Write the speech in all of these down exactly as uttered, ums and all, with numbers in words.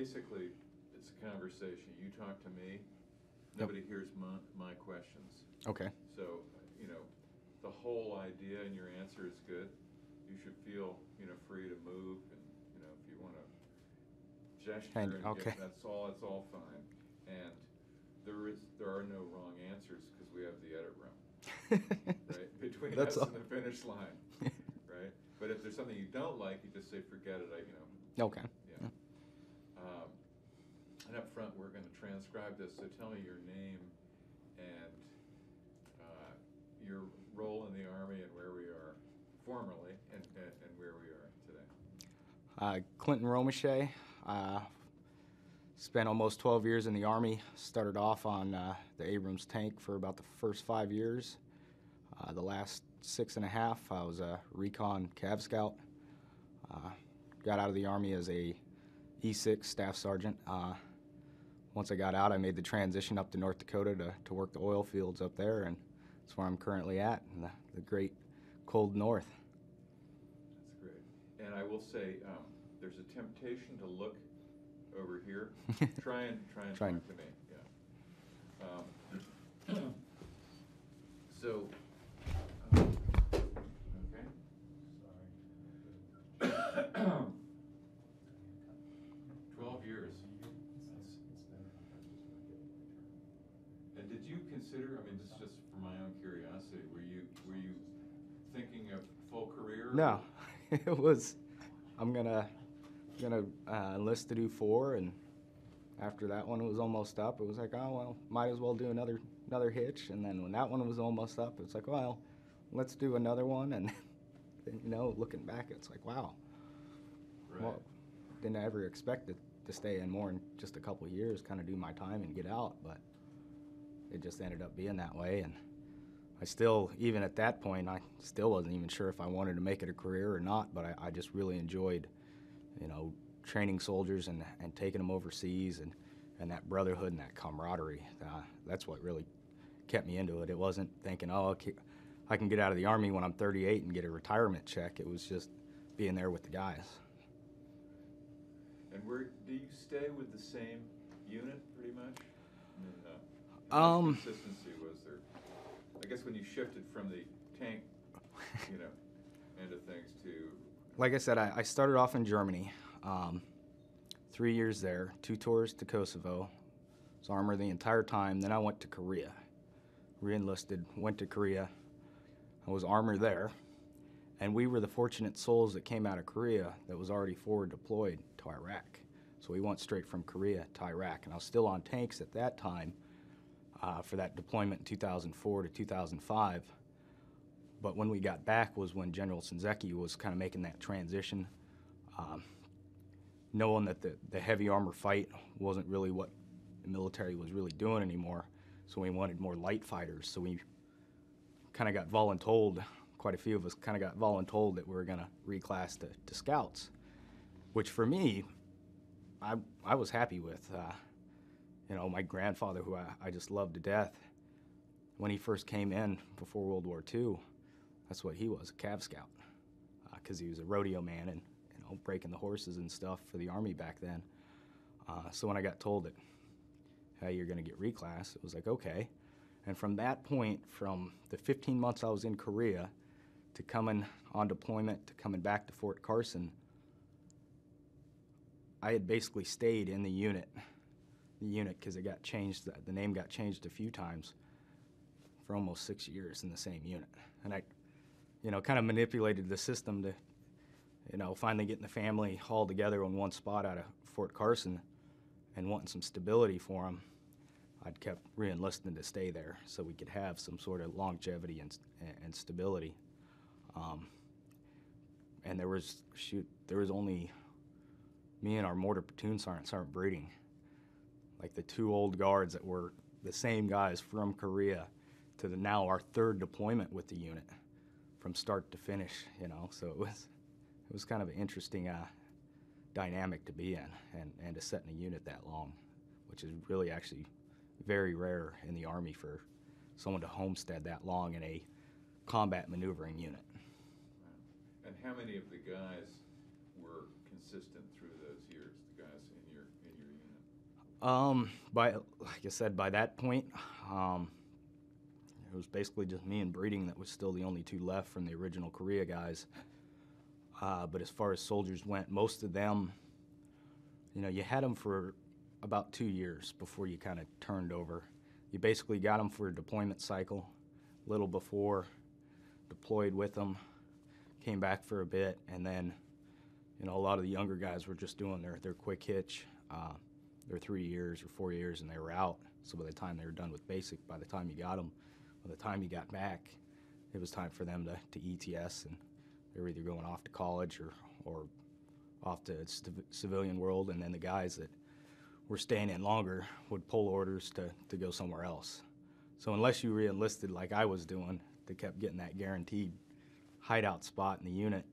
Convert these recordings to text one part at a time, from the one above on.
basically, it's a conversation. You talk to me. Nobody yep. hears my, my questions. Okay. So, you know, the whole idea and your answer is good. You should feel, you know, free to move, and, you know, if you want to gesture and, and okay. get, that's all. It's all fine. And there is there are no wrong answers because we have the edit room, right? Between that's us all. and the finish line, right? But if there's something you don't like, you just say, forget it. I, you know. Okay. Yeah. yeah. Um, and up front, we're going to transcribe this. So tell me your name and uh, your role in the Army and where we are formerly and, and, and where we are today. Uh, Clint Romesha. Uh, spent almost twelve years in the Army. Started off on uh, the Abrams tank for about the first five years. Uh, the last six and a half, I was a recon Cav Scout. Uh, got out of the Army as a E six Staff Sergeant. Uh, once I got out, I made the transition up to North Dakota to, to work the oil fields up there, and that's where I'm currently at, in the, the great cold north. That's great. And I will say, um, there's a temptation to look over here. Try and, try and try talk and. to me. Yeah. Um, so, um, okay. Sorry. twelve years. And did you consider, I mean, this is just for my own curiosity, were you were you thinking of full career? No, it was, I'm gonna gonna uh, enlist to do four, and after that one was almost up, it was like, oh well, might as well do another another hitch. And then when that one was almost up, it's like, well, let's do another one. And then, you know, looking back, it's like, wow, right. Well, didn't I ever expect it to stay in more than just a couple of years, kind of do my time and get out, but it just ended up being that way. And I still, even at that point, I still wasn't even sure if I wanted to make it a career or not, but I, I just really enjoyed, you know, training soldiers and, and taking them overseas, and, and that brotherhood and that camaraderie. Uh, that's what really kept me into it. It wasn't thinking, oh, okay, I can get out of the Army when I'm thirty-eight and get a retirement check. It was just being there with the guys. And where do you stay with the same unit, pretty much? I mean, uh, how um, much consistency was there? I guess when you shifted from the tank, you know, end of things to... Like I said, I, I started off in Germany, um, three years there, two tours to Kosovo, was armor the entire time. Then I went to Korea, re-enlisted, went to Korea. I was armor there, and we were the fortunate souls that came out of Korea that was already forward deployed to Iraq. So we went straight from Korea to Iraq, and I was still on tanks at that time uh, for that deployment in two thousand four to two thousand five. But when we got back was when General Sinzeki was kind of making that transition, um, knowing that the, the heavy armor fight wasn't really what the military was really doing anymore, so we wanted more light fighters. So we kind of got voluntold, quite a few of us kind of got voluntold that we were gonna reclass to, to scouts, which for me, I, I was happy with. Uh, you know, my grandfather, who I, I just loved to death, when he first came in before World War Two, that's what he was, a Cav Scout, because uh, he was a rodeo man and, you know, breaking the horses and stuff for the Army back then. Uh, so when I got told that, hey, you're gonna get reclassed, it was like, okay. And from that point, from the fifteen months I was in Korea to coming on deployment to coming back to Fort Carson, I had basically stayed in the unit, the unit, because it got changed, the name got changed a few times, for almost six years in the same unit. And I, you know, kind of manipulated the system to, you know, finally getting the family all together in one spot out of Fort Carson and wanting some stability for them. I'd kept re-enlisting to stay there so we could have some sort of longevity and, and stability. Um, and there was, shoot, there was only me and our mortar platoon sergeant, Sergeant Breeding, like the two old guards that were the same guys from Korea to the now our third deployment with the unit from start to finish, you know. So it was it was kind of an interesting uh, dynamic to be in and, and to sit in a unit that long, which is really actually very rare in the Army for someone to homestead that long in a combat maneuvering unit. Wow. And how many of the guys were consistent through those years, the guys in your, in Um, by, like I said, by that point, um, it was basically just me and Breeding that was still the only two left from the original Korea guys. Uh, but as far as soldiers went, most of them, you know, you had them for about two years before you kind of turned over. You basically got them for a deployment cycle, a little before, deployed with them, came back for a bit, and then, you know, a lot of the younger guys were just doing their, their quick hitch. Uh, They're three years or four years, and they were out. So by the time they were done with basic, by the time you got them, by the time you got back, it was time for them to, to E T S, and they were either going off to college or, or off to the civilian world. And then the guys that were staying in longer would pull orders to, to go somewhere else. So unless you re-enlisted like I was doing, they kept getting that guaranteed hideout spot in the unit.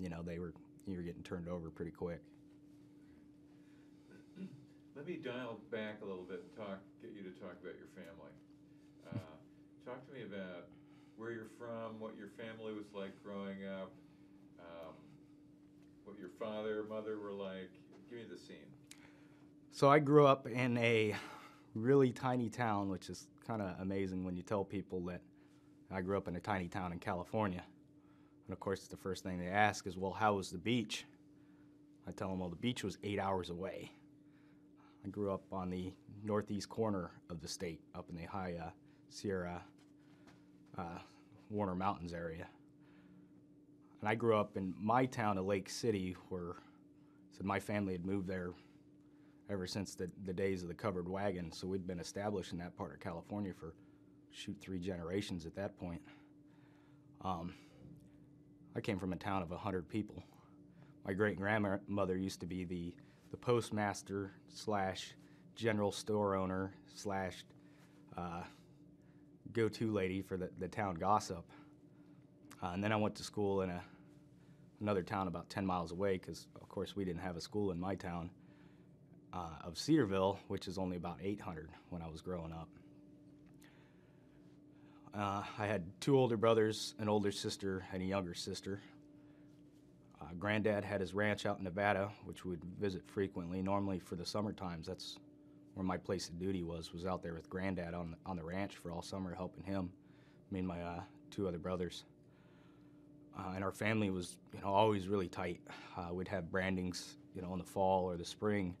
You know, they were you were getting turned over pretty quick. Let me dial back a little bit and talk, get you to talk about your family. Uh, talk to me about where you're from, what your family was like growing up, um, what your father, mother were like. Give me the scene. So I grew up in a really tiny town, which is kind of amazing when you tell people that I grew up in a tiny town in California. And of course, the first thing they ask is, well, how was the beach? I tell them, well, the beach was eight hours away. I grew up on the northeast corner of the state, up in the high uh, Sierra uh, Warner Mountains area. And I grew up in my town of Lake City, where so my family had moved there ever since the, the days of the covered wagon, so we'd been established in that part of California for, shoot, three generations at that point. Um, I came from a town of one hundred people. My great-grandmother used to be the the postmaster slash general store owner slash uh, go-to lady for the, the town gossip. Uh, and then I went to school in a, another town about ten miles away, because of course we didn't have a school in my town, uh, of Cedarville, which is only about eight hundred when I was growing up. Uh, I had two older brothers, an older sister, and a younger sister. Uh, Granddad had his ranch out in Nevada, which we'd visit frequently. Normally for the summer times, that's where my place of duty was, was out there with Granddad on, on the ranch for all summer, helping him, me and my uh, two other brothers. Uh, and our family was, you know, always really tight. Uh, we'd have brandings, you know, in the fall or the spring,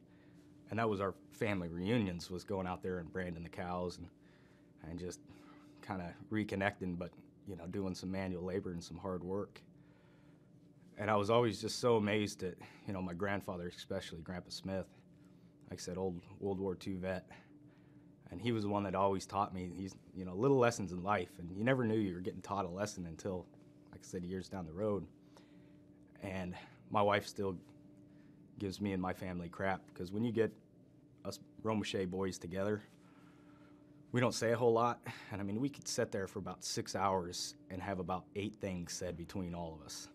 and that was our family reunions, was going out there and branding the cows and, and just kind of reconnecting, but, you know, doing some manual labor and some hard work. And I was always just so amazed at, you know, my grandfather, especially Grandpa Smith, like I said, old World War Two vet. And he was the one that always taught me these, you know, little lessons in life. And you never knew you were getting taught a lesson until, like I said, years down the road. And my wife still gives me and my family crap, because when you get us Romesha boys together, we don't say a whole lot. And I mean, we could sit there for about six hours and have about eight things said between all of us.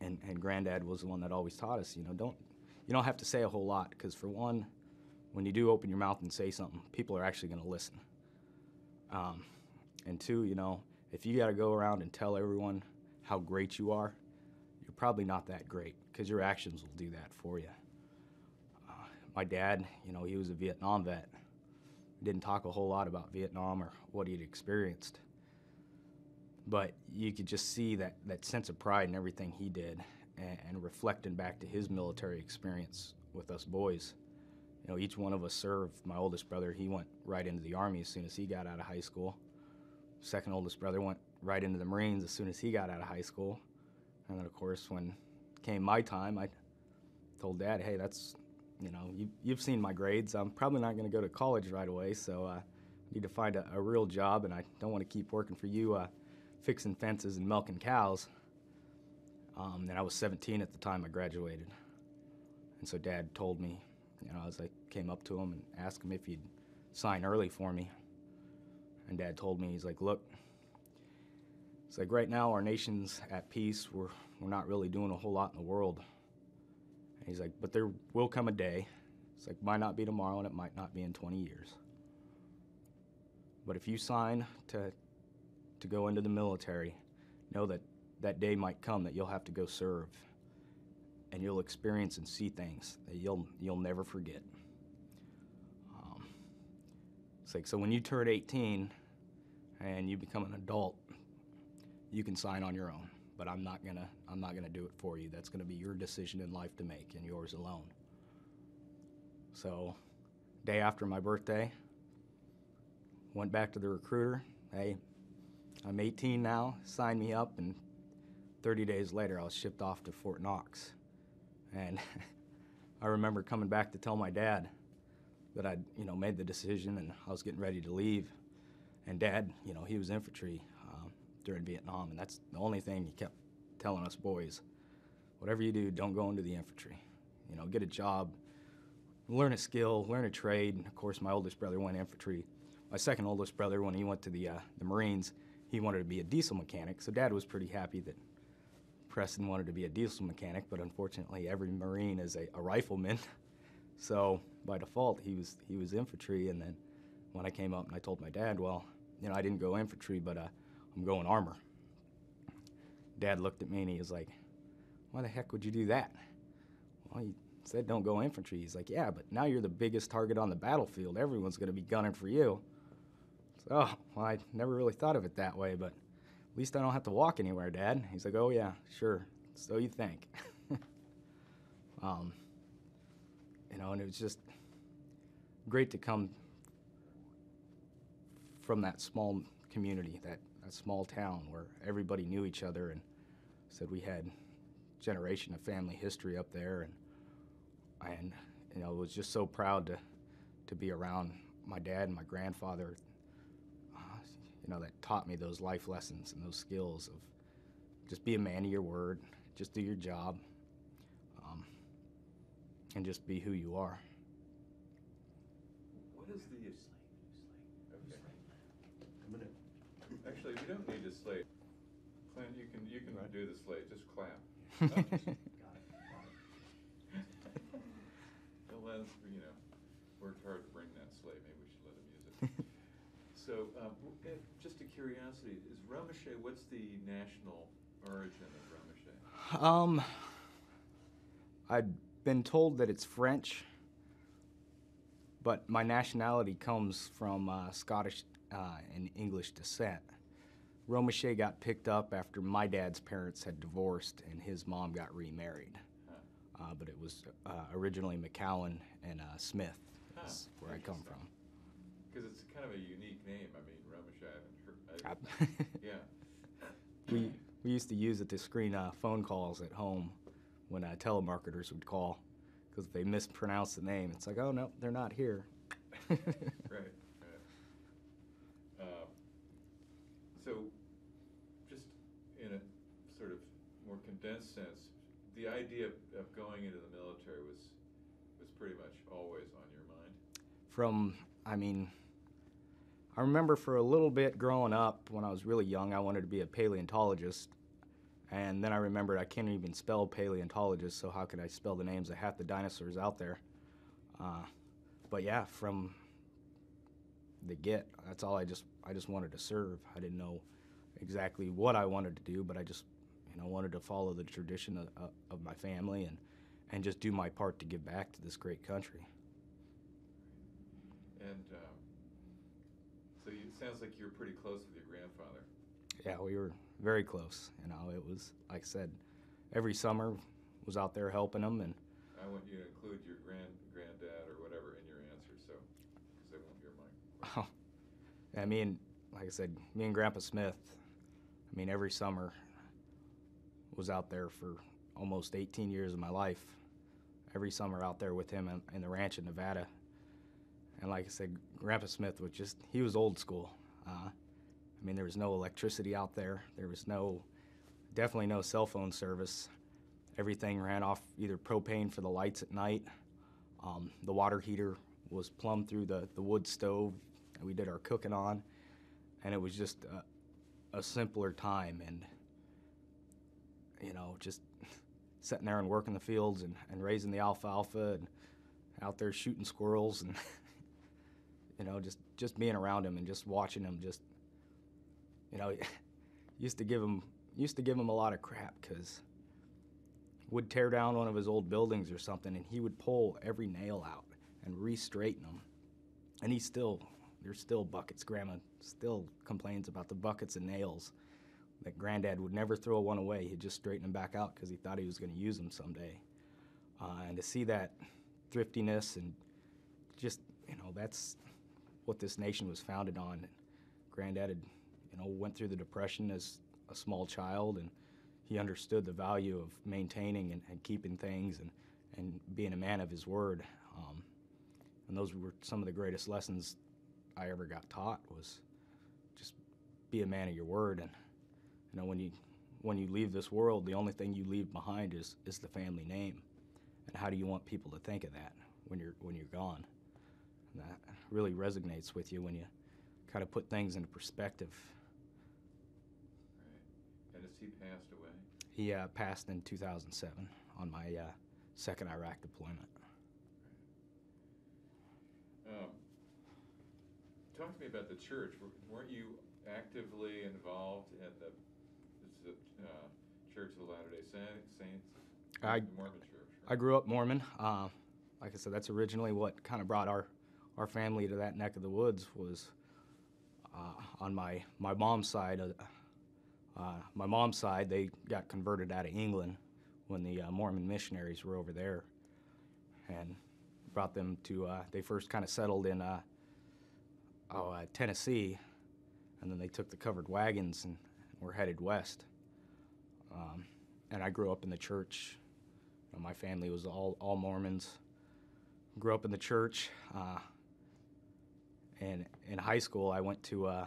And, and Granddad was the one that always taught us, you know, don't, you don't have to say a whole lot, because for one, when you do open your mouth and say something, people are actually going to listen. Um, and two, you know, if you got to go around and tell everyone how great you are, you're probably not that great, because your actions will do that for you. Uh, my dad, you know, he was a Vietnam vet. We didn't talk a whole lot about Vietnam or what he'd experienced. But you could just see that, that sense of pride in everything he did, and, and reflecting back to his military experience with us boys. You know, each one of us served. My oldest brother, he went right into the Army as soon as he got out of high school. Second oldest brother went right into the Marines as soon as he got out of high school. And then, of course, when came my time, I told Dad, hey, that's, you know, you, you've seen my grades. I'm probably not going to go to college right away, so I uh, need to find a, a real job, and I don't want to keep working for you. Uh, fixing fences and milking cows. Um, and I was seventeen at the time I graduated. And so Dad told me, you know, as I came up to him and asked him if he'd sign early for me. And Dad told me, he's like, look, it's like right now our nation's at peace. We're, we're not really doing a whole lot in the world. And he's like, but there will come a day. It's like, might not be tomorrow, and it might not be in twenty years. But if you sign to to go into the military, know that that day might come that you'll have to go serve, and you'll experience and see things that you'll you'll never forget. It's like, so when you turn eighteen and you become an adult, you can sign on your own, but I'm not gonna, I'm not gonna do it for you. That's gonna be your decision in life to make, and yours alone. So, day after my birthday, went back to the recruiter. Hey, I'm eighteen now, sign me up, and thirty days later I was shipped off to Fort Knox. And I remember coming back to tell my dad that I'd, you know, made the decision and I was getting ready to leave. And Dad, you know, he was infantry um, during Vietnam, and that's the only thing he kept telling us boys. Whatever you do, don't go into the infantry. You know, get a job, learn a skill, learn a trade. And of course, my oldest brother went infantry. My second oldest brother, when he went to the, uh, the Marines, he wanted to be a diesel mechanic, so Dad was pretty happy that Preston wanted to be a diesel mechanic, but unfortunately every Marine is a, a rifleman. So by default, he was, he was infantry, and then when I came up and I told my dad, well, you know, I didn't go infantry, but uh, I'm going armor. Dad looked at me and he was like, why the heck would you do that? Well, you said don't go infantry. He's like, yeah, but now you're the biggest target on the battlefield. Everyone's gonna be gunning for you. Oh, well, I never really thought of it that way, but at least I don't have to walk anywhere, Dad. He's like, oh, yeah, sure, so you think. um, you know, and it was just great to come from that small community, that, that small town where everybody knew each other, and said we had a generation of family history up there, and, and you know, I was just so proud to, to be around my dad and my grandfather, you know, that taught me those life lessons and those skills of just be a man of your word, just do your job, um, and just be who you are. What is the slave? Okay. Actually, we don't need a slate. Clint, you can you can right. do the slate. Just clap. Oh. Let's, you know, worked hard to bring that slate. Maybe we should let him use it. So, um, just a curiosity, is Romesha, what's the national origin of Romesha? Um, I've been told that it's French, but my nationality comes from uh, Scottish uh, and English descent. Romesha got picked up after my dad's parents had divorced and his mom got remarried. Huh. Uh, but it was uh, originally McCowan and uh, Smith, huh. is where I come from. Because it's kind of a unique name. I mean, Romesha, I haven't heard. I, yeah. we, we used to use it to screen uh, phone calls at home when uh, telemarketers would call, because if they mispronounce the name, it's like, oh, no, they're not here. Right. right. Uh, so just in a sort of more condensed sense, the idea of, of going into the military was, was pretty much always on your mind? From, I mean, I remember for a little bit growing up, when I was really young, I wanted to be a paleontologist. And then I remembered I can't even spell paleontologist, so how could I spell the names of half the dinosaurs out there? Uh, but yeah, from the get, that's all I just, I just wanted to serve. I didn't know exactly what I wanted to do, but I just, you know, wanted to follow the tradition of, uh, of my family and, and just do my part to give back to this great country. And, um, so you, it sounds like you were pretty close with your grandfather. Yeah, we were very close. You know, it was, like I said, every summer was out there helping him. And I want you to include your grand granddad or whatever in your answer, so, because they won't hear mine. Oh, I mean, like I said, me and Grandpa Smith, I mean, every summer was out there for almost eighteen years of my life. Every summer out there with him in, in the ranch in Nevada. And like I said, Grandpa Smith was just, he was old school. Uh, I mean, there was no electricity out there. There was no, definitely no cell phone service. Everything ran off either propane for the lights at night. Um, the water heater was plumbed through the, the wood stove that we did our cooking on. And it was just a, a simpler time. And, you know, just sitting there and working the fields and, and raising the alfalfa and out there shooting squirrels and you know, just, just being around him and just watching him just, you know, used to give him, used to give him a lot of crap because would tear down one of his old buildings or something and he would pull every nail out and re-straighten them. And he still, There's still buckets. Grandma still complains about the buckets and nails. That Granddad would never throw one away. He'd just straighten them back out because he thought he was going to use them someday. Uh, and to see that thriftiness and just, you know, that's what this nation was founded on. Granddad had, you know, went through the Depression as a small child, and he understood the value of maintaining and, and keeping things and, and being a man of his word. Um, and those were some of the greatest lessons I ever got taught, was just be a man of your word. And you know, when you when you leave this world, the only thing you leave behind is is the family name. And how do you want people to think of that when you're when you're gone? And that really resonates with you when you kind of put things into perspective. Right. And has he passed away? He uh, passed in two thousand seven on my uh, second Iraq deployment. Right. Um, talk to me about the church. Weren't you actively involved in the, the uh, Church of the Latter-day Saints? I, the Mormon church, right? I grew up Mormon. Uh, like I said, that's originally what kind of brought our our family to that neck of the woods, was uh, on my my mom's side. Uh, uh, my mom's side, they got converted out of England when the uh, Mormon missionaries were over there, and brought them to. Uh, they first kind of settled in uh, oh, uh, Tennessee, and then they took the covered wagons and, and were headed west. Um, and I grew up in the church. You know, my family was all, all Mormons. Grew up in the church. Uh, and in high school, I went to uh,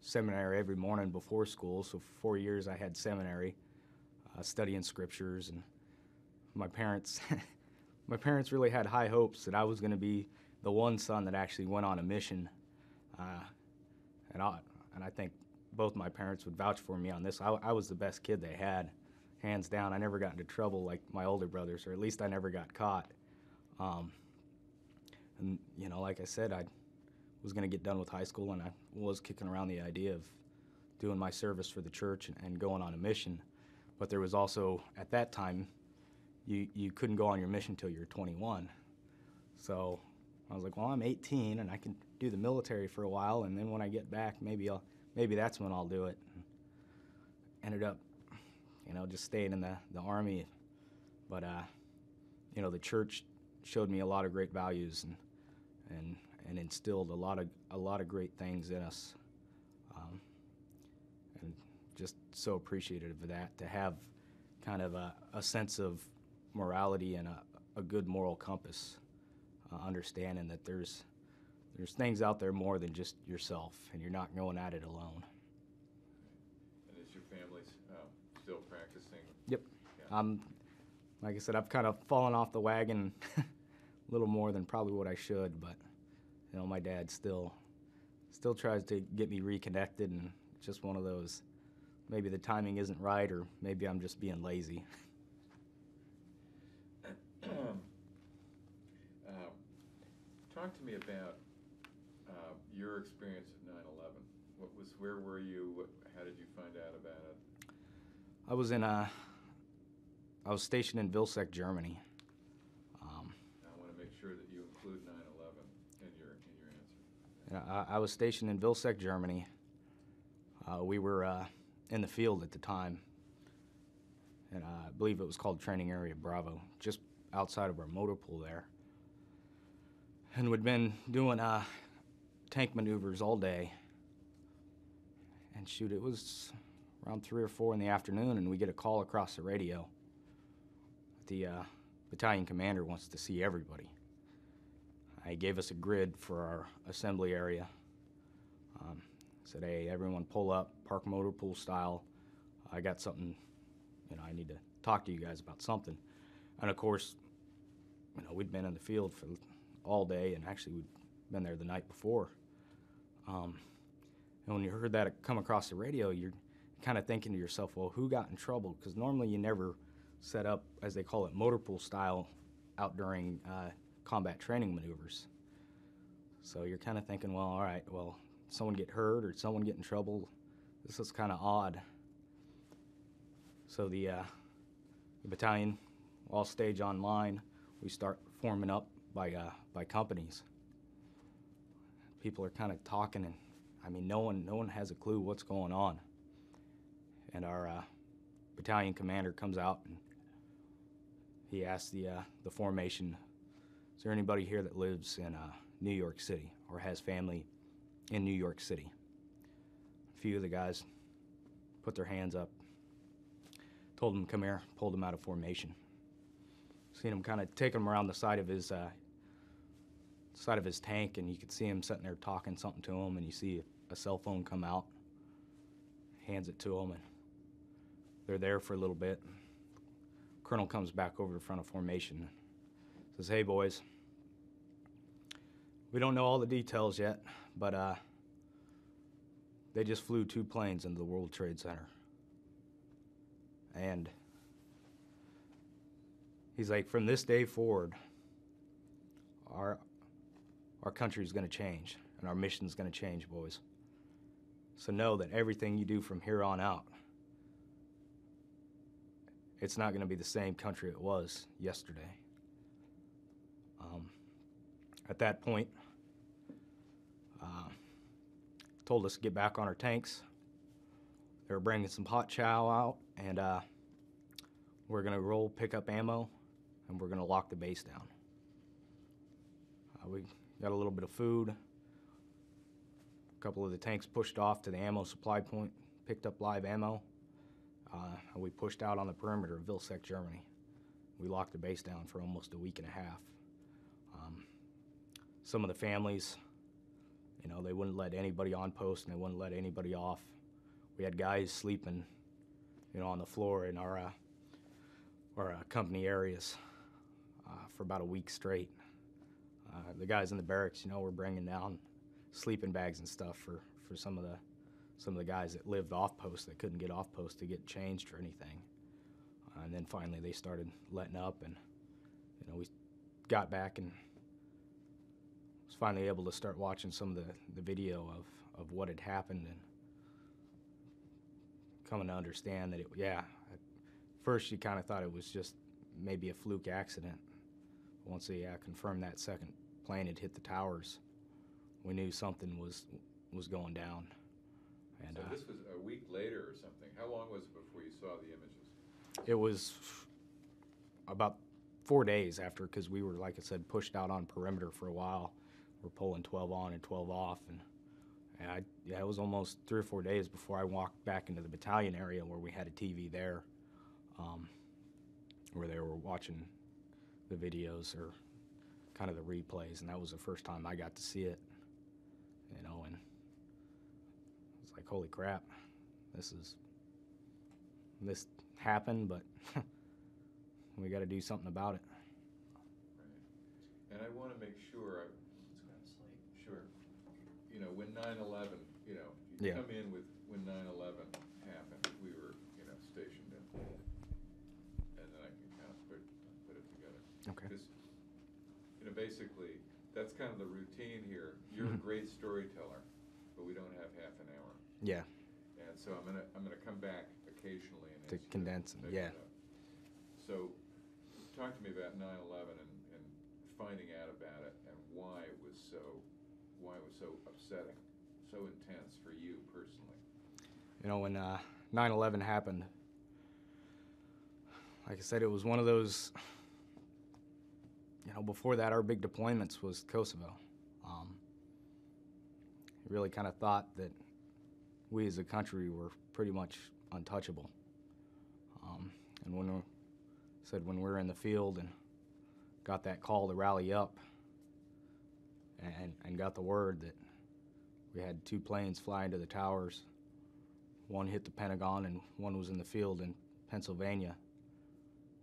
seminary every morning before school. So for four years, I had seminary, uh, studying scriptures. And my parents, my parents really had high hopes that I was going to be the one son that actually went on a mission. Uh, and I, And I think both my parents would vouch for me on this. I, I was the best kid they had, hands down. I never got into trouble like my older brothers, or at least I never got caught. Um, and, you know, like I said, I was going to get done with high school, and I was kicking around the idea of doing my service for the church and, and going on a mission. But there was also, at that time, you, you couldn't go on your mission until you were twenty-one. So I was like, well, I'm eighteen, and I can do the military for a while, and then when I get back, maybe I'll, maybe that's when I'll do it. And ended up, you know, just staying in the, the Army. But, uh, you know, the church showed me a lot of great values and and, and instilled a lot of a lot of great things in us. Um, and just so appreciative of that, to have kind of a, a sense of morality and a, a good moral compass. Uh, understanding that there's there's things out there more than just yourself, and you're not going at it alone. And is your family uh, still practicing? Yep. Yeah. Um, like I said, I've kind of fallen off the wagon a little more than probably what I should, but you know, my dad still still tries to get me reconnected, and just one of those, maybe the timing isn't right, or maybe I'm just being lazy. Talk to me about uh, your experience of nine eleven. What was, where were you? What, how did you find out about it? I was in a, I was stationed in Vilseck, Germany. Um, I want to make sure that you include nine eleven in your in your answer. I, I was stationed in Vilseck, Germany. Uh, we were uh, in the field at the time, and uh, I believe it was called Training Area Bravo, just outside of our motor pool there. And we'd been doing uh, tank maneuvers all day. And shoot, it was around three or four in the afternoon, and we get a call across the radio. The uh, battalion commander wants to see everybody. He gave us a grid for our assembly area. Um, said, hey, everyone pull up, park motor pool style. I got something, you know, I need to talk to you guys about something. And of course, you know, we'd been in the field for all day, and actually we'd been there the night before. Um, and when you heard that come across the radio, you're kind of thinking to yourself, well, who got in trouble? Because normally you never set up, as they call it, motor pool style out during uh, combat training maneuvers. So you're kind of thinking, well, all right, well, did someone get hurt or did someone get in trouble? This is kind of odd. So the, uh, the battalion, all stage online, we start forming up by uh, by companies. people are kind of talking, and I mean, no one, no one has a clue what's going on. And our uh, battalion commander comes out and he asks the uh, the formation, is there anybody here that lives in uh, New York City or has family in New York City? A few of the guys put their hands up, told him come here, pulled him out of formation. Seen him kind of taking him around the side of his uh, side of his tank, and you could see him sitting there talking something to him, and you see a cell phone come out, hands it to him, and they're there for a little bit. Colonel comes back over to front of formation, says, hey boys, we don't know all the details yet, but uh, they just flew two planes into the World Trade Center. And he's like, from this day forward, our, our country's gonna change, and our mission's gonna change, boys. So know that everything you do from here on out, it's not gonna be the same country it was yesterday. Um, at that point, uh, told us to get back on our tanks. They were bringing some hot chow out, and uh, we're gonna roll, pick up ammo, and we're gonna lock the base down. Uh, we got a little bit of food. A couple of the tanks pushed off to the ammo supply point, picked up live ammo, uh, and we pushed out on the perimeter of Vilseck, Germany. We locked the base down for almost a week and a half. Um, some of the families, you know, they wouldn't let anybody on post and they wouldn't let anybody off. We had guys sleeping, you know, on the floor in our, uh, our uh, company areas uh, for about a week straight. Uh, the guys in the barracks, you know, were bringing down sleeping bags and stuff for, for some of the some of the guys that lived off post that couldn't get off post to get changed or anything. Uh, and then finally they started letting up, and you know, we got back and was finally able to start watching some of the, the video of, of what had happened and coming to understand that it, yeah, at first you kind of thought it was just maybe a fluke accident. Once they uh, confirmed that second plane had hit the towers, we knew something was was going down. And so uh, this was a week later or something. How long was it before you saw the images? It was about four days after, because we were, like I said, pushed out on perimeter for a while. We're pulling twelve on and twelve off, and, and I, yeah, it was almost three or four days before I walked back into the battalion area where we had a T V there, um, where they were watching the videos or kind of the replays, and that was the first time I got to see it, you know, and it's like, holy crap, this is, this happened, but we got to do something about it. Right. And I want to make sure, I, sure, you know, when nine eleven, you know, you yeah. come in with, when nine eleven happened, we were, you know, stationed in. Okay. You know, basically, that's kind of the routine here. You're mm-hmm. a great storyteller, but we don't have half an hour. Yeah. And so I'm gonna I'm gonna come back occasionally and to condense them. Yeah. It up. So, talk to me about nine eleven and and finding out about it and why it was so why it was so upsetting, so intense for you personally. You know, when uh, nine eleven happened, like I said, it was one of those. You know, before that, our big deployments was Kosovo. Um, really kind of thought that we as a country were pretty much untouchable. Um, and when we said when we were in the field and got that call to rally up and, and got the word that we had two planes fly into the towers, one hit the Pentagon and one was in the field in Pennsylvania.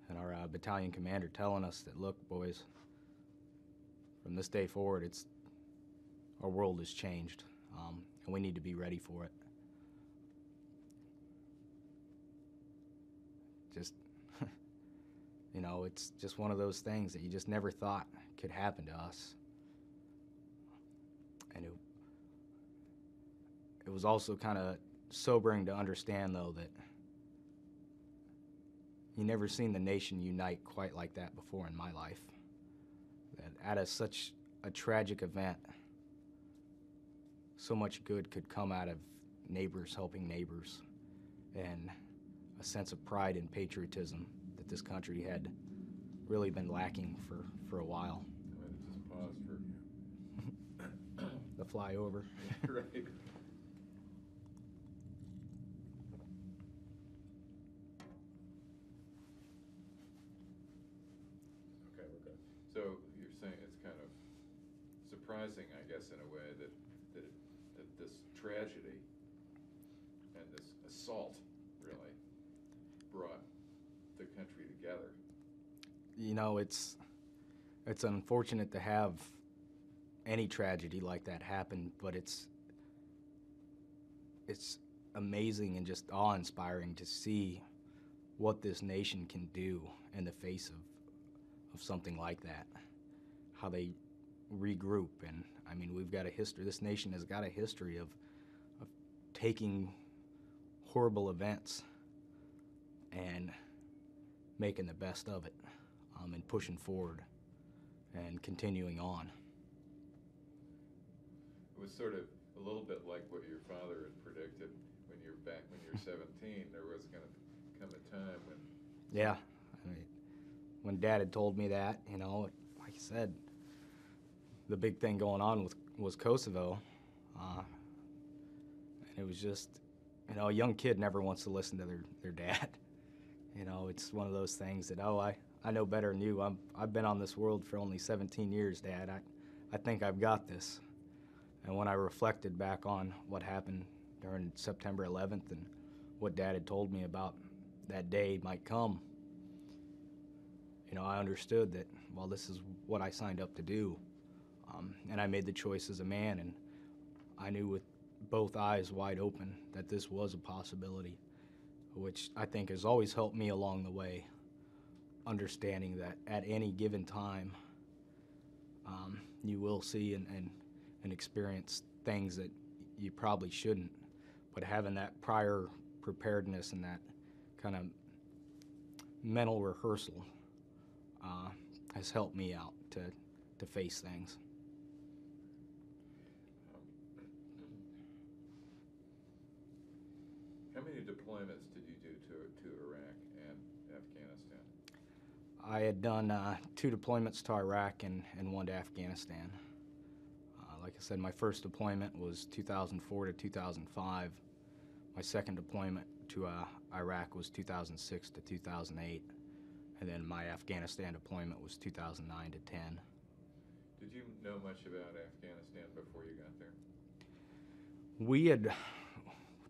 And our uh, battalion commander telling us that, look, boys, from this day forward, it's our world has changed, um, and we need to be ready for it. Just, you know, it's just one of those things that you just never thought could happen to us. And it, it was also kind of sobering to understand, though, that you never seen the nation unite quite like that before in my life. That out of such a tragic event, so much good could come out of neighbors helping neighbors and a sense of pride and patriotism that this country had really been lacking for, for a while. I had to just pause for you. The flyover. Right. So you're saying it's kind of surprising, I guess, in a way that that, it, that this tragedy and this assault really brought the country together. You know, it's it's unfortunate to have any tragedy like that happen, but it's it's amazing and just awe-inspiring to see what this nation can do in the face of. Of something like that, how they regroup. And I mean, we've got a history, this nation has got a history of, of taking horrible events and making the best of it, um, and pushing forward and continuing on. It was sort of a little bit like what your father had predicted when you're back when you're seventeen. There was going to come a time when. Yeah, I mean, when Dad had told me that, you know, like I said, the big thing going on with, was Kosovo. Uh, and it was just, you know, a young kid never wants to listen to their, their dad. You know, it's one of those things that, oh, I, I know better than you. I'm, I've been on this world for only seventeen years, Dad. I, I think I've got this. And when I reflected back on what happened during September eleventh and what Dad had told me about that day might come, you know, I understood that, well, this is what I signed up to do. Um, and I made the choice as a man, and I knew with both eyes wide open that this was a possibility, which I think has always helped me along the way, understanding that at any given time, um, you will see and, and, and experience things that you probably shouldn't. But having that prior preparedness and that kind of mental rehearsal Uh, has helped me out to, to face things. Um, how many deployments did you do to, to Iraq and Afghanistan? I had done uh, two deployments to Iraq and, and one to Afghanistan. Uh, like I said, my first deployment was two thousand four to two thousand five. My second deployment to uh, Iraq was two thousand six to two thousand eight. And then my Afghanistan deployment was two thousand nine to ten. Did you know much about Afghanistan before you got there? We had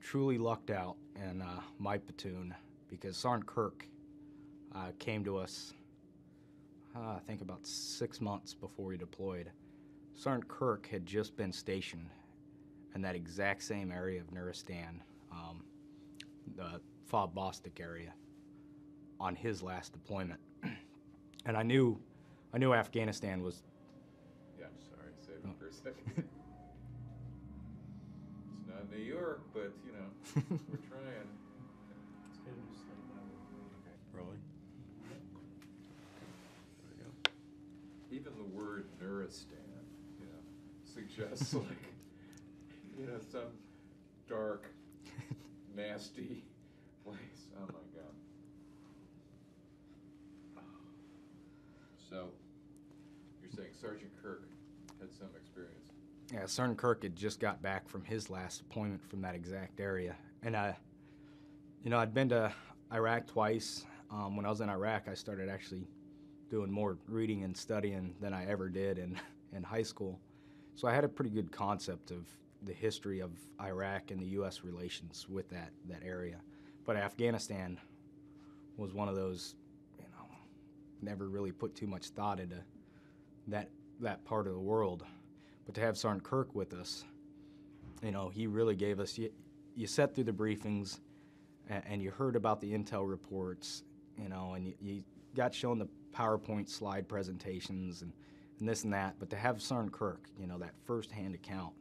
truly lucked out in uh, my platoon because Sergeant Kirk uh, came to us, uh, I think about six months before we deployed. Sergeant Kirk had just been stationed in that exact same area of Nuristan, um, the Fa-Bostic area, on his last deployment. And I knew, I knew Afghanistan was... Yeah, I'm sorry, save me for a second. It's not New York, but, you know, we're trying. It's good to sleep by the way. Really? There we go. Even the word Nuristan, you know, suggests, like, you know, some dark, nasty place. Oh, my God. So, you're saying Sergeant Kirk had some experience. Yeah, Sergeant Kirk had just got back from his last deployment from that exact area. And, I, you know, I'd been to Iraq twice. Um, when I was in Iraq, I started actually doing more reading and studying than I ever did in, in high school. So I had a pretty good concept of the history of Iraq and the U S relations with that, that area. But Afghanistan was one of those never really put too much thought into that that part of the world. But to have Sergeant Kirk with us, you know, he really gave us, you, you sat through the briefings and, and you heard about the intel reports, you know, and you, you got shown the PowerPoint slide presentations and, and this and that. But to have Sergeant Kirk, you know, that firsthand account,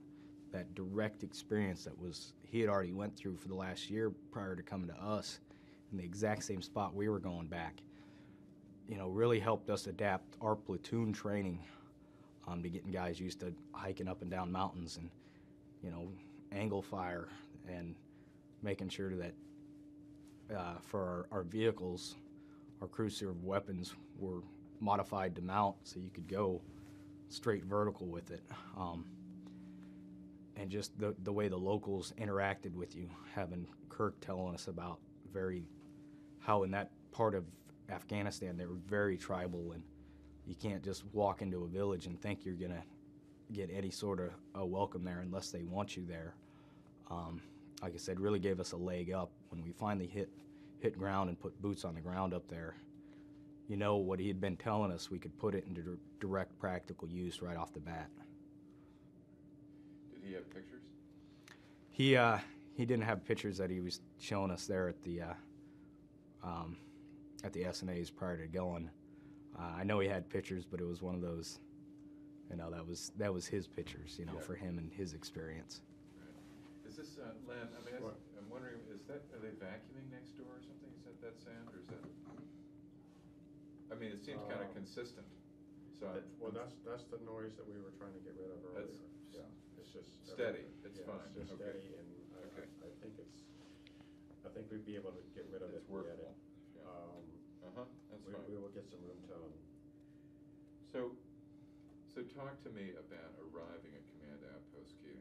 that direct experience that was he had already went through for the last year prior to coming to us in the exact same spot we were going back, you know, really helped us adapt our platoon training um, to getting guys used to hiking up and down mountains and, you know, angle fire and making sure that uh, for our, our vehicles, our cruise-served weapons were modified to mount so you could go straight vertical with it. Um, and just the, the way the locals interacted with you, having Kirk telling us about very, how in that part of Afghanistan they were very tribal, and you can't just walk into a village and think you're gonna get any sort of a welcome there unless they want you there. Um, like I said, really gave us a leg up when we finally hit hit ground and put boots on the ground up there. You know, what he had been telling us, we could put it into direct practical use right off the bat. Did he have pictures? He uh, he didn't have pictures that he was showing us there at the uh, um, at the S N As prior to going. Uh, I know he had pictures, but it was one of those. You know, that was that was his pictures. You know, yeah. For him and his experience. Right. Is this uh, Len? I mean, I, I'm wondering, is that are they vacuuming next door or something? Is that that sound, or is that? I mean, it seems um, kind of consistent. So it, well, that's that's the noise that we were trying to get rid of earlier. That's yeah, it's just steady. Every, it's yeah, fine. It's just okay. Steady, and I, okay. I, I think it's. I think we'd be able to get rid of it's it. It's workable. Yeah. Um, uh huh. That's we, fine. We will get some room tone. So. So talk to me about arriving at Command Outpost Keating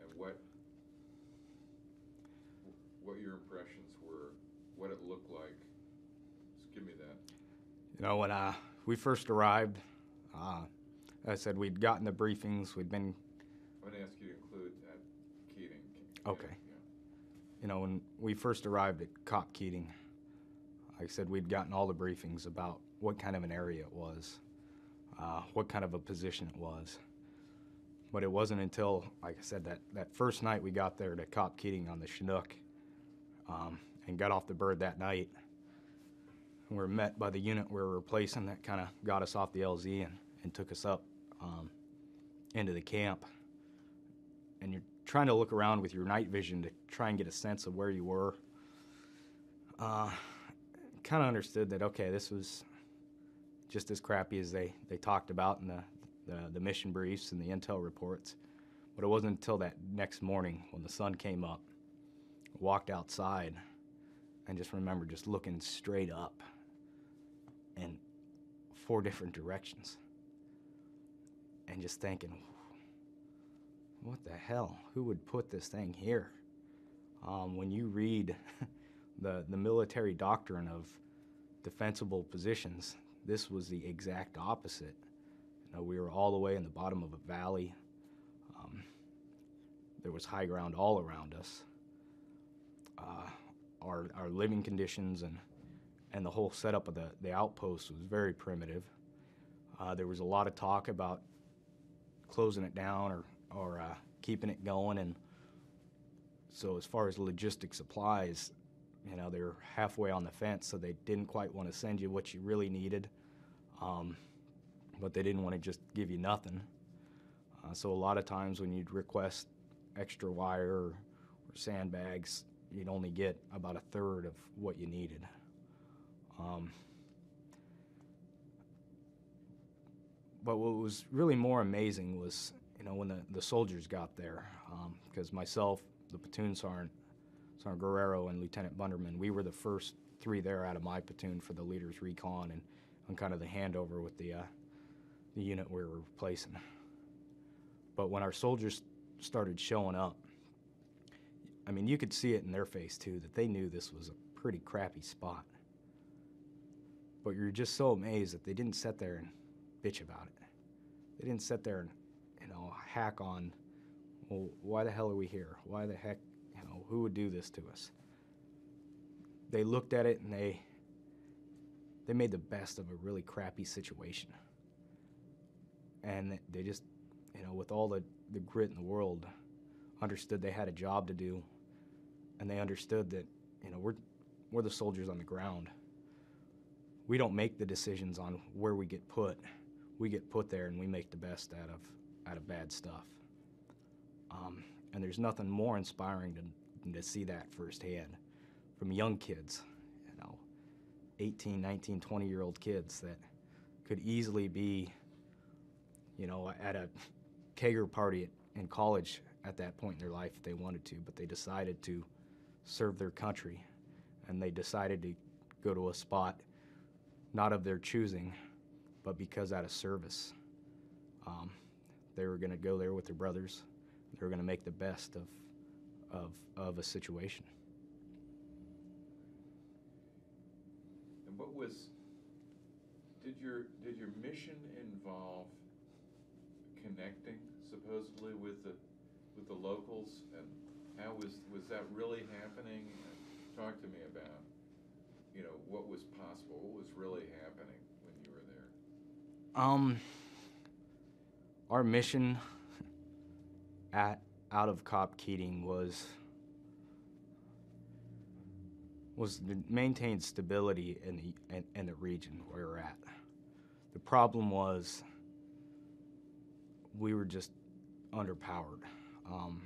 and what what your impressions were, what it looked like. Just give me that. You know, when uh, we first arrived, uh, I said we'd gotten the briefings. We'd been. I'm going to ask you to include at Keating. Okay. Yeah. You know, when we first arrived at Cop Keating, like I said, we'd gotten all the briefings about what kind of an area it was. Uh, what kind of a position it was. But it wasn't until, like I said, that, that first night we got there to Cop Keating on the Chinook um, and got off the bird that night. We were met by the unit we were replacing that kind of got us off the L Z and, and took us up um, into the camp. And you're trying to look around with your night vision to try and get a sense of where you were. Uh, kind of understood that, okay, this was just as crappy as they, they talked about in the, the, the mission briefs and the intel reports. But it wasn't until that next morning when the sun came up, walked outside, and just remember just looking straight up in four different directions. And just thinking, what the hell? Who would put this thing here? Um, when you read the, the military doctrine of defensible positions, this was the exact opposite. You know, we were all the way in the bottom of a valley. Um, there was high ground all around us. Uh, our, our living conditions and, and the whole setup of the, the outpost was very primitive. Uh, there was a lot of talk about closing it down or, or uh, keeping it going. And so as far as logistic supplies, you know, they were halfway on the fence, so they didn't quite want to send you what you really needed. Um, but they didn't want to just give you nothing. Uh, so a lot of times when you'd request extra wire or, or sandbags, you'd only get about a third of what you needed. Um, but what was really more amazing was, you know, when the, the soldiers got there, because um, myself, the platoon sergeant, Sergeant Guerrero and Lieutenant Bunderman, we were the first three there out of my platoon for the leader's recon and, and kind of the handover with the, uh, the unit we were replacing. But when our soldiers started showing up, I mean, you could see it in their face too, that they knew this was a pretty crappy spot. But you're just so amazed that they didn't sit there and bitch about it. They didn't sit there and, you know, hack on, well, why the hell are we here? Why the heck? You know, who would do this to us? They looked at it and they they made the best of a really crappy situation. And they just, you know, with all the, the grit in the world, understood they had a job to do, and they understood that, you know, we're we're the soldiers on the ground. We don't make the decisions on where we get put. We get put there and we make the best out of out of bad stuff. Um, And there's nothing more inspiring than to see that firsthand from young kids, you know, eighteen, nineteen, twenty-year-old kids that could easily be, you know, at a kegger party in college at that point in their life if they wanted to, but they decided to serve their country, and they decided to go to a spot not of their choosing, but because out of service. Um, they were gonna go there with their brothers. They were gonna make the best of, of, of a situation. And what was, did your, did your mission involve connecting supposedly with the, with the locals, and how was, was that really happening? And talk to me about, you know, what was possible, what was really happening when you were there? Um, our mission at, out of Cop Keating was, was to maintain stability in the, in, in the region where we're at. The problem was we were just underpowered. Um,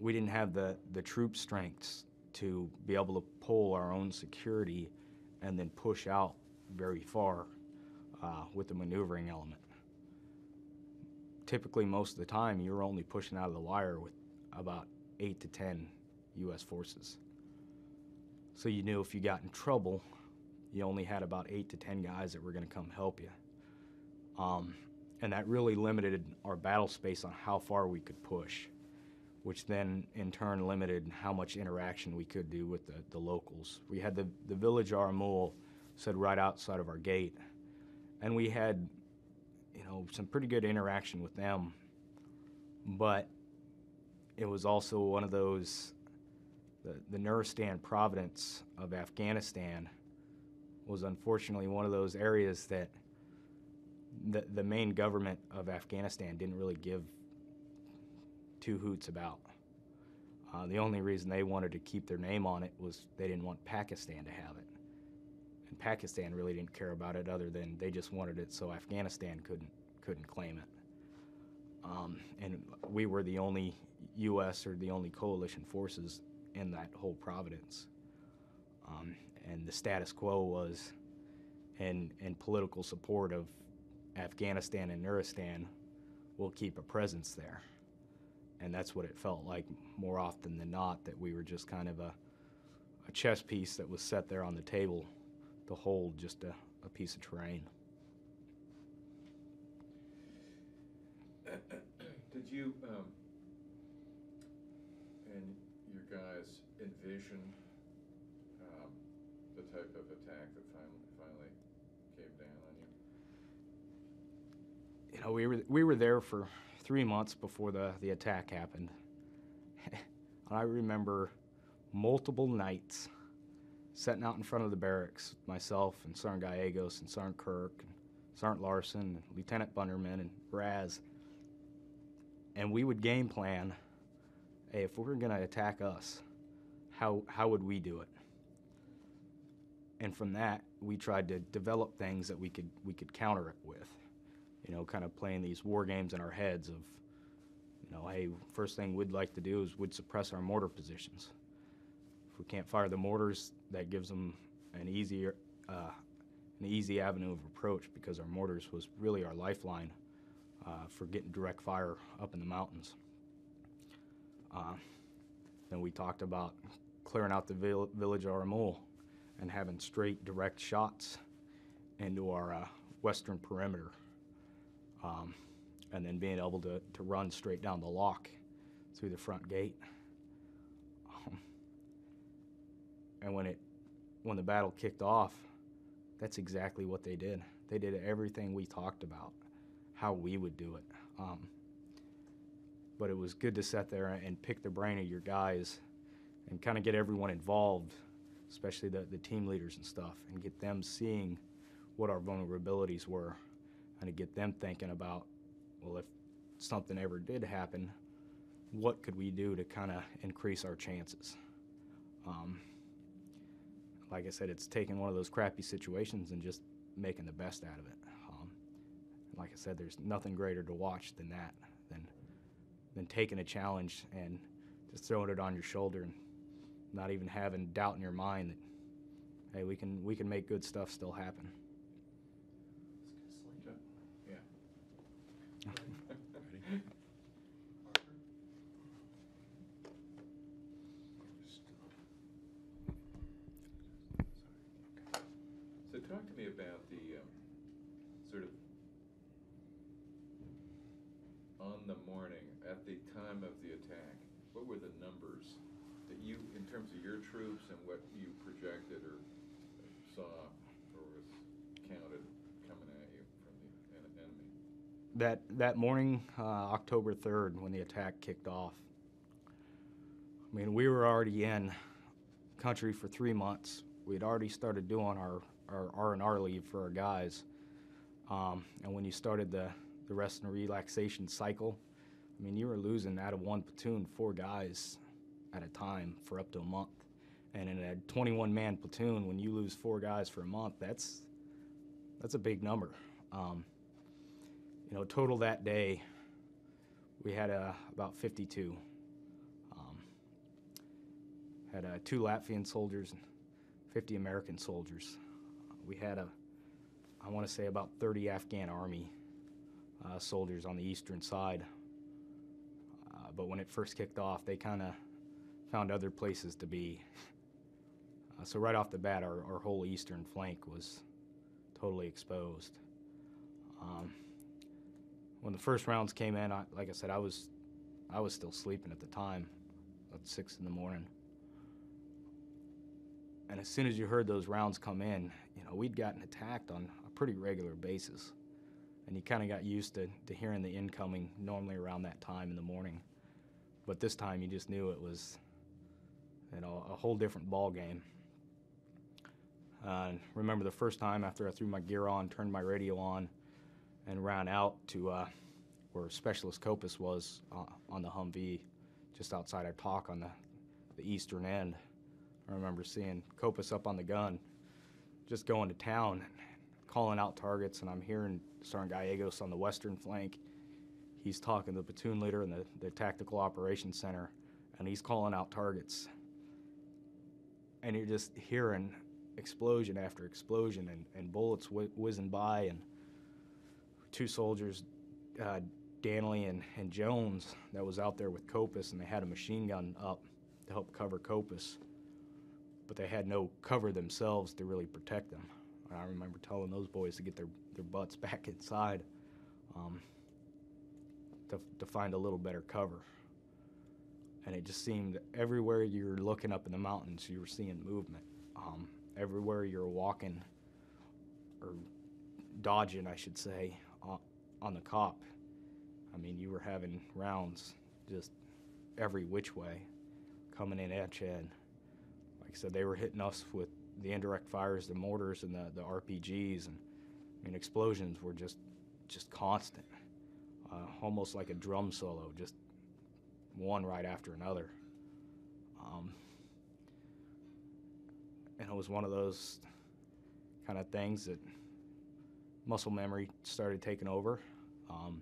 we didn't have the, the troop strengths to be able to pull our own security and then push out very far uh, with the maneuvering element. Typically, most of the time, you're only pushing out of the wire with about eight to ten U S forces. So you knew if you got in trouble, you only had about eight to ten guys that were gonna come help you. Um, and that really limited our battle space on how far we could push, which then in turn limited how much interaction we could do with the, the locals. We had the, the village Armul set right outside of our gate, and we had, you know, some pretty good interaction with them, but it was also one of those, the, the Nuristan province of Afghanistan was unfortunately one of those areas that the, the main government of Afghanistan didn't really give two hoots about. Uh, the only reason they wanted to keep their name on it was they didn't want Pakistan to have it. And Pakistan really didn't care about it other than they just wanted it so Afghanistan couldn't, couldn't claim it. Um, and we were the only U S or the only coalition forces in that whole province. Um, and the status quo was in, in political support of Afghanistan and Nuristan, we'll keep a presence there. And that's what it felt like more often than not, that we were just kind of a, a chess piece that was set there on the table to hold just a, a piece of terrain. Did you um, and your guys envision um, the type of attack that finally, finally came down on you? You know, we were, we were there for three months before the, the attack happened. I remember multiple nights sitting out in front of the barracks, myself and Sergeant Gallegos and Sergeant Kirk and Sergeant Larson and Lieutenant Bunderman and Raz. And we would game plan, hey, if we were gonna attack us, how, how would we do it? And from that, we tried to develop things that we could, we could counter it with. You know, kind of playing these war games in our heads of, you know, hey, first thing we'd like to do is we'd suppress our mortar positions. If we can't fire the mortars, that gives them an easier, uh, an easy avenue of approach, because our mortars was really our lifeline uh, for getting direct fire up in the mountains. Uh, then we talked about clearing out the vill village of Armul and having straight direct shots into our uh, western perimeter. Um, and then being able to, to run straight down the lock through the front gate. Um, and when it, when the battle kicked off, that's exactly what they did. They did everything we talked about, how we would do it. Um, but it was good to sit there and pick the brain of your guys and kind of get everyone involved, especially the, the team leaders and stuff, and get them seeing what our vulnerabilities were, and to get them thinking about, well, if something ever did happen, what could we do to kind of increase our chances? Um, like I said, it's taking one of those crappy situations and just making the best out of it. Um, and like I said, there's nothing greater to watch than that, than, than taking a challenge and just throwing it on your shoulder and not even having doubt in your mind that, hey, we can, we can make good stuff still happen. time of the attack, what were the numbers that you, in terms of your troops and what you projected or saw or was counted coming at you from the enemy? That, that morning, uh, October third, when the attack kicked off, I mean, we were already in country for three months. We had already started doing our R and R leave for our guys. Um, and when you started the, the rest and relaxation cycle, I mean, you were losing out of one platoon four guys at a time for up to a month. And in a twenty-one man platoon, when you lose four guys for a month, that's, that's a big number. Um, you know, total that day, we had uh, about fifty-two. Um, had uh, two Latvian soldiers and fifty American soldiers. We had, a, I want to say, about thirty Afghan Army uh, soldiers on the eastern side. Uh, but when it first kicked off, they kind of found other places to be. Uh, so right off the bat, our, our whole eastern flank was totally exposed. Um, when the first rounds came in, I, like I said, I was, I was still sleeping at the time, about six in the morning. And as soon as you heard those rounds come in, you know, we'd gotten attacked on a pretty regular basis. And you kind of got used to, to hearing the incoming normally around that time in the morning. But this time you just knew it was, you know, a whole different ball game. Uh, remember the first time after I threw my gear on, turned my radio on, and ran out to uh, where Specialist Copus was uh, on the Humvee, just outside our talk on the, the eastern end. I remember seeing Copus up on the gun, just going to town, calling out targets, and I'm hearing Sergeant Gallegos on the western flank. He's talking to the platoon leader and the, the tactical operations center, and he's calling out targets. And you're just hearing explosion after explosion and, and bullets wh whizzing by, and two soldiers, uh, Danley and, and Jones, that was out there with Copus, and they had a machine gun up to help cover Copus. But they had no cover themselves to really protect them. And I remember telling those boys to get their, their butts back inside um, to, to find a little better cover. And it just seemed everywhere you were looking up in the mountains, you were seeing movement. Um, everywhere you were walking, or dodging, I should say, uh, on the cop, I mean, you were having rounds just every which way coming in at you. And, like I said, they were hitting us with the indirect fires, the mortars, and the, the R P Gs, and I mean, explosions were just just constant, uh, almost like a drum solo, just one right after another. Um, and it was one of those kind of things that muscle memory started taking over, um,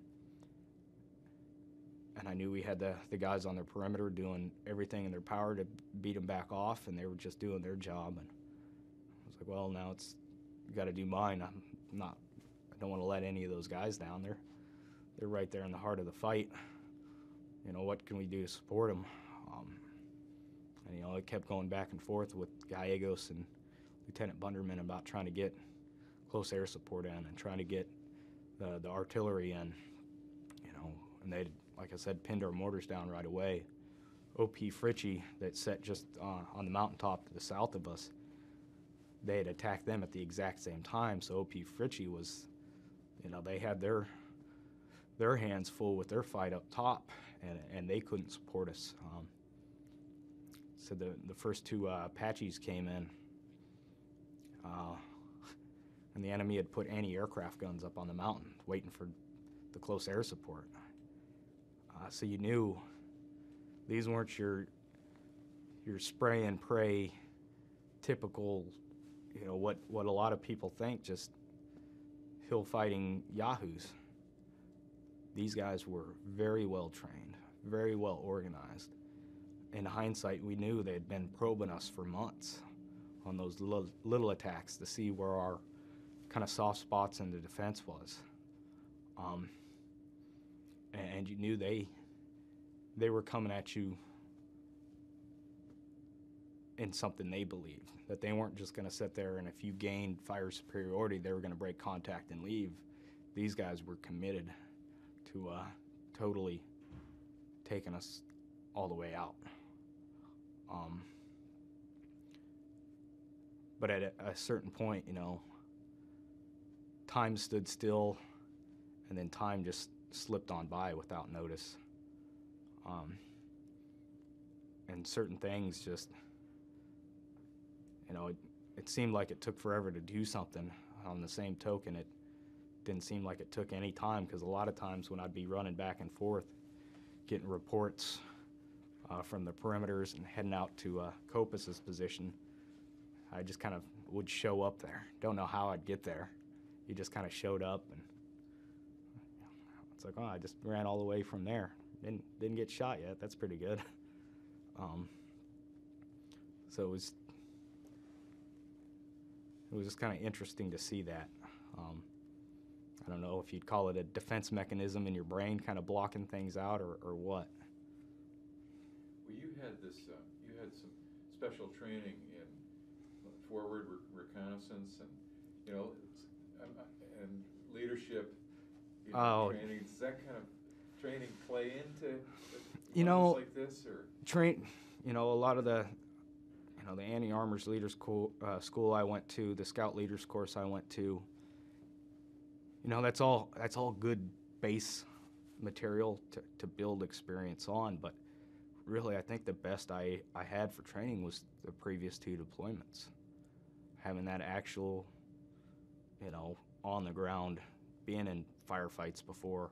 and I knew we had the, the guys on their perimeter doing everything in their power to beat them back off, and they were just doing their job. And I was like, well, now it's, you gotta do mine. I'm not, I don't wanna let any of those guys down. They're, they're right there in the heart of the fight. You know, what can we do to support them? Um, and you know, it kept going back and forth with Gallegos and Lieutenant Bunderman about trying to get close air support in and trying to get the, the artillery in, you know, and they'd, like I said, pinned our mortars down right away. O P Fritchie, that sat just uh, on the mountaintop to the south of us, they had attacked them at the exact same time. So O P Fritchie was, you know, they had their their hands full with their fight up top, and, and they couldn't support us. Um, so the, the first two uh, Apaches came in, uh, and the enemy had put anti-aircraft guns up on the mountain, waiting for the close air support. Uh, so you knew these weren't your your spray and pray typical, you know, what, what a lot of people think, just hill fighting yahoos. These guys were very well trained, very well organized. In hindsight, we knew they had been probing us for months on those little, little attacks to see where our kind of soft spots in the defense was. Um, And you knew they they were coming at you in something they believed, that they weren't just gonna sit there and if you gained fire superiority, they were gonna break contact and leave. These guys were committed to uh, totally taken us all the way out. Um, but at a, a certain point, you know, time stood still, and then time just slipped on by without notice. Um, and certain things just, you know, it, it seemed like it took forever to do something. On the same token, it didn't seem like it took any time, because a lot of times when I'd be running back and forth, getting reports uh, from the perimeters and heading out to uh, Copus's position, I just kind of would show up there. Don't know how I'd get there. You just kind of showed up, and it's like, oh, I just ran all the way from there. Didn't, didn't get shot yet. That's pretty good. Um, so it was, it was just kind of interesting to see that. Um, I don't know if you'd call it a defense mechanism in your brain, kind of blocking things out, or, or what. Well, you had this, uh, you had some special training in forward re reconnaissance and, you know, and leadership, you know, oh. training. Does that kind of training play into you know like this, or train? You know, a lot of the, you know, the anti-armors leaders school, uh, school I went to, the scout leaders course I went to. You know, that's all that's all good base material to, to build experience on, but really I think the best I, I had for training was the previous two deployments. Having that actual, you know, on the ground, being in firefights before,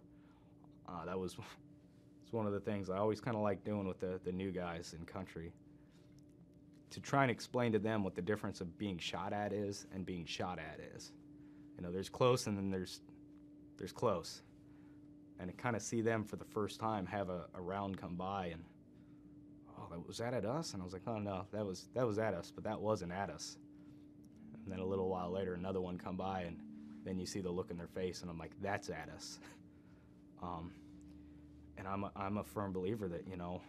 uh, that was it's one of the things I always kind of like doing with the, the new guys in country. To try and explain to them what the difference of being shot at is and being shot at is. You know, there's close and then there's there's close. And to kind of see them for the first time have a, a round come by and, oh, was that at us? And I was like, oh no, that was, that was at us, but that wasn't at us. And then a little while later, another one come by and then you see the look in their face and I'm like, that's at us. um, and I'm a, I'm a firm believer that, you know,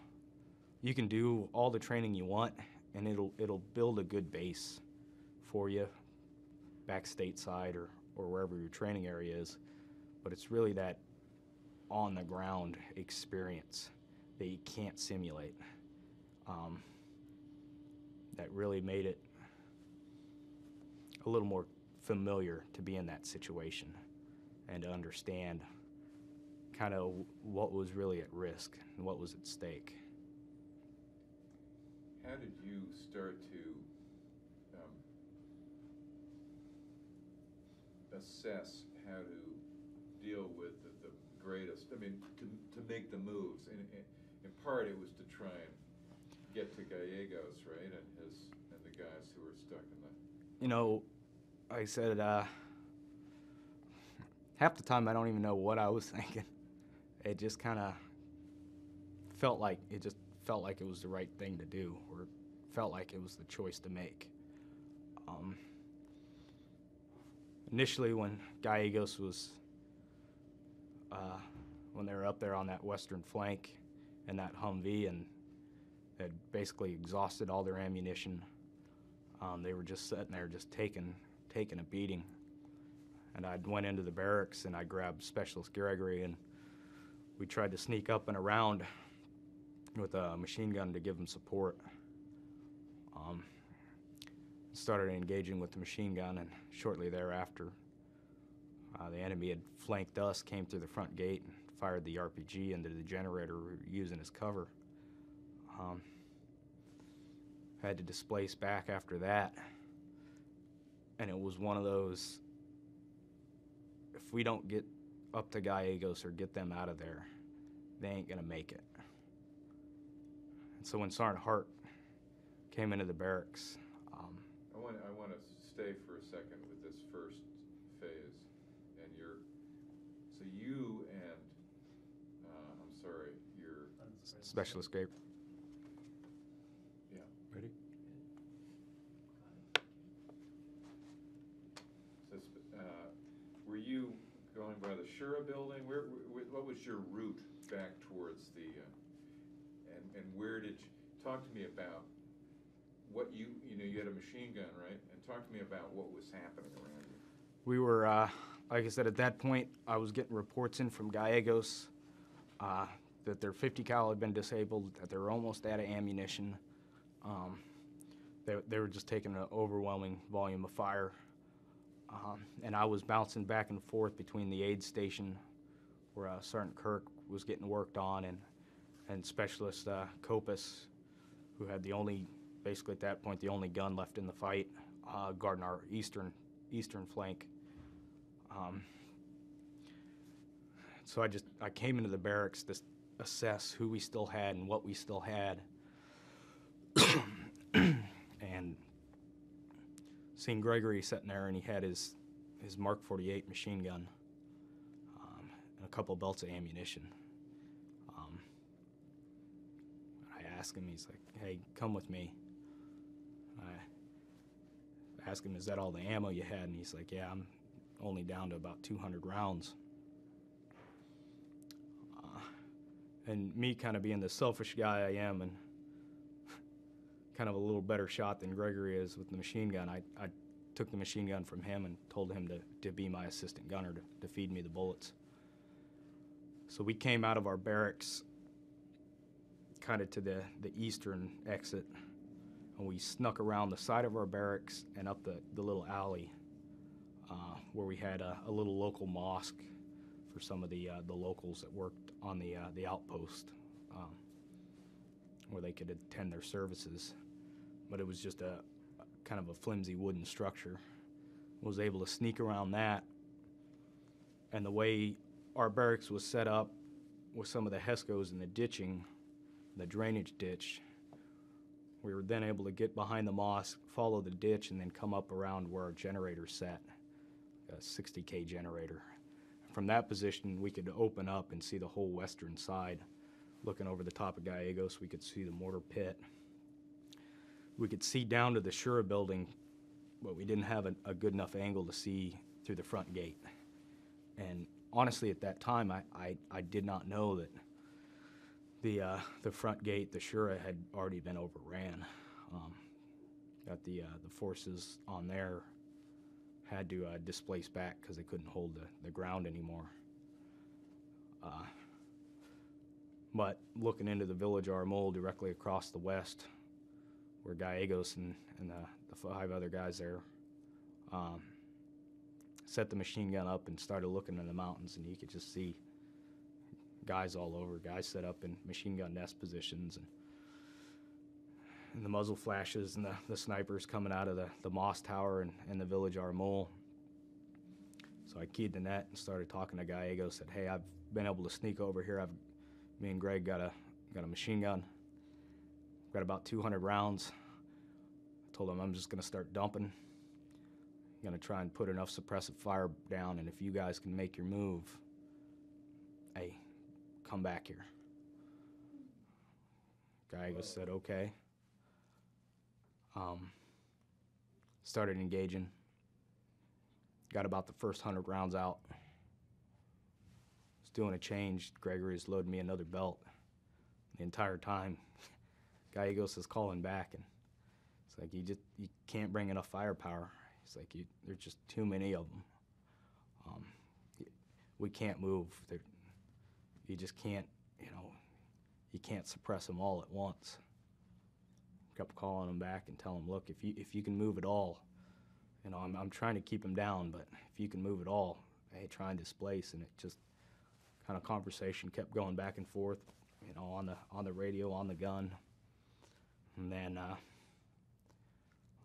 you can do all the training you want and it'll, it'll build a good base for you back stateside or, or wherever your training area is, but it's really that on-the-ground experience that you can't simulate. Um, that really made it a little more familiar to be in that situation and to understand kind of what was really at risk and what was at stake. How did you start to um, assess how to deal with the, the greatest, I mean, to, to make the moves? And, and in part, it was to try and get to Gallegos, right, and his and the guys who were stuck in the... You know, I said, uh, half the time I don't even know what I was thinking. It just kind of felt like, it just felt like it was the right thing to do, or felt like it was the choice to make. Um, initially when Gallegos was, uh, when they were up there on that western flank in that Humvee and had basically exhausted all their ammunition, um, they were just sitting there just taking taking a beating. And I went into the barracks and I grabbed Specialist Gregory and we tried to sneak up and around with a machine gun to give him support. Um, started engaging with the machine gun, and shortly thereafter, uh, the enemy had flanked us, came through the front gate, and fired the R P G into the generator we were using as cover. Um, had to displace back after that. And it was one of those, if we don't get up to Gallegos or get them out of there, they ain't gonna make it. And so when Sergeant Hart came into the barracks, um, I want I want to stay for a second with this first phase, and you're so you and uh, I'm sorry, your Specialist Gregory. Yeah, ready. Were you going by the Shura building? Where, where, what was your route back towards the, uh, and, and where did you, talk to me about what you, you know, you had a machine gun, right? And talk to me about what was happening around you. We were, uh, like I said, at that point, I was getting reports in from Gallegos. Uh, that their fifty cal had been disabled, that they were almost out of ammunition. Um, they, they were just taking an overwhelming volume of fire. Um, and I was bouncing back and forth between the aid station where uh, Sergeant Kirk was getting worked on and, and Specialist uh, Copus, who had the only, basically at that point, the only gun left in the fight, uh, guarding our eastern, eastern flank. Um, so I just, I came into the barracks to assess who we still had and what we still had. And seen Gregory sitting there, and he had his, his Mark forty-eight machine gun um, and a couple belts of ammunition. Um, I asked him, he's like, hey, come with me. I asked him, is that all the ammo you had? And he's like, yeah, I'm only down to about two hundred rounds. Uh, and me kind of being the selfish guy I am, and kind of a little better shot than Gregory is with the machine gun, I, I took the machine gun from him and told him to, to be my assistant gunner, to, to feed me the bullets. So we came out of our barracks kind of to the, the eastern exit, and we snuck around the side of our barracks and up the, the little alley uh, where we had a, a little local mosque for some of the, uh, the locals that worked on the, uh, the outpost, um, where they could attend their services. But it was just a, a kind of a flimsy wooden structure. I was able to sneak around that, and the way our barracks was set up with some of the HESCOs and the ditching, the drainage ditch, we were then able to get behind the mosque, follow the ditch, and then come up around where our generator sat, a sixty K generator. From that position, we could open up and see the whole western side. Looking over the top of Gallegos, we could see the mortar pit. We could see down to the Shura building, but we didn't have a, a good enough angle to see through the front gate. And honestly, at that time, I, I, I did not know that the, uh, the front gate, the Shura, had already been overran. Um, that the, uh, the forces on there had to uh, displace back because they couldn't hold the, the ground anymore. Uh, But looking into the village Armol directly across the west, where Gallegos and, and the, the five other guys there um, set the machine gun up and started looking in the mountains, and you could just see guys all over, guys set up in machine gun nest positions, and, and the muzzle flashes and the, the snipers coming out of the, the Moss Tower and, and the village Armol. So I keyed the net and started talking to Gallegos, said, hey, I've been able to sneak over here. I've Me and Greg got a, got a machine gun, got about two hundred rounds. I told him I'm just gonna start dumping. I'm gonna try and put enough suppressive fire down, and if you guys can make your move, hey, come back here. Gallegos said, okay. Um, started engaging. Got about the first one hundred rounds out. Doing a change, Gregory's loading me another belt. The entire time, Gallegos is calling back, and it's like, you just you can't bring enough firepower. It's like, you, there's just too many of them. Um, we can't move. They're, you just can't, you know, you can't suppress them all at once. Kept calling them back and telling them, look, if you if you can move at all, you know, I'm I'm trying to keep them down, but if you can move at all, hey, try and displace, and it just. Kind of conversation kept going back and forth, you know, on the on the radio, on the gun. And then uh,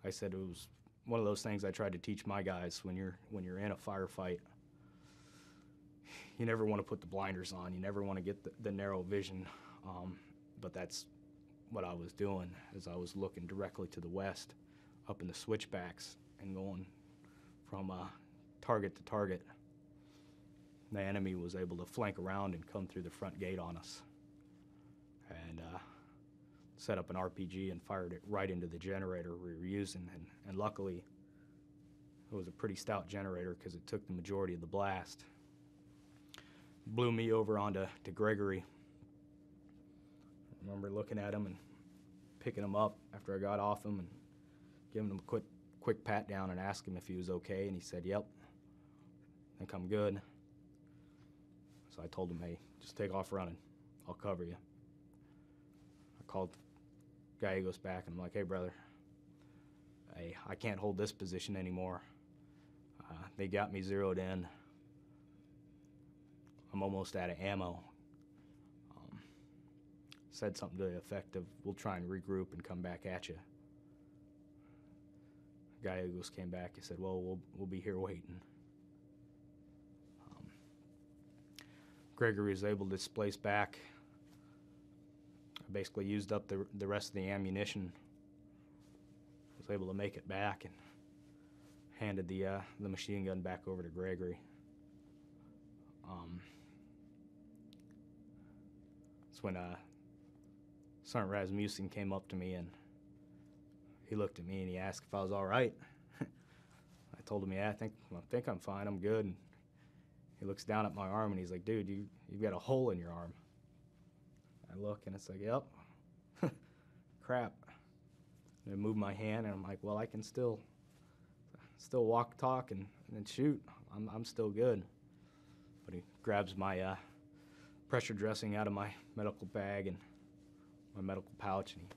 I said, it was one of those things I tried to teach my guys. When you're when you're in a firefight, you never want to put the blinders on. You never want to get the, the narrow vision. Um, but that's what I was doing, as I was looking directly to the west, up in the switchbacks, and going from uh, target to target. The enemy was able to flank around and come through the front gate on us, and uh, set up an R P G and fired it right into the generator we were using. And, and luckily, it was a pretty stout generator because it took the majority of the blast. Blew me over onto to Gregory. I remember looking at him and picking him up after I got off him and giving him a quick, quick pat down and asking him if he was okay, and he said, yep, I think I'm good. So I told him, hey, just take off running. I'll cover you. I called Gallegos back and I'm like, hey, brother, I, I can't hold this position anymore. Uh, they got me zeroed in. I'm almost out of ammo. Um, said something to the effect of, we'll try and regroup and come back at you. Gallegos came back. He said, well, we'll, we'll be here waiting. Um, Gregory was able to displace back. I basically used up the, the rest of the ammunition. Was able to make it back and handed the, uh, the machine gun back over to Gregory. Um, that's when uh, Sergeant Rasmussen came up to me and he looked at me and he asked if I was all right. I told him, yeah, I think, I think I'm fine, I'm good. And he looks down at my arm and he's like, dude, you, you've got a hole in your arm. I look and it's like, yep, crap. And I move my hand and I'm like, well, I can still, still walk, talk, and, and shoot. I'm, I'm still good. But he grabs my uh, pressure dressing out of my medical bag and my medical pouch and he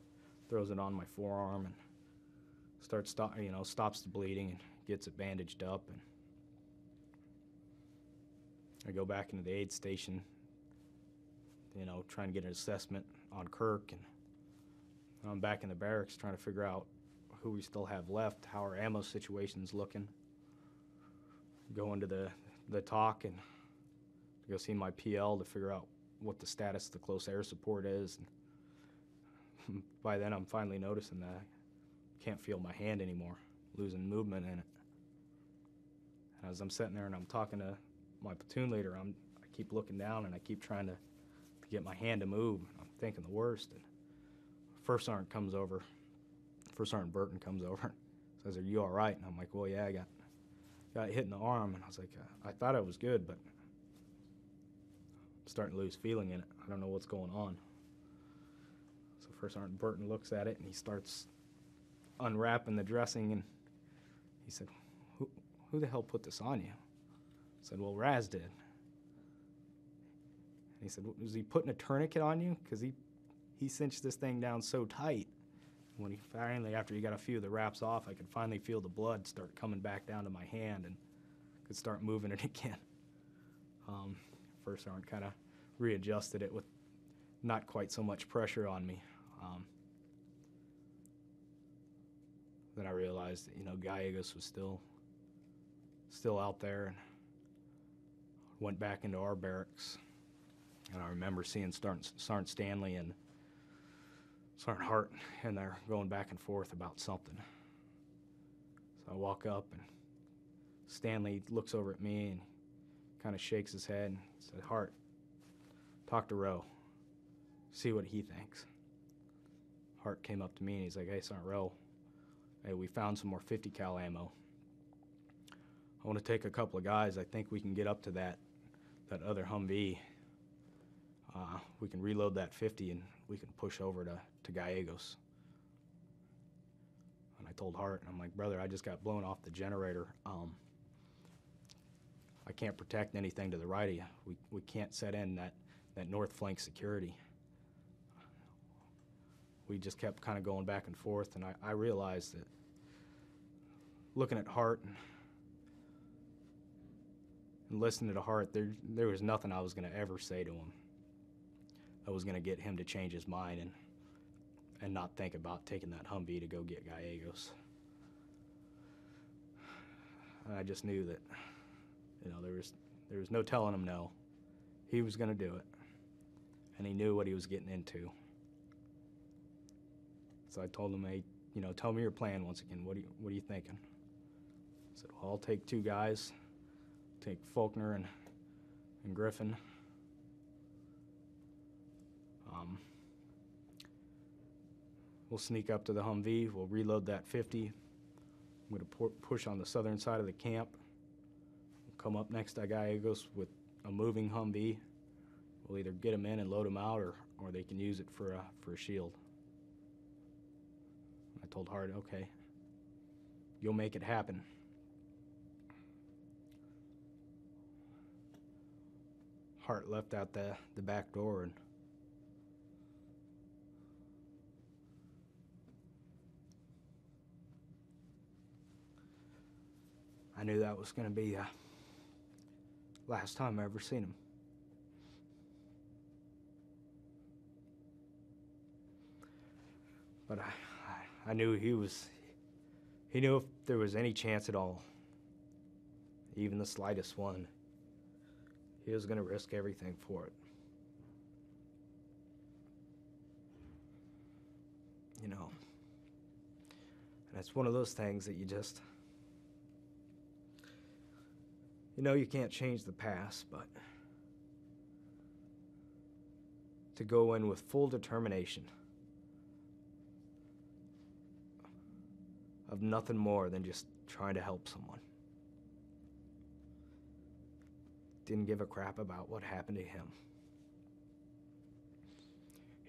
throws it on my forearm and starts, stop, you know, stops the bleeding and gets it bandaged up. And I go back into the aid station, you know, trying to get an assessment on Kirk, and I'm back in the barracks trying to figure out who we still have left, how our ammo situation's looking. Go into the, the talk and go see my P L to figure out what the status of the close air support is. And by then, I'm finally noticing that I can't feel my hand anymore, losing movement in it. And as I'm sitting there and I'm talking to my platoon leader, I'm, I keep looking down and I keep trying to, to get my hand to move. I'm thinking the worst. And First Sergeant comes over. First Sergeant Burton comes over and says, "Are you all right?" And I'm like, "Well, yeah, I got got hit in the arm." And I was like, "I, I thought I was good, but I'm starting to lose feeling in it. I don't know what's going on." So First Sergeant Burton looks at it and he starts unwrapping the dressing and he said, "Who who the hell put this on you?" I said, "Well, Raz did." And he said, "Was he putting a tourniquet on you? Because he." He cinched this thing down so tight. When he finally, after he got a few of the wraps off, I could finally feel the blood start coming back down to my hand and could start moving it again. Um, First Sergeant kind of readjusted it with not quite so much pressure on me. Um, then I realized that, you know, Gallegos was still, still out there, and went back into our barracks. And I remember seeing Sergeant, Sergeant Stanley and Sergeant Hart in there going back and forth about something. So I walk up and Stanley looks over at me and kind of shakes his head and said, "Hart, talk to Rowe, see what he thinks." Hart came up to me and he's like, "Hey, Sergeant Rowe, hey, we found some more fifty cal ammo. I want to take a couple of guys. I think we can get up to that, that other Humvee. Uh, we can reload that fifty and we can push over to, to Gallegos." And I told Hart, and I'm like, "Brother, I just got blown off the generator. Um, I can't protect anything to the right of you. We, we can't set in that, that north flank security." We just kept kind of going back and forth, and I, I realized that looking at Hart and, and listening to Hart, there, there was nothing I was going to ever say to him I was going to get him to change his mind and and not think about taking that Humvee to go get Gallegos. And I just knew that, you know, there was there was no telling him no. He was going to do it, and he knew what he was getting into. So I told him, "Hey, you know, tell me your plan once again. What do you what are you thinking?" I said, "Well, I'll take two guys, take Faulkner and and Griffin." Um, we'll sneak up to the Humvee, we'll reload that fifty. I'm going to push on the southern side of the camp. We'll come up next to Gallegos with a moving Humvee. We'll either get them in and load them out, or, or they can use it for a, for a shield." I told Hart, "Okay, you'll make it happen." Hart left out the, the back door and I knew that was going to be the last time I ever seen him. But I, I, I knew he was, he knew if there was any chance at all, even the slightest one, he was going to risk everything for it. You know, and it's one of those things that you just, you know, you can't change the past, but to go in with full determination of nothing more than just trying to help someone. Didn't give a crap about what happened to him.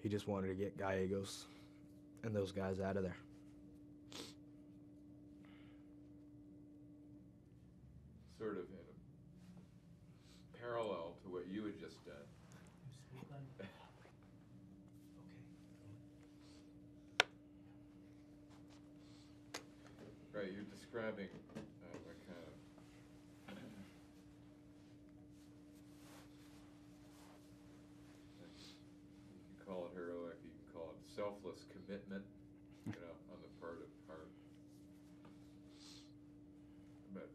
He just wanted to get Gallegos and those guys out of there. Sort of in a parallel to what you had just done. Okay. Right, you're describing um, a kind of you can call it heroic, you can call it selfless commitment, you know, on the part of Hart. But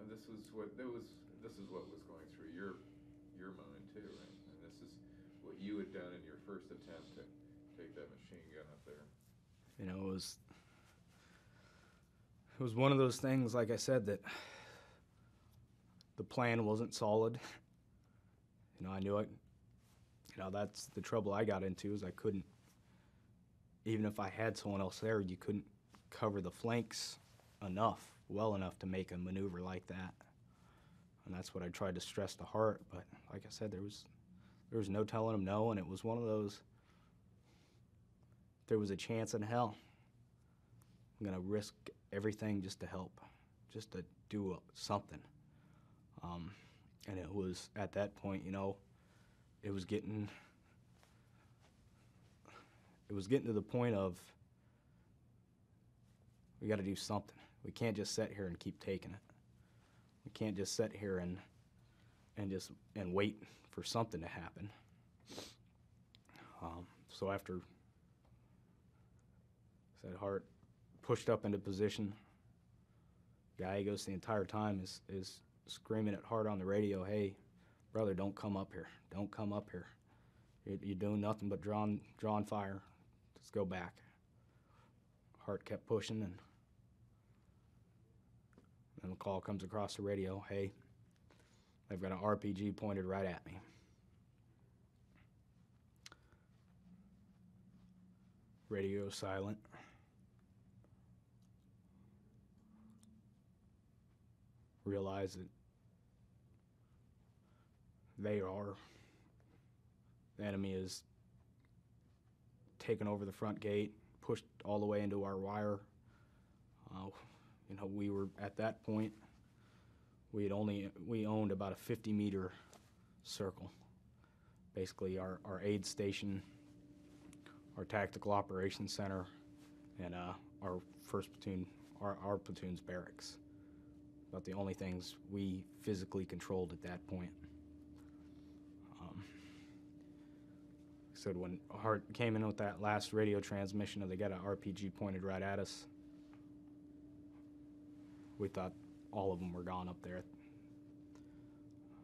and this was what there was. This is what was going through your your mind too, right? And this is what you had done in your first attempt to take that machine gun up there. You know, it was, it was one of those things, like I said, that the plan wasn't solid. You know, I knew it. You know, that's the trouble I got into is I couldn't, even if I had someone else there, you couldn't cover the flanks enough, well enough to make a maneuver like that. And that's what I tried to stress to Hart, but like I said, there was, there was no telling him no, and it was one of those, there was a chance in hell, I'm gonna risk everything just to help, just to do something. Um, and it was, at that point, you know, it was getting, it was getting to the point of, we gotta do something. We can't just sit here and keep taking it. We can't just sit here and, and just, and wait for something to happen. Um, so after, that Hart pushed up into position. Gallegos the entire time is, is screaming at Hart on the radio, hey, brother, don't come up here. Don't come up here. You're, you're doing nothing but drawing, drawing fire. Just go back. Hart kept pushing, and then the call comes across the radio, hey, they've got an R P G pointed right at me. Radio silent. Realize that they are, the enemy is taken over the front gate, pushed all the way into our wire. Uh, you know, we were, at that point, we had only, we owned about a fifty meter circle. Basically our, our aid station, our tactical operations center, and uh, our first platoon, our, our platoon's barracks. About the only things we physically controlled at that point. Um, so when Hart came in with that last radio transmission of they got an R P G pointed right at us, we thought all of them were gone up there.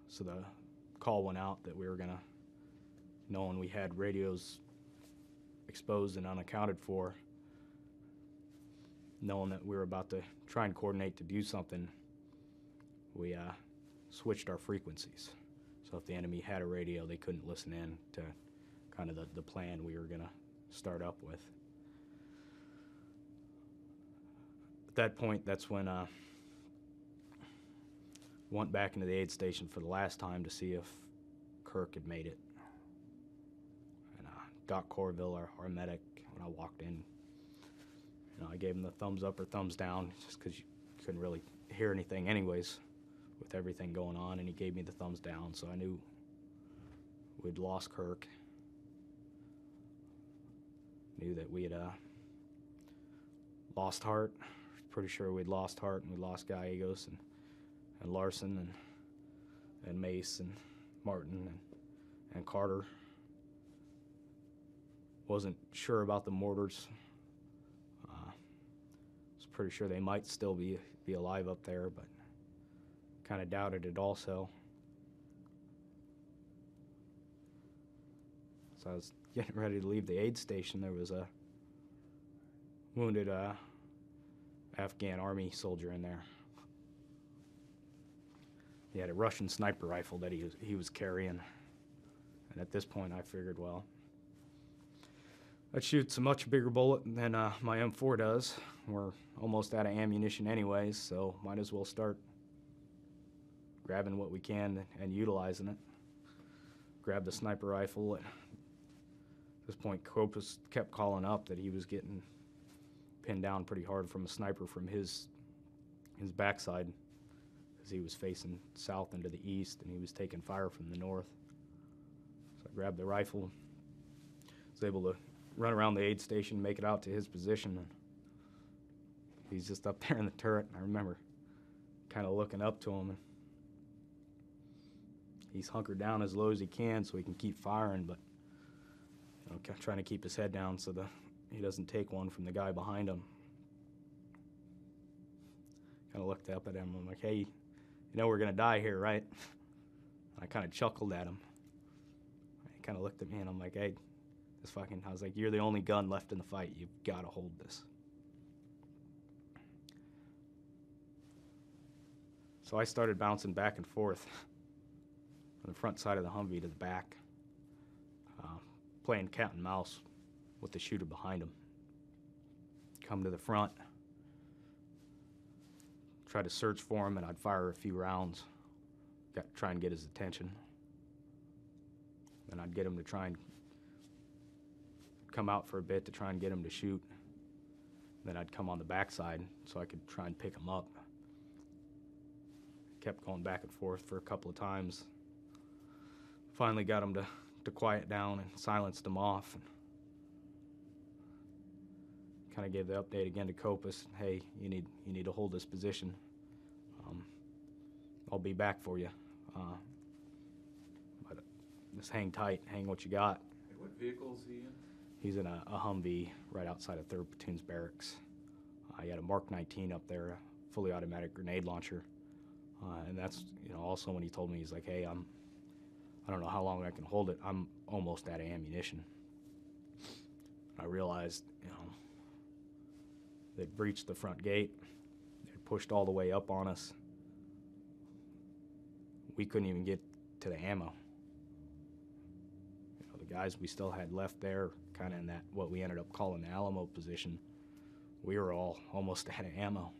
So the call went out that we were gonna, knowing we had radios exposed and unaccounted for, knowing that we were about to try and coordinate to do something, we uh, switched our frequencies. So if the enemy had a radio, they couldn't listen in to kind of the, the plan we were gonna start up with. At that point, that's when I uh, went back into the aid station for the last time to see if Kirk had made it. And uh, Doc Corville, our, our medic, when I walked in, you know, I gave him the thumbs up or thumbs down just because you couldn't really hear anything anyways with everything going on, and he gave me the thumbs down, so I knew we'd lost Kirk. Knew that we had uh, lost Hart, pretty sure we'd lost Hart and we lost Gallegos and, and Larson and, and Mace and Martin and, and Carter. Wasn't sure about the mortars. Uh, was pretty sure they might still be, be alive up there, but kind of doubted it also. So I was getting ready to leave the aid station. There was a wounded uh, Afghan army soldier in there. He had a Russian sniper rifle that he was, he was carrying. And at this point, I figured, well, that shoots a much bigger bullet than uh, my M four does. We're almost out of ammunition anyways, so might as well start grabbing what we can and utilizing it. Grabbed the sniper rifle. At this point, Copus kept calling up that he was getting pinned down pretty hard from a sniper from his, his backside, because he was facing south into the east, and he was taking fire from the north. So I grabbed the rifle, was able to run around the aid station, make it out to his position. And he's just up there in the turret, and I remember kind of looking up to him. And he's hunkered down as low as he can so he can keep firing, but you know, trying to keep his head down so the, he doesn't take one from the guy behind him. Kind of looked up at him. I'm like, hey, you know we're going to die here, right? And I kind of chuckled at him. He kind of looked at me, and I'm like, hey, this fucking, I was like, you're the only gun left in the fight. You've got to hold this. So I started bouncing back and forth from the front side of the Humvee to the back, uh, playing cat and mouse with the shooter behind him. Come to the front, try to search for him, and I'd fire a few rounds, got to try and get his attention. Then I'd get him to try and come out for a bit to try and get him to shoot. Then I'd come on the backside so I could try and pick him up. Kept going back and forth for a couple of times. Finally got him to, to quiet down and silenced him off. And kind of gave the update again to Copus. Hey, you need you need to hold this position. Um, I'll be back for you. Uh, but just hang tight, hang what you got. Hey, what vehicle is he in? He's in a, a Humvee right outside of third Platoon's barracks. Uh, he had a Mark nineteen up there, a fully automatic grenade launcher, uh, and that's you know also when he told me he's like, hey, I'm I don't know how long I can hold it. I'm almost out of ammunition. And I realized you know. They'd breached the front gate. They'd pushed all the way up on us. We couldn't even get to the ammo. You know, the guys we still had left there, kind of in that, what we ended up calling the Alamo position, we were all almost out of ammo.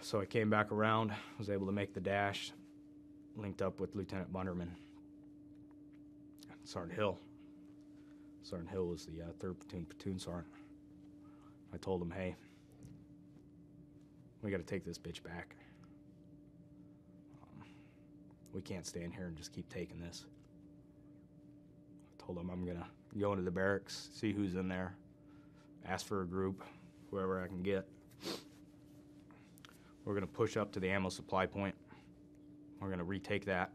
So I came back around, was able to make the dash, linked up with Lieutenant Bunderman and Sergeant Hill. Sergeant Hill was the uh, third platoon platoon sergeant. I told him, hey, we got to take this bitch back. Um, we can't stand here and just keep taking this. I told him I'm going to go into the barracks, see who's in there, ask for a group, whoever I can get. We're going to push up to the ammo supply point. We're going to retake that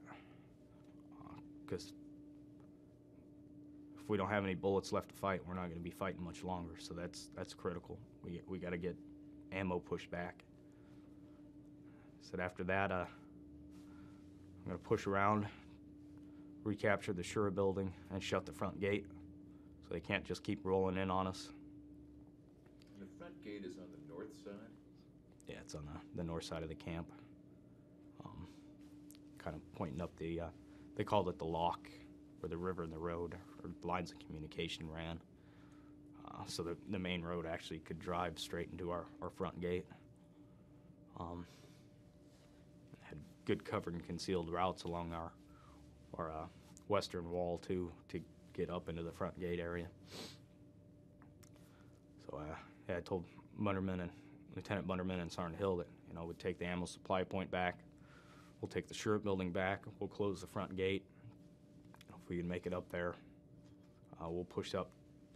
because uh, if we don't have any bullets left to fight, we're not going to be fighting much longer. So that's that's critical. We we got to get ammo pushed back. I said after that, uh, I'm going to push around, recapture the Shura building, and shut the front gate, so they can't just keep rolling in on us. The front gate is on the north side. Yeah, it's on the, the north side of the camp. Um, kind of pointing up the, uh, they called it the lock, where the river and the road or lines of communication ran. Uh, so the, the main road actually could drive straight into our, our front gate. Um, had good covered and concealed routes along our, our uh, western wall too, to get up into the front gate area. So uh, yeah, I told Bunderman and Lieutenant Bunderman and Sergeant Hill that you know, we'd take the ammo supply point back, we'll take the Shura building back, we'll close the front gate. We can make it up there. Uh, we'll push up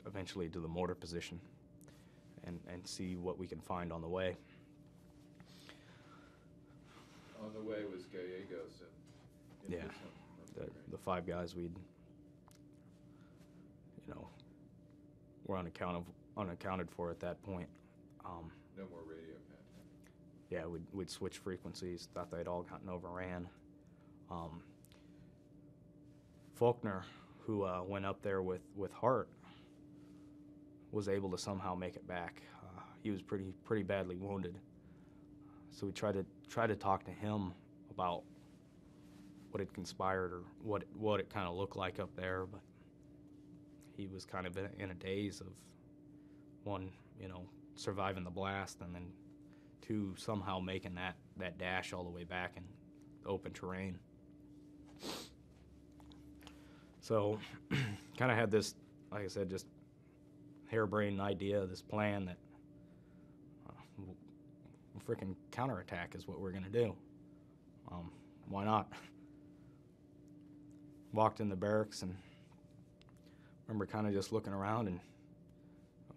eventually to the mortar position and, and see what we can find on the way. On the way was Gallegos. And yeah, the, the five guys we'd, you know, were unaccountable, unaccounted for at that point. Um, no more radio contact. Yeah, we'd, we'd switch frequencies, thought they'd all gotten overran. Um, Faulkner, who uh, went up there with, with Hart, was able to somehow make it back. Uh, he was pretty pretty badly wounded, so we tried to try to talk to him about what had conspired or what what it kind of looked like up there. But he was kind of in, in a daze of one, you know, surviving the blast, and then two, somehow making that that dash all the way back in open terrain. So, kind of had this, like I said, just harebrained idea, this plan that uh, we'll, we'll freaking counterattack is what we're gonna do. Um, why not? Walked in the barracks and remember kind of just looking around, and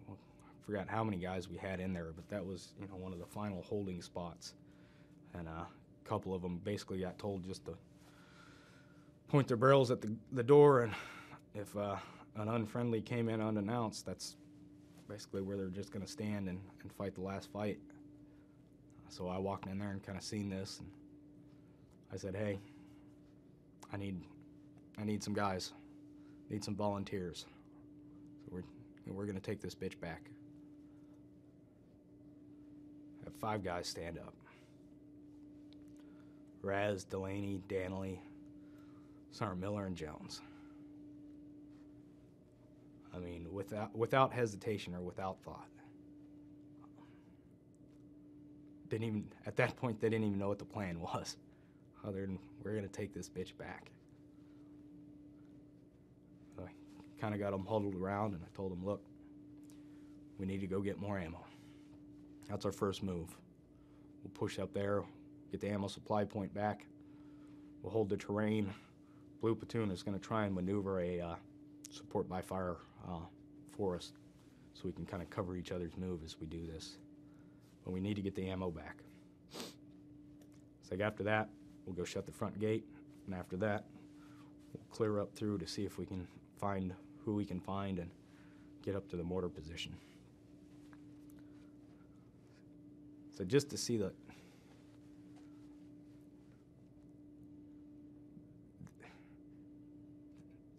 well, I forgot how many guys we had in there, but that was, you know, one of the final holding spots, and uh, a couple of them basically got told just to point their barrels at the, the door, and if uh, an unfriendly came in unannounced, that's basically where they're just gonna stand and, and fight the last fight. So I walked in there and kind of seen this, and I said, hey, I need I need some guys, need some volunteers. So we're, we're gonna take this bitch back. Have five guys stand up. Raz, Delaney, Danley, Sergeant Miller, and Jones. I mean, without without hesitation or without thought. Didn't even, at that point, they didn't even know what the plan was, other than we're gonna take this bitch back. So I kinda got them huddled around, and I told them, look, we need to go get more ammo. That's our first move. We'll push up there, get the ammo supply point back, we'll hold the terrain. Blue platoon is gonna try and maneuver a uh, support by fire uh, for us, so we can kind of cover each other's move as we do this. But we need to get the ammo back. It's like, after that, we'll go shut the front gate, and after that, we'll clear up through to see if we can find who we can find and get up to the mortar position. So just to see the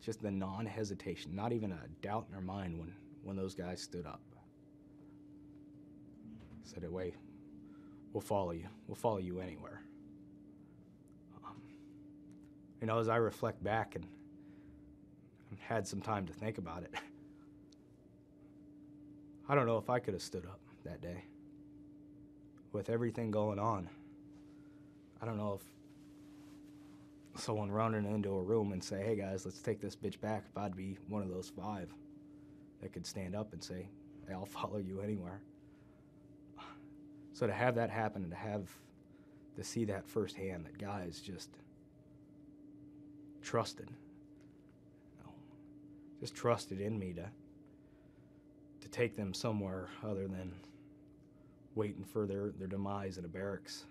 just the non-hesitation, not even a doubt in her mind when, when those guys stood up. Said, away, we'll follow you. We'll follow you anywhere. Um, you know, as I reflect back and had some time to think about it, I don't know if I could have stood up that day. With everything going on, I don't know if someone running into a room and say, hey guys, let's take this bitch back, if I'd be one of those five that could stand up and say, hey, I'll follow you anywhere. So to have that happen and to have, to see that firsthand, that guys just trusted, you know, just trusted in me to, to take them somewhere other than waiting for their, their demise in a barracks.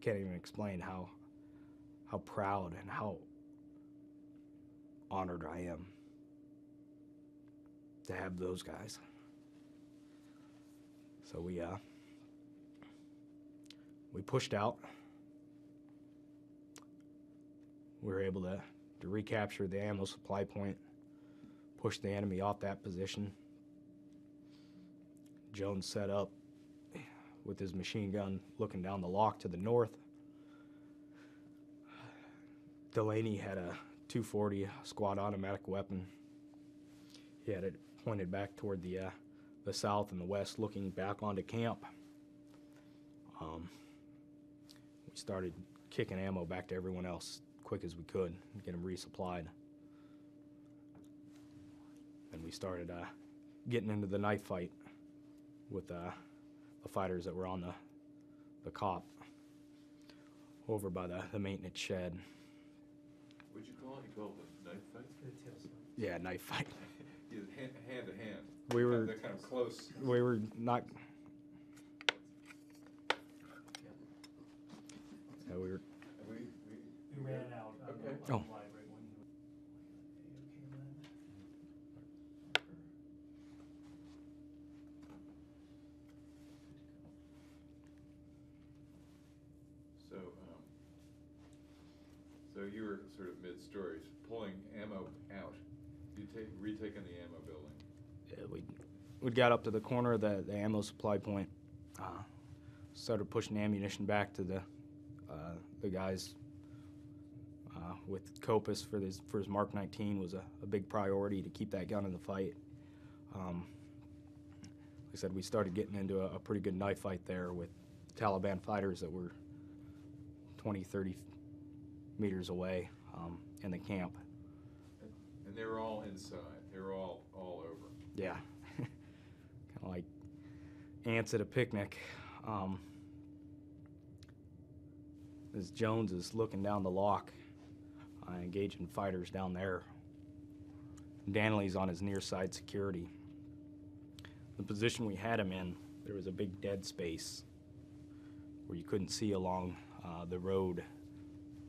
Can't even explain how how proud and how honored I am to have those guys. So we uh we pushed out. We were able to, to recapture the ammo supply point, push the enemy off that position. Jones set up with his machine gun looking down the lock to the north. Delaney had a two forty squad automatic weapon. He had it pointed back toward the, uh, the south and the west, looking back onto camp. Um, we started kicking ammo back to everyone else quick as we could, get them resupplied. Then we started uh, getting into the knife fight with uh, the fighters that were on the, the cop over by the, the maintenance shed. What'd you call it? You called it a knife fight? Yeah, knife fight. is hand, hand to hand. We were they're kind of close. We were not. So we were. We, we, we ran out. Okay. Oh. So, um, so you were sort of mid-stories, pulling ammo out. You take retaking the ammo building. Yeah, we we got up to the corner of the, the ammo supply point. Uh, started pushing ammunition back to the uh, the guys. Uh, with Copus for his for his Mark nineteen was a, a big priority to keep that gun in the fight. Um, like I said, we started getting into a, a pretty good knife fight there with Taliban fighters that were twenty, thirty meters away um, in the camp. And they were all inside. They were all, all over. Yeah. Kind of like ants at a picnic. Um, as Jones is looking down the lock, uh, engaging fighters down there. Danley's on his near side security. The position we had him in, there was a big dead space where you couldn't see along Uh, the road,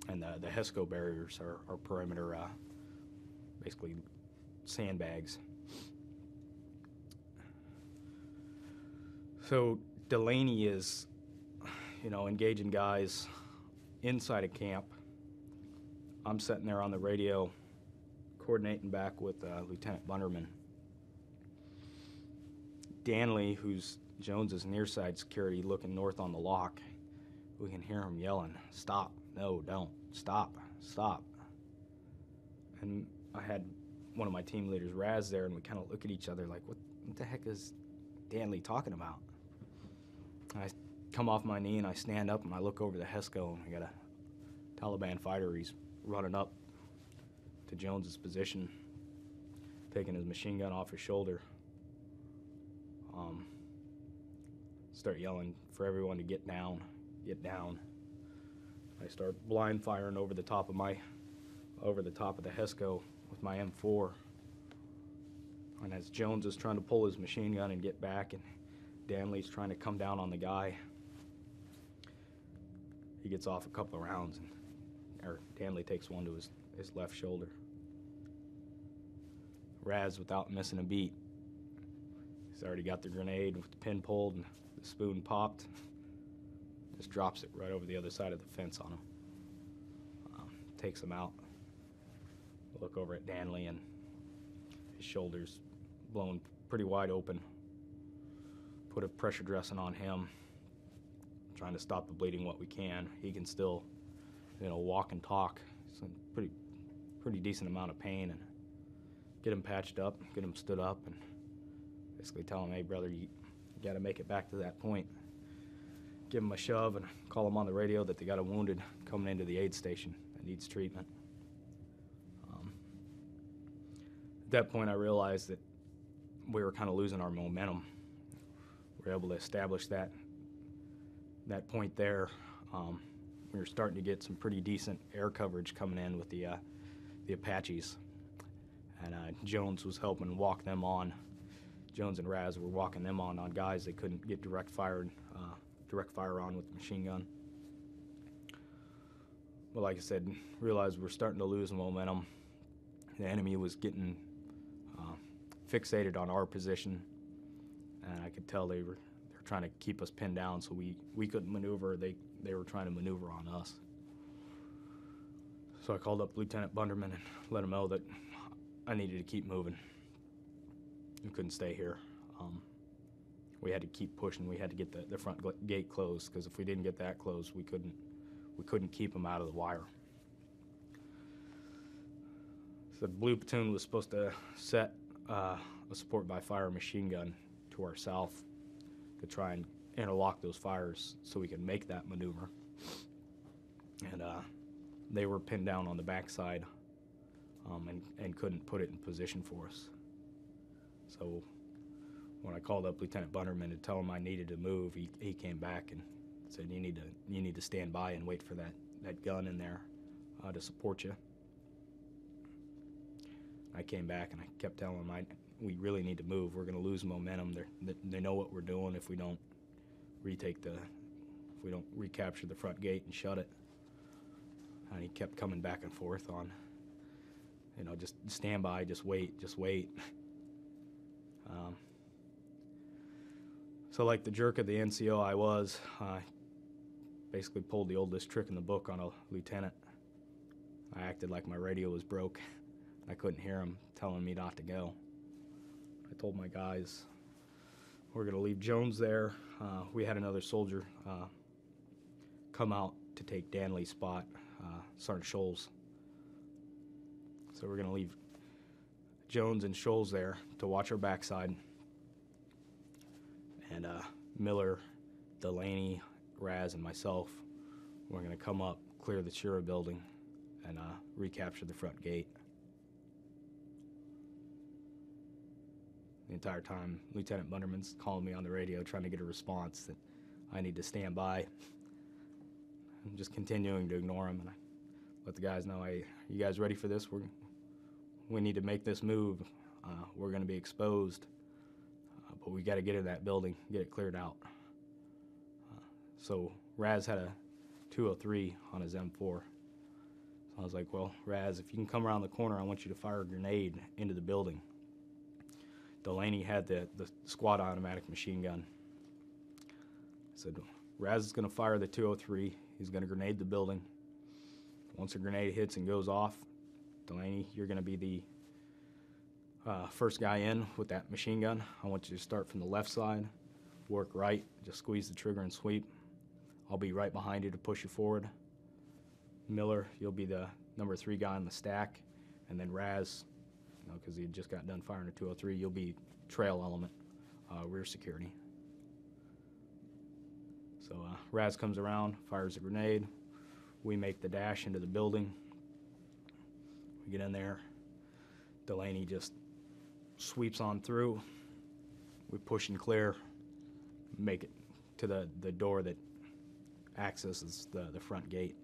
and the, the HESCO barriers are, are perimeter, uh, basically sandbags. So Delaney is, you know, engaging guys inside a camp. I'm sitting there on the radio, coordinating back with uh, Lieutenant Bunderman. Danley, who's Jones's near side security, looking north on the lock. We can hear him yelling, "Stop, no, don't, stop, stop." And I had one of my team leaders, Raz, there, and we kind of look at each other like, what, what the heck is Danley talking about? And I come off my knee and I stand up and I look over the HESCO and I got a Taliban fighter. He's running up to Jones's position, taking his machine gun off his shoulder. Um, start yelling for everyone to get down. Get down. I start blind firing over the top of my, over the top of the HESCO with my M four. And as Jones is trying to pull his machine gun and get back, and Danley's trying to come down on the guy, he gets off a couple of rounds, and or Danley takes one to his, his left shoulder. Raz, without missing a beat, he's already got the grenade with the pin pulled and the spoon popped. Just drops it right over the other side of the fence on him. Um, takes him out. Look over at Danley, and his shoulders blown pretty wide open. Put a pressure dressing on him. Trying to stop the bleeding what we can. He can still, you know, walk and talk. He's in pretty, pretty decent amount of pain, and get him patched up, get him stood up, and basically tell him, "Hey, brother, you, you got to make it back to that point." Give him a shove and call them on the radio that they got a wounded coming into the aid station that needs treatment. Um, at that point, I realized that we were kind of losing our momentum. We were able to establish that that point there. Um, we were starting to get some pretty decent air coverage coming in with the uh, the Apaches, and uh, Jones was helping walk them on. Jones and Raz were walking them on on guys they couldn't get direct fired. Uh, direct fire on with the machine gun. But like I said, realized we were starting to lose momentum. The enemy was getting uh, fixated on our position, and I could tell they were they were trying to keep us pinned down so we, we couldn't maneuver. They, they were trying to maneuver on us. So I called up Lieutenant Bunderman and let him know that I needed to keep moving. We couldn't stay here. Um, We had to keep pushing. We had to get the, the front gate closed, because if we didn't get that closed, we couldn't we couldn't keep them out of the wire. So the blue platoon was supposed to set uh, a support by fire machine gun to our south to try and interlock those fires so we could make that maneuver. And uh, they were pinned down on the backside um, and, and couldn't put it in position for us. So when I called up Lieutenant Bunderman to tell him I needed to move, he, he came back and said, you need to you need to stand by and wait for that, that gun in there uh, to support you. I came back and I kept telling him I, we really need to move. We're going to lose momentum. They're, they know what we're doing if we don't retake the, if we don't recapture the front gate and shut it. And he kept coming back and forth on, you know, just stand by, just wait, just wait. Um, so like the jerk of the N C O I was, I basically pulled the oldest trick in the book on a lieutenant. I acted like my radio was broke. I couldn't hear him telling me not to go. I told my guys, we're gonna leave Jones there. Uh, we had another soldier uh, come out to take Danley's spot, uh, Sergeant Shoals. So we're gonna leave Jones and Shoals there to watch our backside. And uh, Miller, Delaney, Raz, and myself, we're gonna come up, clear the Shura building, and uh, recapture the front gate. The entire time, Lieutenant Bunderman's calling me on the radio, trying to get a response that I need to stand by. I'm just continuing to ignore him, and I let the guys know, hey, are you guys ready for this? We're, we need to make this move. Uh, we're gonna be exposed, uh, but we gotta get in that building, get it cleared out. Uh, so Raz had a two oh three on his M four. So I was like, well, Raz, if you can come around the corner, I want you to fire a grenade into the building. Delaney had the, the squad automatic machine gun. I said, Raz is gonna fire the two oh three. He's gonna grenade the building. Once a grenade hits and goes off, Delaney, you're gonna be the uh, first guy in with that machine gun. I want you to start from the left side, work right, just squeeze the trigger and sweep. I'll be right behind you to push you forward. Miller, you'll be the number three guy in the stack, and then Raz, because he had just got done firing a two oh three, you'll be trail element, uh, rear security. So uh, Raz comes around, fires a grenade. We make the dash into the building. We get in there. Delaney just sweeps on through. We push and clear, make it to the, the door that accesses the, the front gate.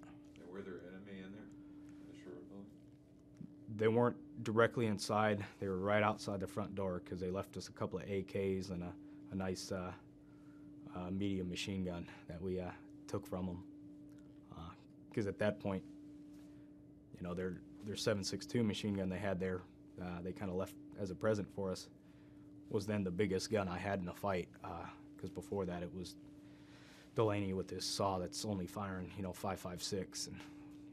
And were there enemy in there? They weren't directly inside. They were right outside the front door because they left us a couple of A Ks and a, a nice uh, uh, medium machine gun that we uh, took from them. Because uh, at that point, you know, their their seven six two machine gun they had there, uh, they kind of left as a present for us, was then the biggest gun I had in the fight. Because uh, before that, it was Delaney with this saw that's only firing, you know, five five six, and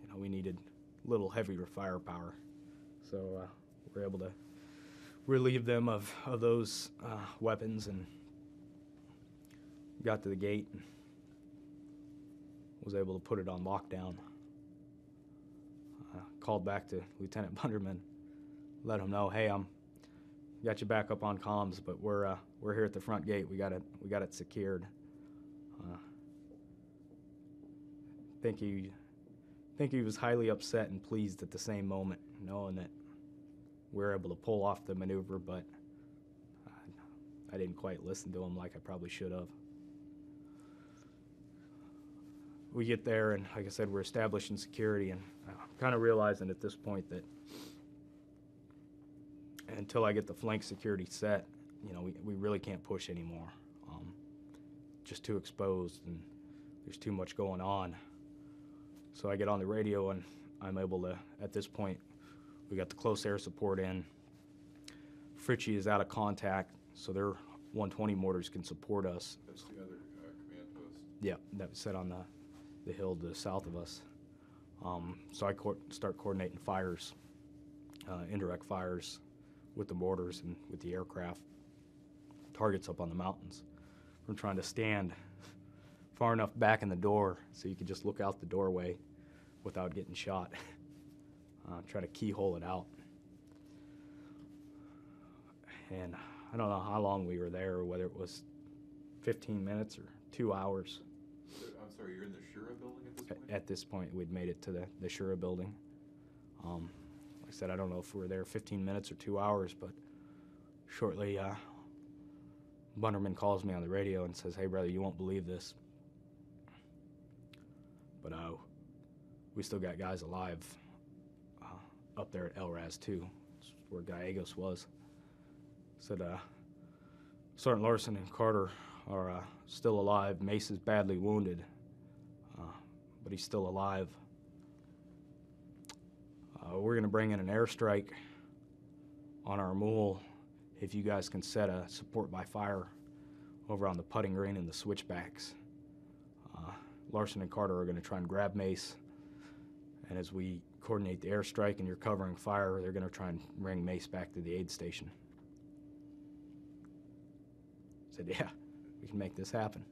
you know, we needed little heavier firepower. So uh, we're able to relieve them of, of those uh, weapons and got to the gate and was able to put it on lockdown. Uh, called back to Lieutenant Bunderman, let him know, hey, I'm got you back up on comms, but we're uh, we're here at the front gate. We got it. We got it secured. Uh, think he, think he was highly upset and pleased at the same moment, knowing that we were able to pull off the maneuver, but I, I didn't quite listen to him like I probably should have. We get there, and like I said, we're establishing security, and I'm kind of realizing at this point that until I get the flank security set, you know, we, we really can't push anymore. Um, just too exposed, and there's too much going on. So I get on the radio, and I'm able to, at this point, we got the close air support in. Fritchie is out of contact, so their one twenty mortars can support us. That's the other uh, command post. Yeah, that was set on the, the hill to the south of us. Um, so I co start coordinating fires, uh, indirect fires with the mortars and with the aircraft, targets up on the mountains. We're trying to stand far enough back in the door so you can just look out the doorway without getting shot. Uh, try to keyhole it out. And I don't know how long we were there, or whether it was fifteen minutes or two hours. So, I'm sorry, you're in the Shura building at this point? At, at this point, we'd made it to the, the Shura building. Um, like I said, I don't know if we were there fifteen minutes or two hours, but shortly, uh, Bunderman calls me on the radio and says, hey, brother, you won't believe this, but uh, we still got guys alive up there at El Raz, too, where Gallegos was. Said, uh, Sergeant Larson and Carter are uh, still alive. Mace is badly wounded, uh, but he's still alive. Uh, we're gonna bring in an airstrike on our mule if you guys can set a support by fire over on the putting green and the switchbacks. Uh, Larson and Carter are gonna try and grab Mace, and as we coordinate the airstrike and you're covering fire, they're gonna try and bring Mace back to the aid station. I said, yeah, we can make this happen.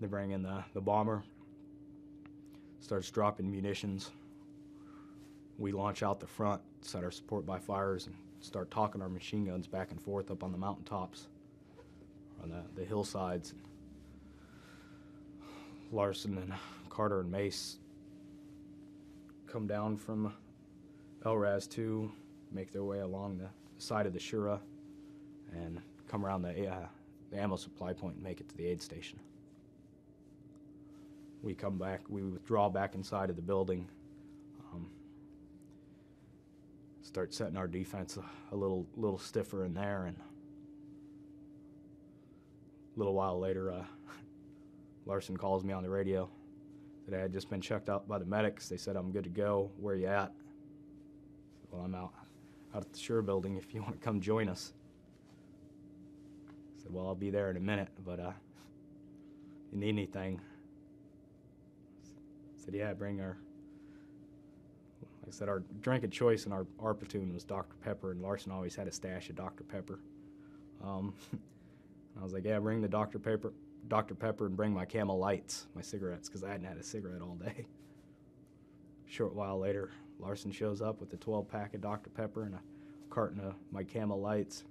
They bring in the, the bomber, starts dropping munitions. We launch out the front, set our support by fires, and start talking our machine guns back and forth up on the mountaintops, on the, the hillsides. Larson and Carter and Mace come down from El Raz two, make their way along the side of the Shura, and come around the, uh, the ammo supply point and make it to the aid station. We come back, we withdraw back inside of the building, um, start setting our defense a, a little little stiffer in there, and a little while later, uh, Larson calls me on the radio that I had just been checked out by the medics. They said, I'm good to go, where you at? I said, well, I'm out, out at the Shure building if you want to come join us. I said, well, I'll be there in a minute, but uh, if you need anything. I said, yeah, bring our, like I said, our drink of choice in our, our platoon was Doctor Pepper, and Larson always had a stash of Doctor Pepper. Um, I was like, yeah, bring the Doctor Pepper. Doctor Pepper and bring my Camel Lights, my cigarettes, because I hadn't had a cigarette all day. A short while later, Larson shows up with a twelve pack of Doctor Pepper and a carton of my Camel Lights.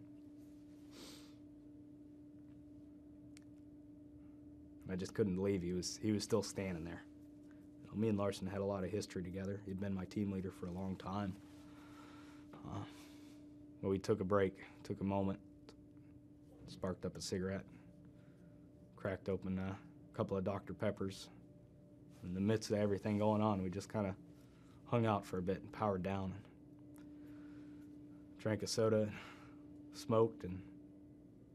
And I just couldn't believe he was, he was still standing there. You know, me and Larson had a lot of history together. He'd been my team leader for a long time. Uh, but we took a break, took a moment, sparked up a cigarette, cracked open a couple of Doctor Peppers. In the midst of everything going on, we just kind of hung out for a bit and powered down, and drank a soda, smoked, and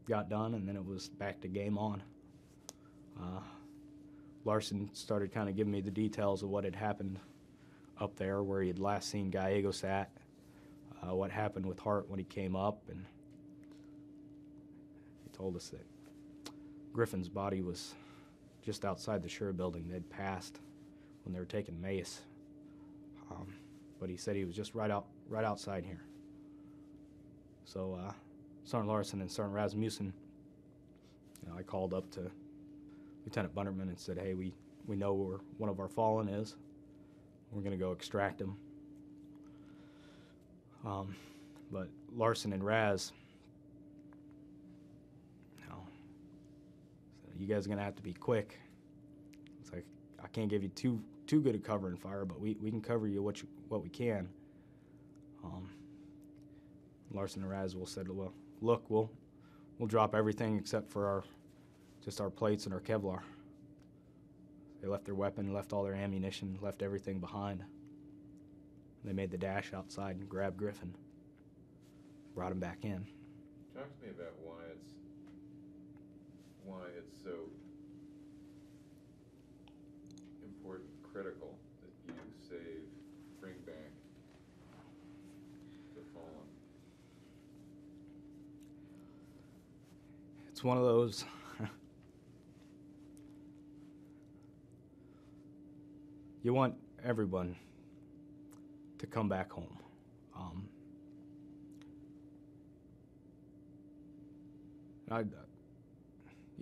got done, and then it was back to game on. Uh, Larson started kind of giving me the details of what had happened up there, where he had last seen Gallegos at, uh, what happened with Hart when he came up, and he told us that Griffin's body was just outside the Shure building. They'd passed when they were taking Mace. Um, but he said he was just right out, right outside here. So uh, Sergeant Larson and Sergeant Rasmussen, you know, I called up to Lieutenant Bunderman and said, hey, we, we know where one of our fallen is. We're gonna go extract him. Um, but Larson and Raz, you guys are gonna have to be quick. It's like, I can't give you too too good a cover and fire, but we, we can cover you what you, what we can. Um, Larson and Raswell said, well, look, we'll we'll drop everything except for our just our plates and our Kevlar. They left their weapon, left all their ammunition, left everything behind. They made the dash outside and grabbed Griffin, brought him back in. Talk to me about why it's why it's so important, critical, that you save, bring back the fallen. It's one of those, you want everyone to come back home. Um, I, I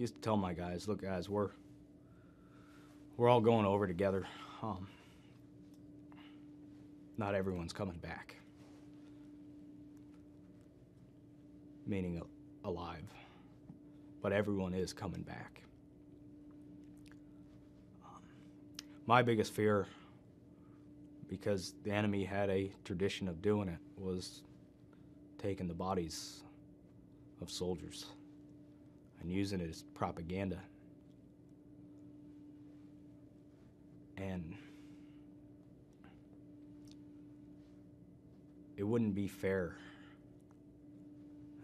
used to tell my guys, look guys, we're we're all going over together. Um, not everyone's coming back, meaning al alive, but everyone is coming back. Um, my biggest fear, because the enemy had a tradition of doing it, was taking the bodies of soldiers and using it as propaganda. And it wouldn't be fair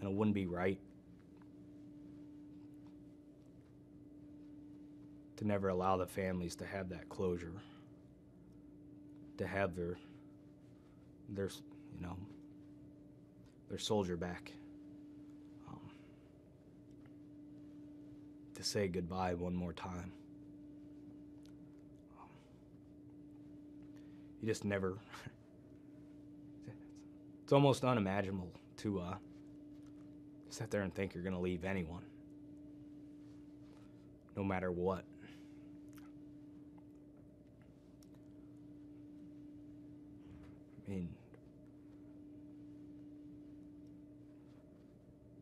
and it wouldn't be right to never allow the families to have that closure, to have their, their, you know, their soldier back. Um, to say goodbye one more time. Um, you just never, it's almost unimaginable to uh, sit there and think you're gonna leave anyone, no matter what. I mean,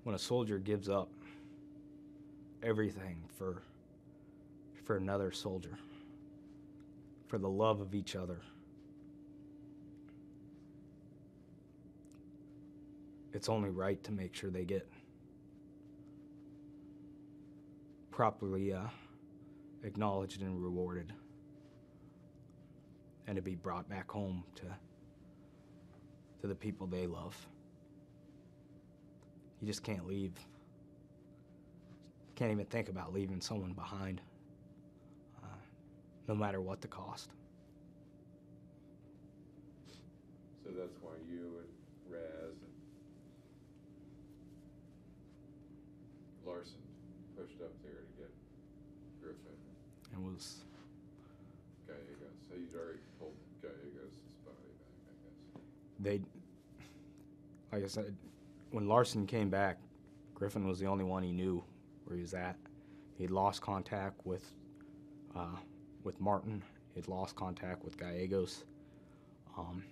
when a soldier gives up everything for, for another soldier, for the love of each other, it's only right to make sure they get properly uh, acknowledged and rewarded, and to be brought back home to to the people they love. You just can't leave. You can't even think about leaving someone behind, uh, no matter what the cost. So that's why you and Raz and Larson pushed up there to get Griffin. It was Gallegos. So you'd already pulled Gallegos' body back, I guess. They, like I said, when Larson came back, Griffin was the only one he knew where he was at. He'd lost contact with uh, with Martin. He'd lost contact with Gallegos, um,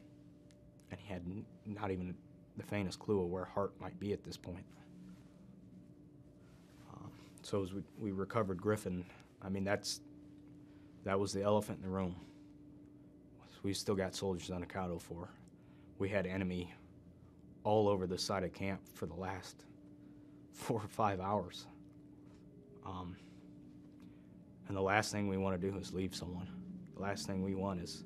and he had not even the faintest clue of where Hart might be at this point. So as we, we recovered Griffin, I mean, that's, that was the elephant in the room. We still got soldiers on account for. We had enemy all over the side of camp for the last four or five hours. Um, and the last thing we want to do is leave someone. The last thing we want is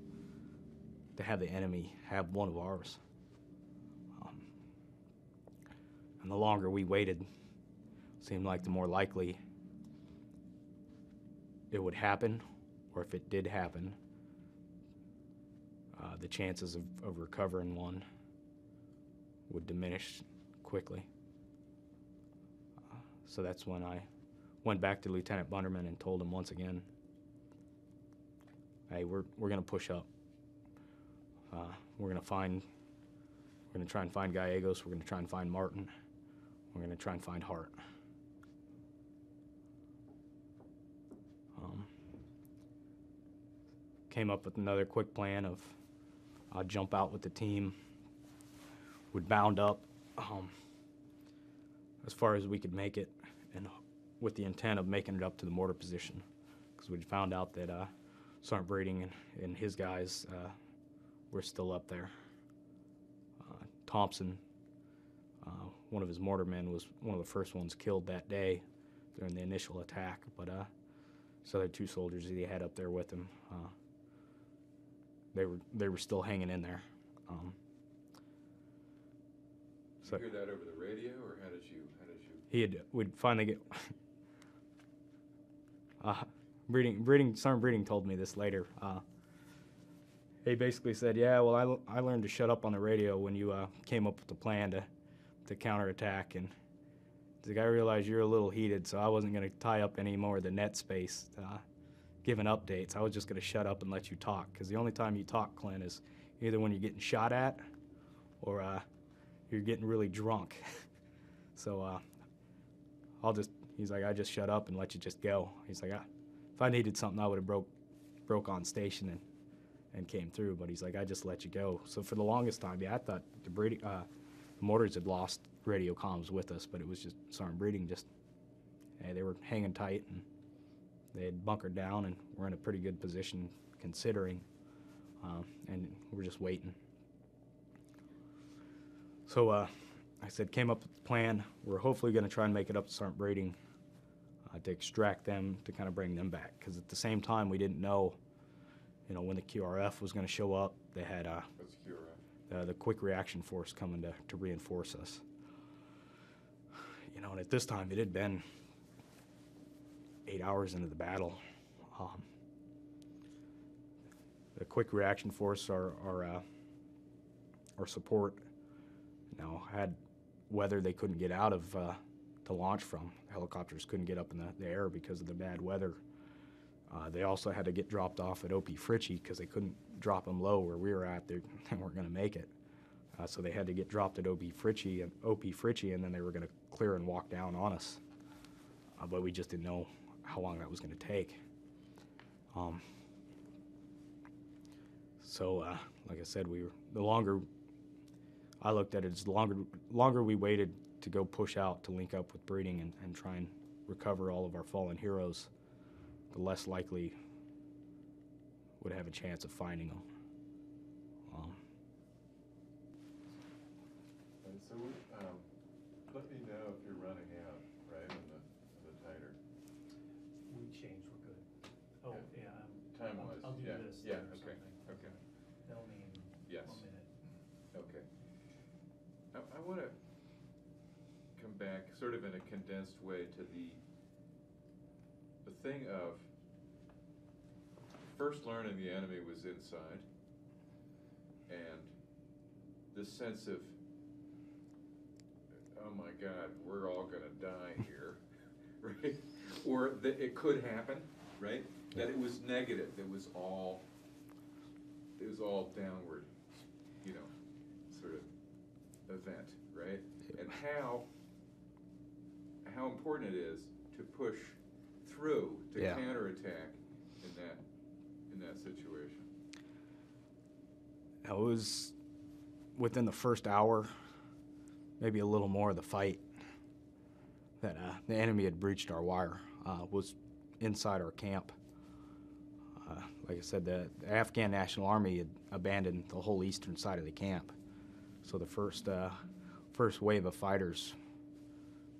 to have the enemy have one of ours. Um, and the longer we waited, seemed like the more likely it would happen, or if it did happen, uh, the chances of, of recovering one would diminish quickly. Uh, so that's when I went back to Lieutenant Bunderman and told him once again, hey, we're, we're gonna push up. Uh, we're gonna find, we're gonna try and find Gallegos, we're gonna try and find Martin, we're gonna try and find Hart. Came up with another quick plan of I'd uh, jump out with the team, would bound up um, as far as we could make it, and with the intent of making it up to the mortar position, because we found out that uh, Sergeant Breeding and, and his guys uh, were still up there. Uh, Thompson, uh, one of his mortar men, was one of the first ones killed that day during the initial attack, but uh, his other two soldiers that he had up there with him, uh, They were they were still hanging in there. Um, so did you hear that over the radio, or how did you how did you? He had we'd finally get. uh, breeding breeding Sergeant Breeding told me this later. Uh, he basically said, "Yeah, well, I, I learned to shut up on the radio when you uh, came up with the plan to to counterattack, and the I realized you're a little heated, so I wasn't going to tie up any more of the net space." Uh, Giving updates, I was just going to shut up and let you talk, because the only time you talk, Clint, is either when you're getting shot at, or uh, you're getting really drunk. so uh, I'll just—he's like, I just shut up and let you just go. He's like, I, if I needed something, I would have broke broke on station and and came through. But he's like, I just let you go. So for the longest time, yeah, I thought the breeding, uh, the mortars had lost radio comms with us, but it was just Sergeant Breeding. Just hey, they were hanging tight and. They had bunkered down and were in a pretty good position considering, uh, and we're just waiting. So uh, I said, came up with the plan. We're hopefully gonna try and make it up to Sergeant Breeding uh, to extract them, to kind of bring them back. Because at the same time, we didn't know, you know, when the Q R F was gonna show up. They had uh, What's Q R F? Uh, the Quick Reaction Force coming to, to reinforce us. you know, and at this time it had been eight hours into the battle. Um, the quick reaction force, our our, uh, our support, you know, had weather they couldn't get out of uh, to launch from. Helicopters couldn't get up in the, the air because of the bad weather. Uh, they also had to get dropped off at O P Fritchie because they couldn't drop them low where we were at. They, they weren't going to make it. Uh, so they had to get dropped at O P Fritchie, and O P Fritchie, and then they were going to clear and walk down on us. Uh, but we just didn't know how long that was going to take. Um, so, uh, like I said, we were, the longer I looked at it, it's the longer, longer we waited to go push out to link up with Breeding and, and try and recover all of our fallen heroes, the less likely would have a chance of finding them. Um, So, um, let me know if you're running out, right, on the, on the tighter. We changed, we're good. Oh, yeah. yeah Time-wise, I'll, I'll do yeah. this. Yeah, okay, something. okay. That'll mean yes. one minute. Okay. I, I want to come back sort of in a condensed way to the, the thing of first learning the enemy was inside, and this sense of, oh my God, we're all gonna die here, right? Or that it could happen, right? That it was negative. It was all. It was all downward, you know, sort of event, right? And how. How important it is to push through to yeah. counterattack in that in that situation. It was within the first hour, maybe a little more of the fight, that uh, the enemy had breached our wire, uh, was inside our camp. Uh, like I said, the, the Afghan National Army had abandoned the whole eastern side of the camp. So the first, uh, first wave of fighters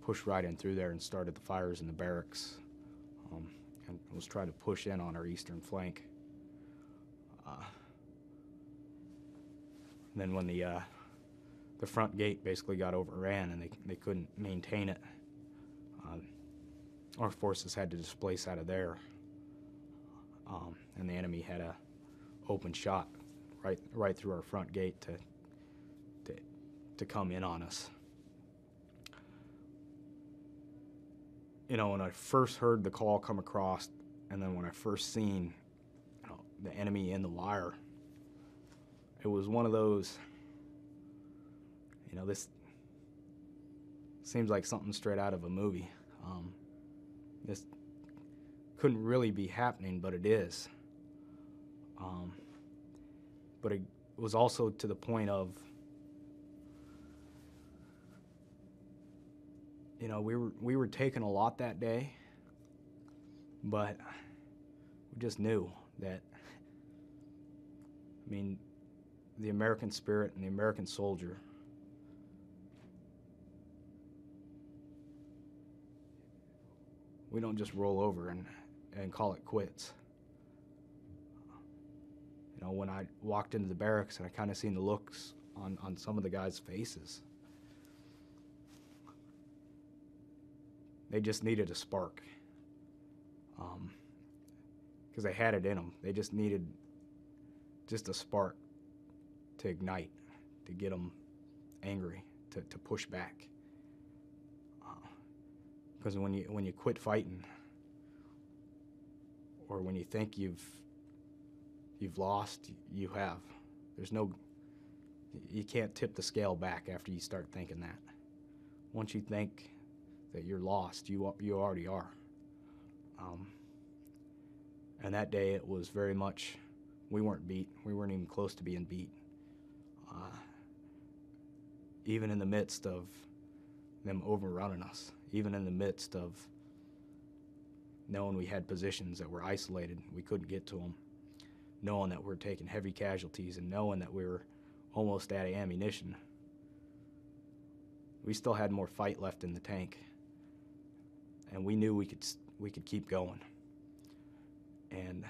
pushed right in through there and started the fires in the barracks, um, and was trying to push in on our eastern flank. Uh, and then when the uh, the front gate basically got overran and they, they couldn't maintain it. Um, our forces had to displace out of there. Um, and the enemy had a open shot right right through our front gate to, to, to come in on us. You know, when I first heard the call come across, and then when I first seen you know, the enemy in the wire, it was one of those, you know, this seems like something straight out of a movie. Um, this couldn't really be happening, but it is. Um, but it was also to the point of, you know, we were we were taking a lot that day, but we just knew that. I mean, the American spirit and the American soldier. We don't just roll over and, and call it quits. You know, when I walked into the barracks and I kind of seen the looks on, on some of the guys' faces, they just needed a spark. Um, because they had it in them. They just needed just a spark to ignite, to get them angry, to, to push back. Because when you when you quit fighting, or when you think you've you've lost, you have. There's no, you can't tip the scale back after you start thinking that. Once you think that you're lost, you you already are. Um, and that day it was very much, we weren't beat. We weren't even close to being beat. Uh, even in the midst of them overrunning us, even in the midst of knowing we had positions that were isolated, we couldn't get to them, knowing that we're taking heavy casualties and knowing that we were almost out of ammunition, we still had more fight left in the tank, and we knew we could we could keep going. And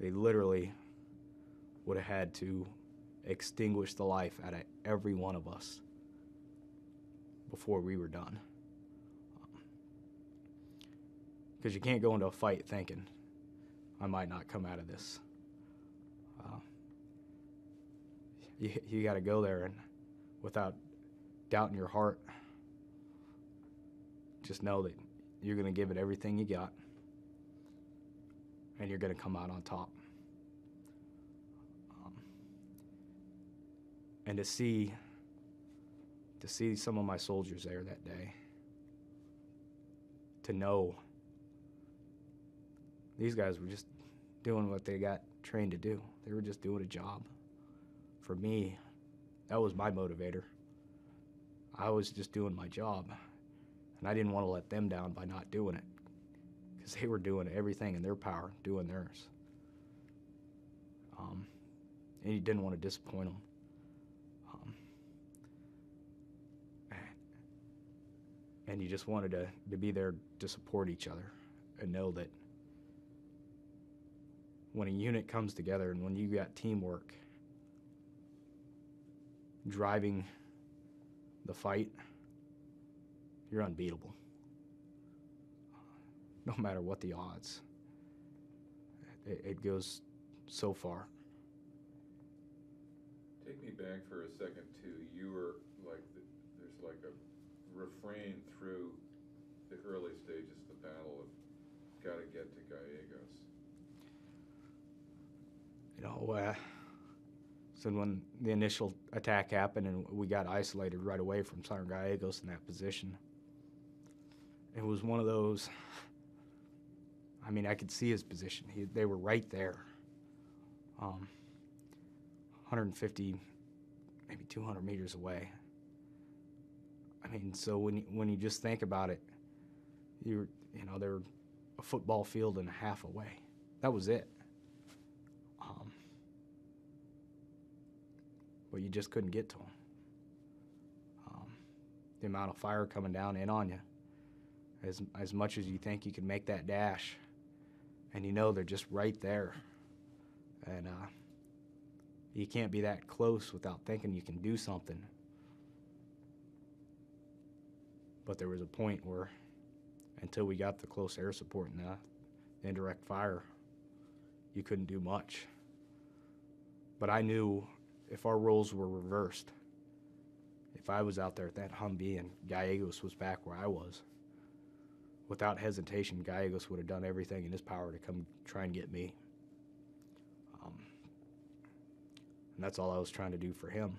they literally would have had to extinguish the life out of every one of us before we were done. Because um, you can't go into a fight thinking, I might not come out of this. Uh, you you got to go there and without doubt in your heart, just know that you're going to give it everything you got, and you're going to come out on top. Um, and to see, to see some of my soldiers there that day, to know these guys were just doing what they got trained to do. They were just doing a job. For me, that was my motivator. I was just doing my job, and I didn't want to let them down by not doing it, because they were doing everything in their power, doing theirs. Um, and you didn't want to disappoint them. Um, and you just wanted to, to be there to support each other and know that when a unit comes together and when you got teamwork, driving the fight, you're unbeatable, no matter what the odds. It, it goes so far. Take me back for a second too. You were like, the, there's like a refrain through the early stages of the battle of gotta get to Gallegos. You know, uh, so when the initial attack happened and we got isolated right away from Sergeant Gallegos in that position, it was one of those, I mean, I could see his position. He, they were right there. Um, one hundred fifty, maybe two hundred meters away. I mean, so when you, when you just think about it, you were, you know, they were a football field and a half away. That was it. Um, but you just couldn't get to them. Um, the amount of fire coming down in on you, as, as much as you think you can make that dash, and you know they're just right there. And uh, you can't be that close without thinking you can do something. But there was a point where, until we got the close air support and the indirect fire, you couldn't do much. But I knew if our roles were reversed, if I was out there at that Humvee and Gallegos was back where I was, without hesitation, Gallegos would have done everything in his power to come try and get me. Um, and that's all I was trying to do for him,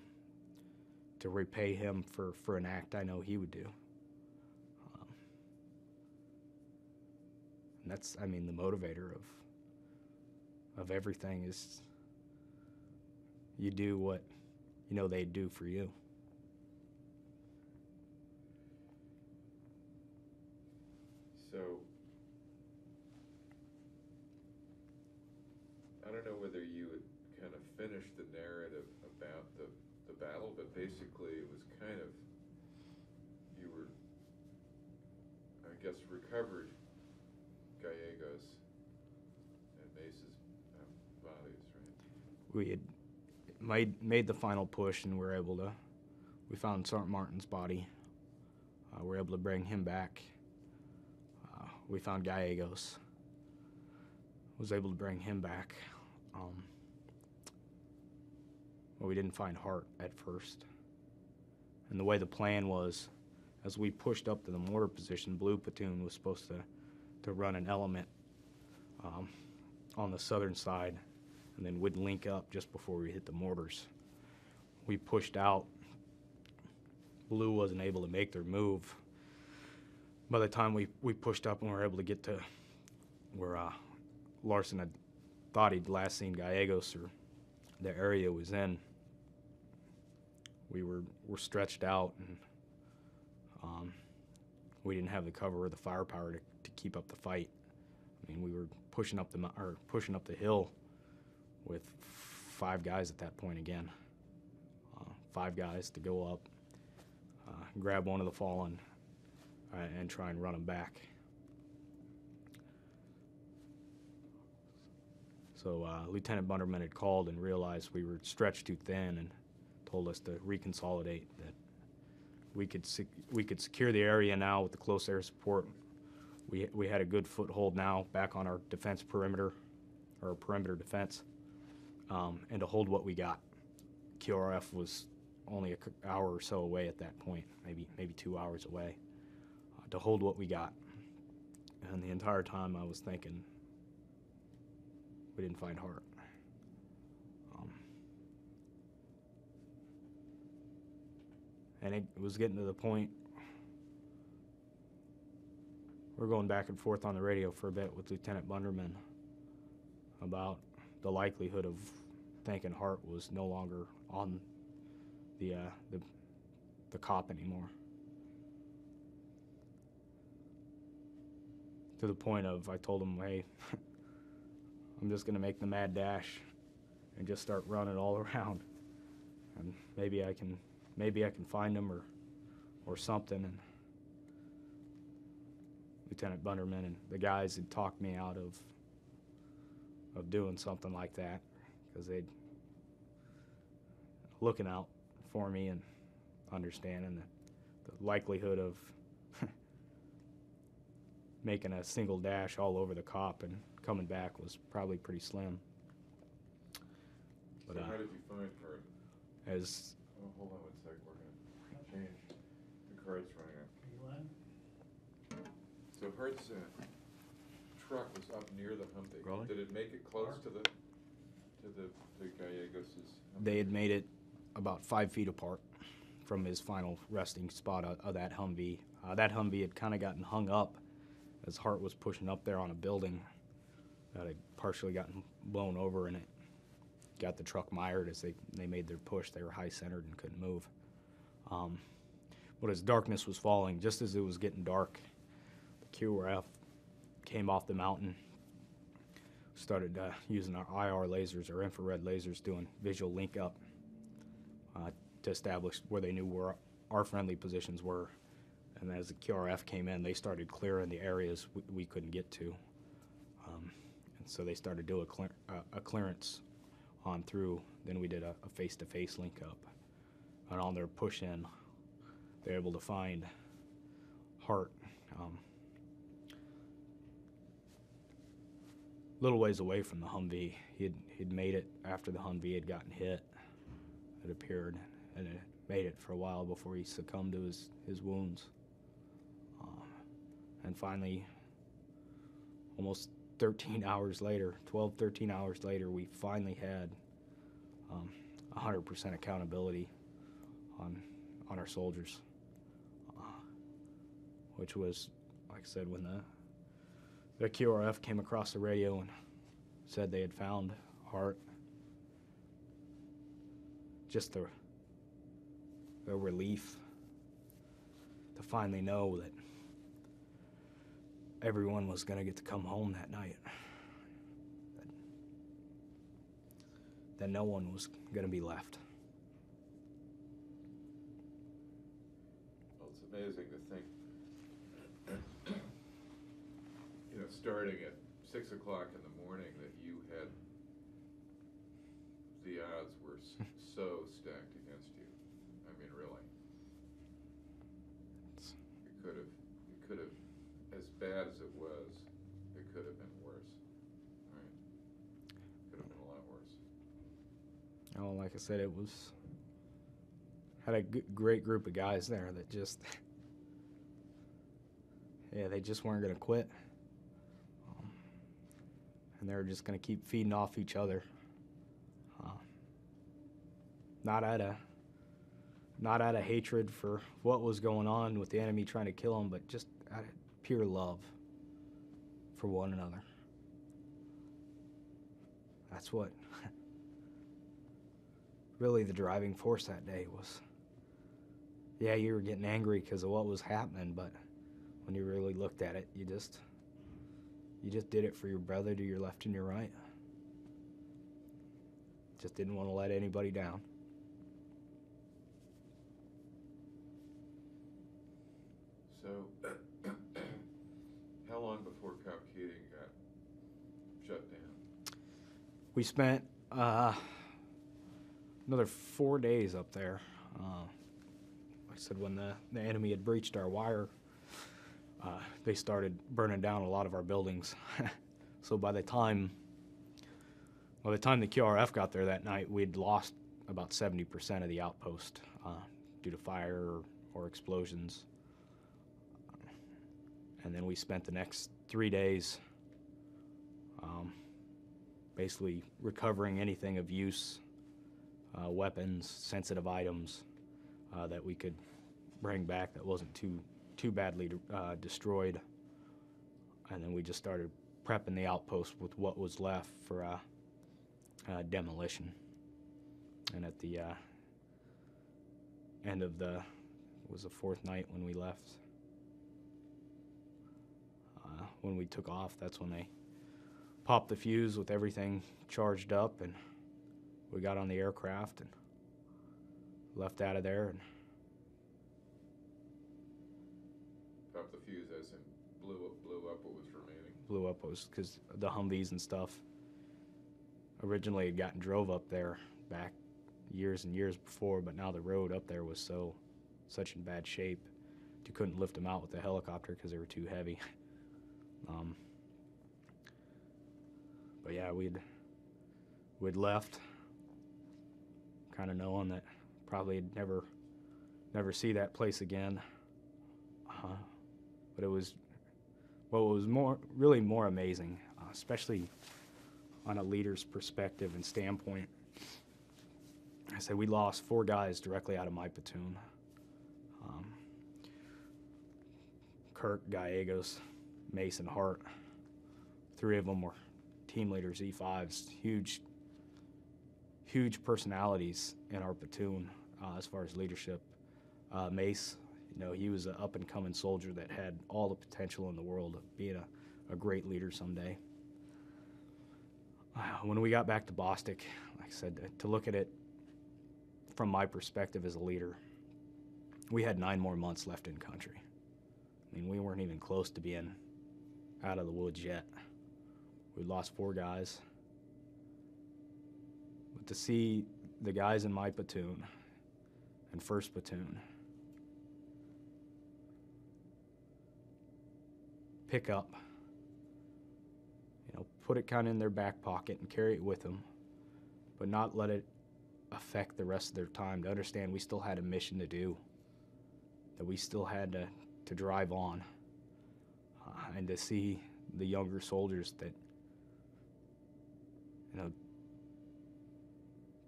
to repay him for, for an act I know he would do. Um, and that's, I mean, the motivator of of everything is you do what you know they'd do for you. So, I don't know whether you would kind of finish the narrative about the, the battle, but basically it was kind of, you were, I guess, recovered Gallegos and Mace's bodies, right? We had made, made the final push and were able to, we found Sergeant Martin's body. Uh, we were able to bring him back. Uh, we found Gallegos. Was able to bring him back. Um, well, we didn't find Hart at first. And the way the plan was, as we pushed up to the mortar position, Blue Platoon was supposed to, to run an element um, on the southern side, and then would link up just before we hit the mortars. We pushed out. Blue wasn't able to make their move. By the time we, we pushed up and we were able to get to where uh, Larson had thought he'd last seen Gallegos, or the area was in, we were, were stretched out, and um, we didn't have the cover or the firepower to, to keep up the fight. I mean, we were pushing up the, or pushing up the hill with five guys at that point again. Uh, five guys to go up, uh, grab one of the fallen, and try and run them back. So uh, Lieutenant Bunderman had called and realized we were stretched too thin and told us to reconsolidate, that we could sec we could secure the area now with the close air support. We we had a good foothold now back on our defense perimeter, or perimeter defense, um, and to hold what we got. Q R F was only an hour or so away at that point, maybe maybe two hours away, uh, to hold what we got. And the entire time I was thinking, we didn't find Hart. Um, and it was getting to the point, we're going back and forth on the radio for a bit with Lieutenant Bunderman about the likelihood of thinking Hart was no longer on the, uh, the, the cop anymore. To the point of, I told him, hey, I'm just gonna make the mad dash and just start running all around. And maybe I can, maybe I can find him or, or something. And Lieutenant Bunderman and the guys had talked me out of, of doing something like that, because they'd looking out for me and understanding the, the likelihood of making a single dash all over the cop and coming back was probably pretty slim. But, so uh, how did you find Hart? As oh, hold on one sec, we're gonna change the cards right now. So Hart's uh, truck was up near the Humvee. Really? Did it make it close Hart? to the to the to Gallegos's? Humvee? They had made it about five feet apart from his final resting spot of, of that Humvee. Uh, that Humvee had kind of gotten hung up as Hart was pushing up there on a building that had partially gotten blown over, and it got the truck mired as they, they made their push. They were high-centered and couldn't move. Um, but as darkness was falling, just as it was getting dark, the Q R F came off the mountain, started uh, using our I R lasers, or infrared lasers, doing visual link-up uh, to establish where they knew where our friendly positions were. And as the Q R F came in, they started clearing the areas we, we couldn't get to. Um, and so they started doing a, clear, uh, a clearance on through. Then we did a face-to-face link-up. And on their push-in, they were able to find Hart. Um, little ways away from the Humvee. He'd, he'd made it after the Humvee had gotten hit, it appeared, and it made it for a while before he succumbed to his, his wounds. And finally, almost thirteen hours later, twelve, thirteen hours later, we finally had um, one hundred percent accountability on on our soldiers, uh, which was, like I said, when the, the Q R F came across the radio and said they had found Hart, just the, the relief to finally know that everyone was gonna get to come home that night. That, that no one was gonna be left. Well, it's amazing to think, you know, starting at six o'clock in the morning, that you had, the odds were so stacked against you. I mean, really. You could have, you could have, as bad as it was, it could have been worse. All right? Could have been a lot worse. Oh, like I said, it was, had a g great group of guys there that just, yeah, they just weren't going to quit. Um, and they were just going to keep feeding off each other. Uh, not out of, not out of hatred for what was going on with the enemy trying to kill them, but just out of pure love for one another. That's what really the driving force that day was. Yeah, you were getting angry because of what was happening, but when you really looked at it, you just you just did it for your brother to your left and your right. Just didn't want to let anybody down. So how long before Cop Keating got shut down? We spent uh, another four days up there. Uh, I said when the, the enemy had breached our wire, uh, they started burning down a lot of our buildings. So by the time, by the time the Q R F got there that night, we'd lost about seventy percent of the outpost uh, due to fire or explosions. And then we spent the next three days um, basically recovering anything of use, uh, weapons, sensitive items uh, that we could bring back that wasn't too too badly uh, destroyed. And then we just started prepping the outpost with what was left for uh, uh, demolition. And at the uh, end of the, it was the fourth night when we left, uh, when we took off, that's when they popped the fuse with everything charged up, and we got on the aircraft and left out of there. And popped the fuse as in blew up, blew up what was remaining? Blew up what was, because the Humvees and stuff originally had gotten drove up there back years and years before, but now the road up there was so such in bad shape you couldn't lift them out with the helicopter because they were too heavy. Um, but yeah, we'd we'd left, kind of knowing that probably would never never see that place again. Uh, but it was well, it was more really more amazing, uh, especially on a leader's perspective and standpoint. I said we lost four guys directly out of my platoon. Um, Kirk, Gallegos, Mace, and Hart. Three of them were team leaders, E fives, huge, huge personalities in our platoon uh, as far as leadership. Uh, Mace, you know, he was an up-and-coming soldier that had all the potential in the world of being a, a great leader someday. Uh, when we got back to Bostic, like I said, to look at it from my perspective as a leader, we had nine more months left in country. I mean, we weren't even close to being out of the woods yet. We lost four guys. But to see the guys in my platoon and first platoon pick up, you know, put it kind of in their back pocket and carry it with them, but not let it affect the rest of their time, to understand we still had a mission to do, that we still had to, to drive on, uh, and to see the younger soldiers that, you know,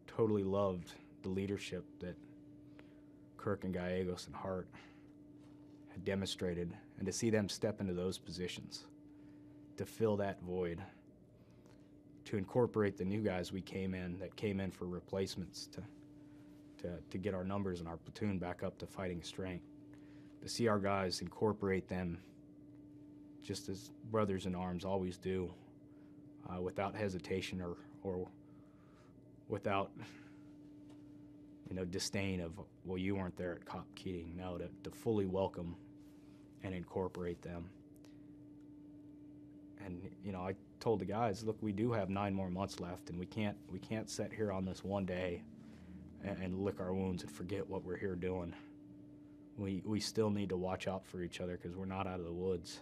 totally loved the leadership that Kirk and Gallegos and Hart had demonstrated, and to see them step into those positions, to fill that void, to incorporate the new guys we came in, that came in for replacements to, to, to get our numbers and our platoon back up to fighting strength. To see our guys incorporate them just as brothers in arms always do, uh, without hesitation or, or without, you know, disdain of, well, you weren't there at Cop Keating. No, to, to fully welcome and incorporate them. And, you know, I told the guys, look, we do have nine more months left, and we can't we can't sit here on this one day and, and lick our wounds and forget what we're here doing. We, we still need to watch out for each other because we're not out of the woods.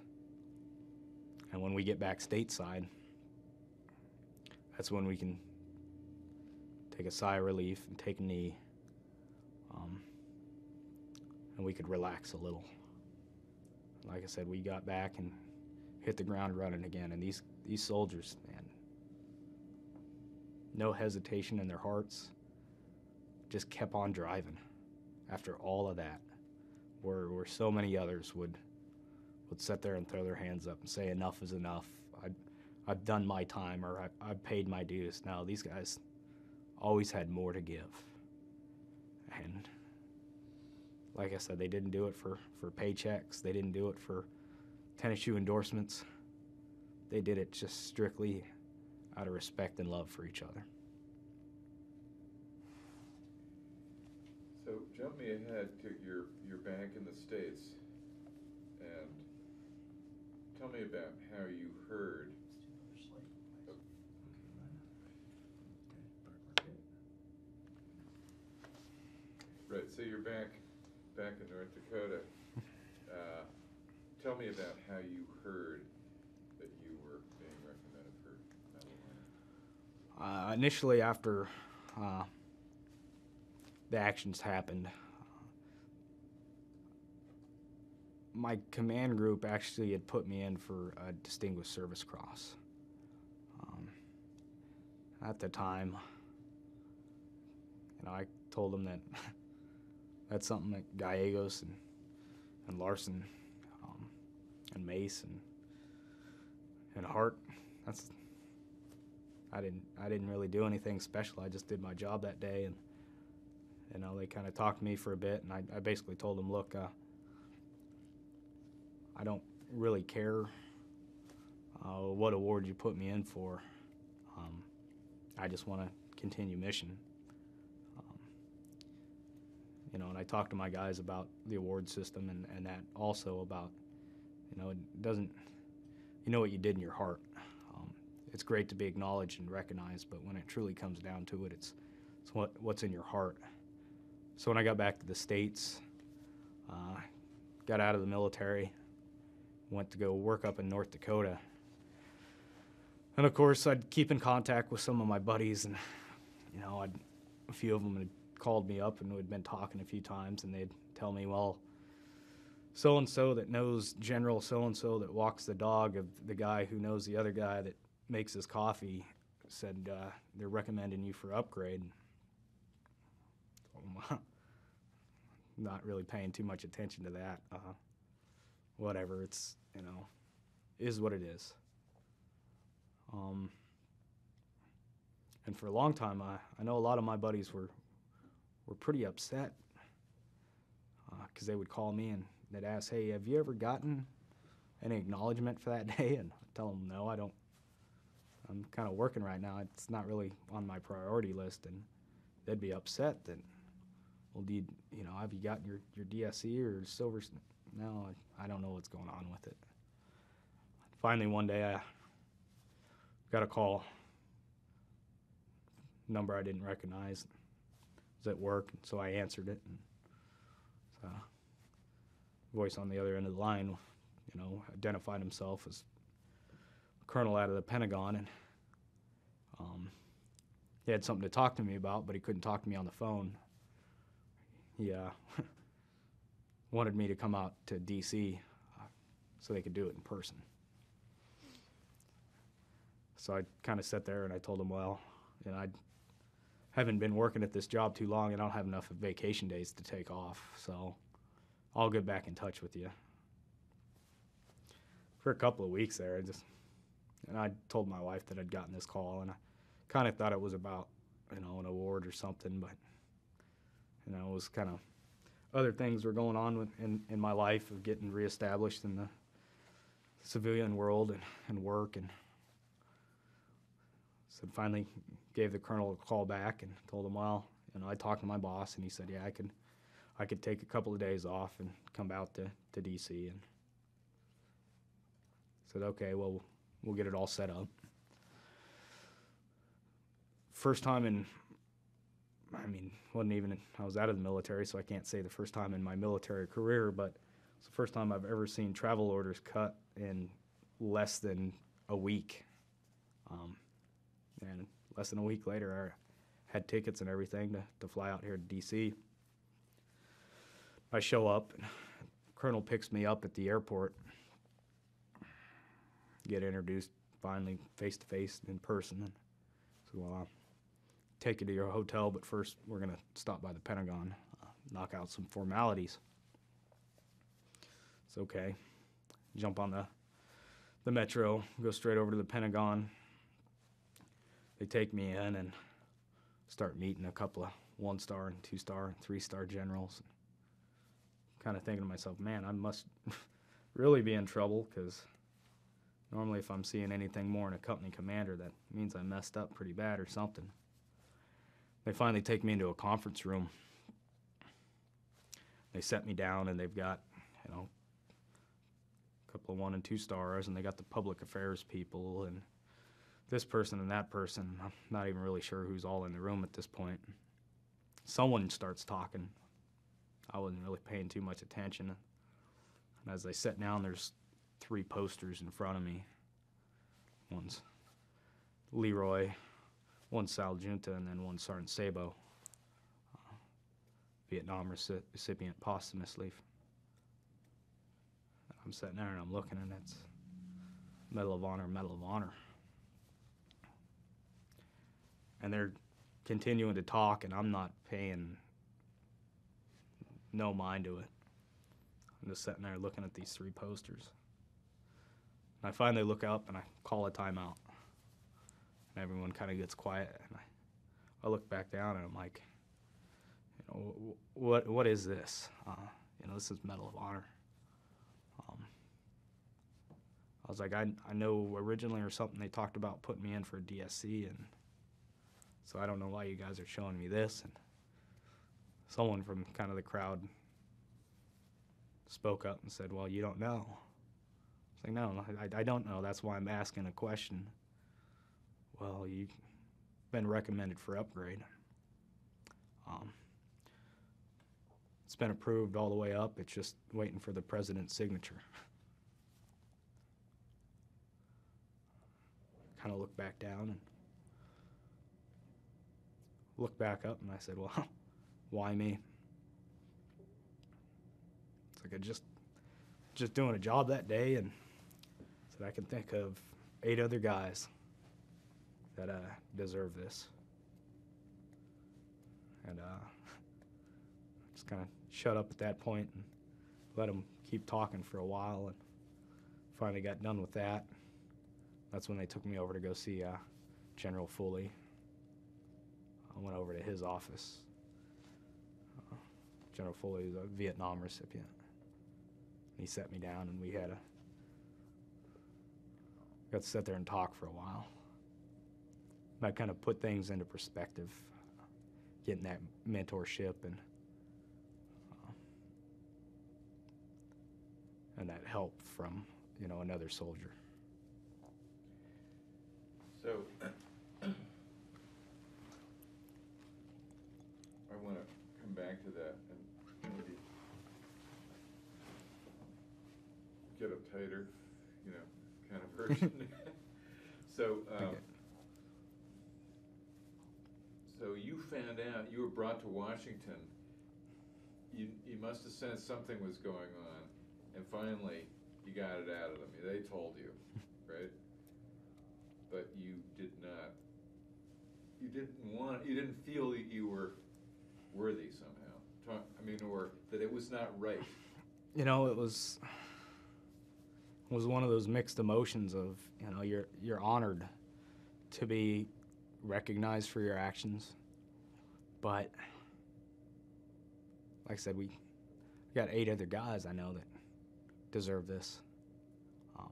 And when we get back stateside, that's when we can take a sigh of relief and take a knee, um, and we could relax a little. Like I said, we got back and hit the ground running again, and these These soldiers, man, no hesitation in their hearts, just kept on driving after all of that, where, where so many others would would sit there and throw their hands up and say, enough is enough, I, I've done my time, or I, I've paid my dues. Now, these guys always had more to give. And like I said, they didn't do it for, for paychecks, they didn't do it for tennis shoe endorsements. They did it just strictly out of respect and love for each other. So jump me ahead to your, your back in the States, and tell me about how you heard. Right, so you're back back in North Dakota. Uh, tell me about how you heard that you were being recommended for Medal of Honor. Uh, initially, after uh, the actions happened, my command group actually had put me in for a Distinguished Service Cross. Um, at the time, you know, I told them that that's something that Gallegos and, and Larson um, and Mace and and Hart, that's I didn't I didn't really do anything special. I just did my job that day, and you know they kind of talked to me for a bit, and I, I basically told them, look, uh, I don't really care uh, what award you put me in for. Um, I just want to continue mission. You know, and I talked to my guys about the award system and, and that also about, you know, it doesn't, you know what you did in your heart. Um, it's great to be acknowledged and recognized, but when it truly comes down to it, it's, it's what, what's in your heart. So when I got back to the States, uh, got out of the military, went to go work up in North Dakota. And of course, I'd keep in contact with some of my buddies, and, you know, I'd, a few of them had called me up and we'd been talking a few times, and they'd tell me, well, so-and-so that knows General so-and-so that walks the dog of the guy who knows the other guy that makes his coffee said uh, they're recommending you for upgrade. I'm not really paying too much attention to that. Uh, whatever, it's, you know, is what it is. Um, and for a long time, I, I know a lot of my buddies were were pretty upset because uh, they would call me and they'd ask, hey, have you ever gotten any acknowledgement for that day? And I'd tell them, no, I don't. I'm kind of working right now. It's not really on my priority list. And they'd be upset that, well, did, you know, have you gotten your, your D S E or Silver? No, I, I don't know what's going on with it. Finally, one day, I got a call, number I didn't recognize. At work, and so I answered it, and so voice on the other end of the line, you know, identified himself as a colonel out of the Pentagon, and um, he had something to talk to me about, but he couldn't talk to me on the phone. He uh, wanted me to come out to D C uh, so they could do it in person. So I kind of sat there and I told him, well, you know, I'd haven't been working at this job too long and I don't have enough vacation days to take off, so I'll get back in touch with you. For a couple of weeks there, I just, and I told my wife that I'd gotten this call, and I kind of thought it was about, you know, an award or something, but, you know, it was kind of, other things were going on with, in, in my life of getting reestablished in the civilian world and, and work, and so finally gave the colonel a call back and told him, well, you know, I talked to my boss, and he said, yeah, I could, I could take a couple of days off and come out to, to D C And I said, okay, well, we'll get it all set up. First time in, I mean, wasn't even, I was out of the military, so I can't say the first time in my military career, but it's the first time I've ever seen travel orders cut in less than a week. Um, And less than a week later, I had tickets and everything to, to fly out here to D C I show up, and Colonel picks me up at the airport, get introduced finally face-to-face in person, and said, well, I'll take you to your hotel, but first we're going to stop by the Pentagon, uh, knock out some formalities. It's okay. Jump on the, the Metro, go straight over to the Pentagon. They take me in and start meeting a couple of one-star and two-star and three-star generals. Kind of thinking to myself, man, I must really be in trouble, because normally if I'm seeing anything more in a company commander, that means I messed up pretty bad or something. They finally take me into a conference room. They set me down, and they've got, you know, a couple of one and two stars, and they got the public affairs people and this person and that person. I'm not even really sure who's all in the room at this point. Someone starts talking. I wasn't really paying too much attention. And as I sat down, there's three posters in front of me. One's Leroy, one Sal Junta, and then one Sergeant Sabo, uh, Vietnam reci recipient posthumous leaf. I'm sitting there and I'm looking, and it's Medal of Honor, Medal of Honor. And they're continuing to talk, and I'm not paying no mind to it. I'm just sitting there looking at these three posters. And I finally look up, and I call a timeout. And everyone kind of gets quiet, and I, I look back down, and I'm like, you know, what, what is this? Uh, you know, this is Medal of Honor. Um, I was like, I, I know originally or something they talked about putting me in for D S C, and so I don't know why you guys are showing me this. And someone from kind of the crowd spoke up and said, well, you don't know. I was like, no, I, I don't know. That's why I'm asking a question. Well, you've been recommended for upgrade. Um, it's been approved all the way up. It's just waiting for the president's signature. Kind of looked back down and looked back up, and I said, well, why me? It's like I just, just doing a job that day, and said I can think of eight other guys that uh, deserve this. And uh, just kind of shut up at that point and let them keep talking for a while, and finally got done with that. That's when they took me over to go see uh, General Foley. I went over to his office. Uh, General Foley was a Vietnam recipient. He sat me down, and we had a got to sit there and talk for a while. And I kind of put things into perspective, uh, getting that mentorship and uh, and that help from you know another soldier. So. I want to come back to that and maybe get up tighter, you know, kind of version. so, um, okay. so you found out you were brought to Washington. You you must have sensed something was going on, and finally you got it out of them. They told you, right? But you did not. You didn't want. You didn't feel that you were worthy somehow. Talk, I mean, or that it was not right. You know, it was it was one of those mixed emotions of, you know, you're you're honored to be recognized for your actions, but like I said, we got eight other guys I know that deserve this. Um,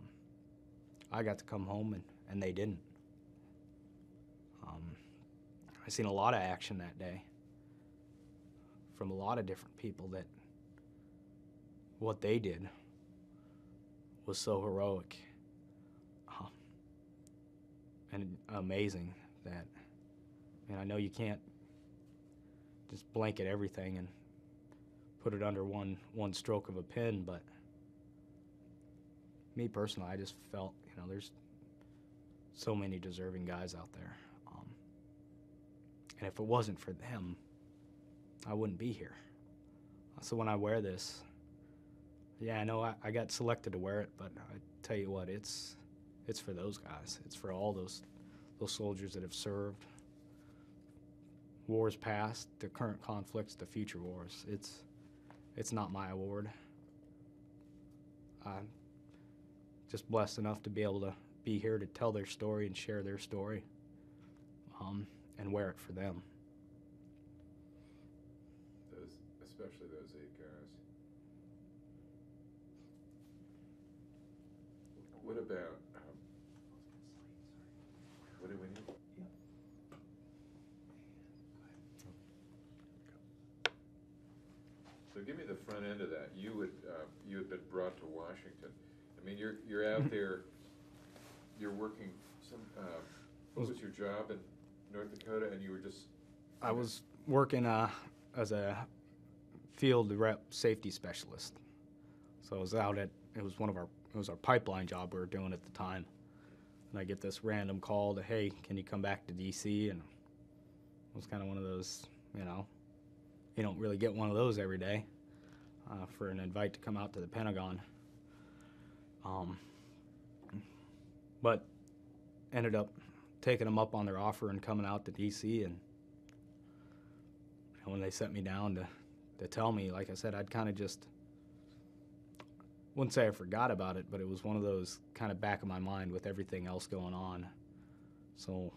I got to come home, and, and they didn't. Um, I seen a lot of action that day from a lot of different people that what they did was so heroic um, and amazing that, and I know you can't just blanket everything and put it under one, one stroke of a pen, but me personally, I just felt, you know, there's so many deserving guys out there. Um, and if it wasn't for them, I wouldn't be here. So when I wear this, yeah, I know I, I got selected to wear it, but I tell you what, it's it's for those guys. It's for all those those soldiers that have served wars past, the current conflicts, the future wars. It's it's not my award. I'm just blessed enough to be able to be here to tell their story and share their story, um, and wear it for them. Especially those eight guys. What about, um, what do we need? Yeah. So give me the front end of that. You would, uh, you had been brought to Washington. I mean, you're you're out there. You're working. Some. Uh, what was your job in North Dakota? And you were just. I was working uh, as a field rep safety specialist. So I was out at, it was one of our, it was our pipeline job we were doing at the time. And I get this random call to, hey, can you come back to D C? And it was kind of one of those, you know, you don't really get one of those every day uh, for an invite to come out to the Pentagon. Um, but ended up taking them up on their offer and coming out to D C. And And when they sent me down to, to tell me, like I said, I'd kind of just, wouldn't say I forgot about it, but it was one of those kind of back of my mind with everything else going on. So,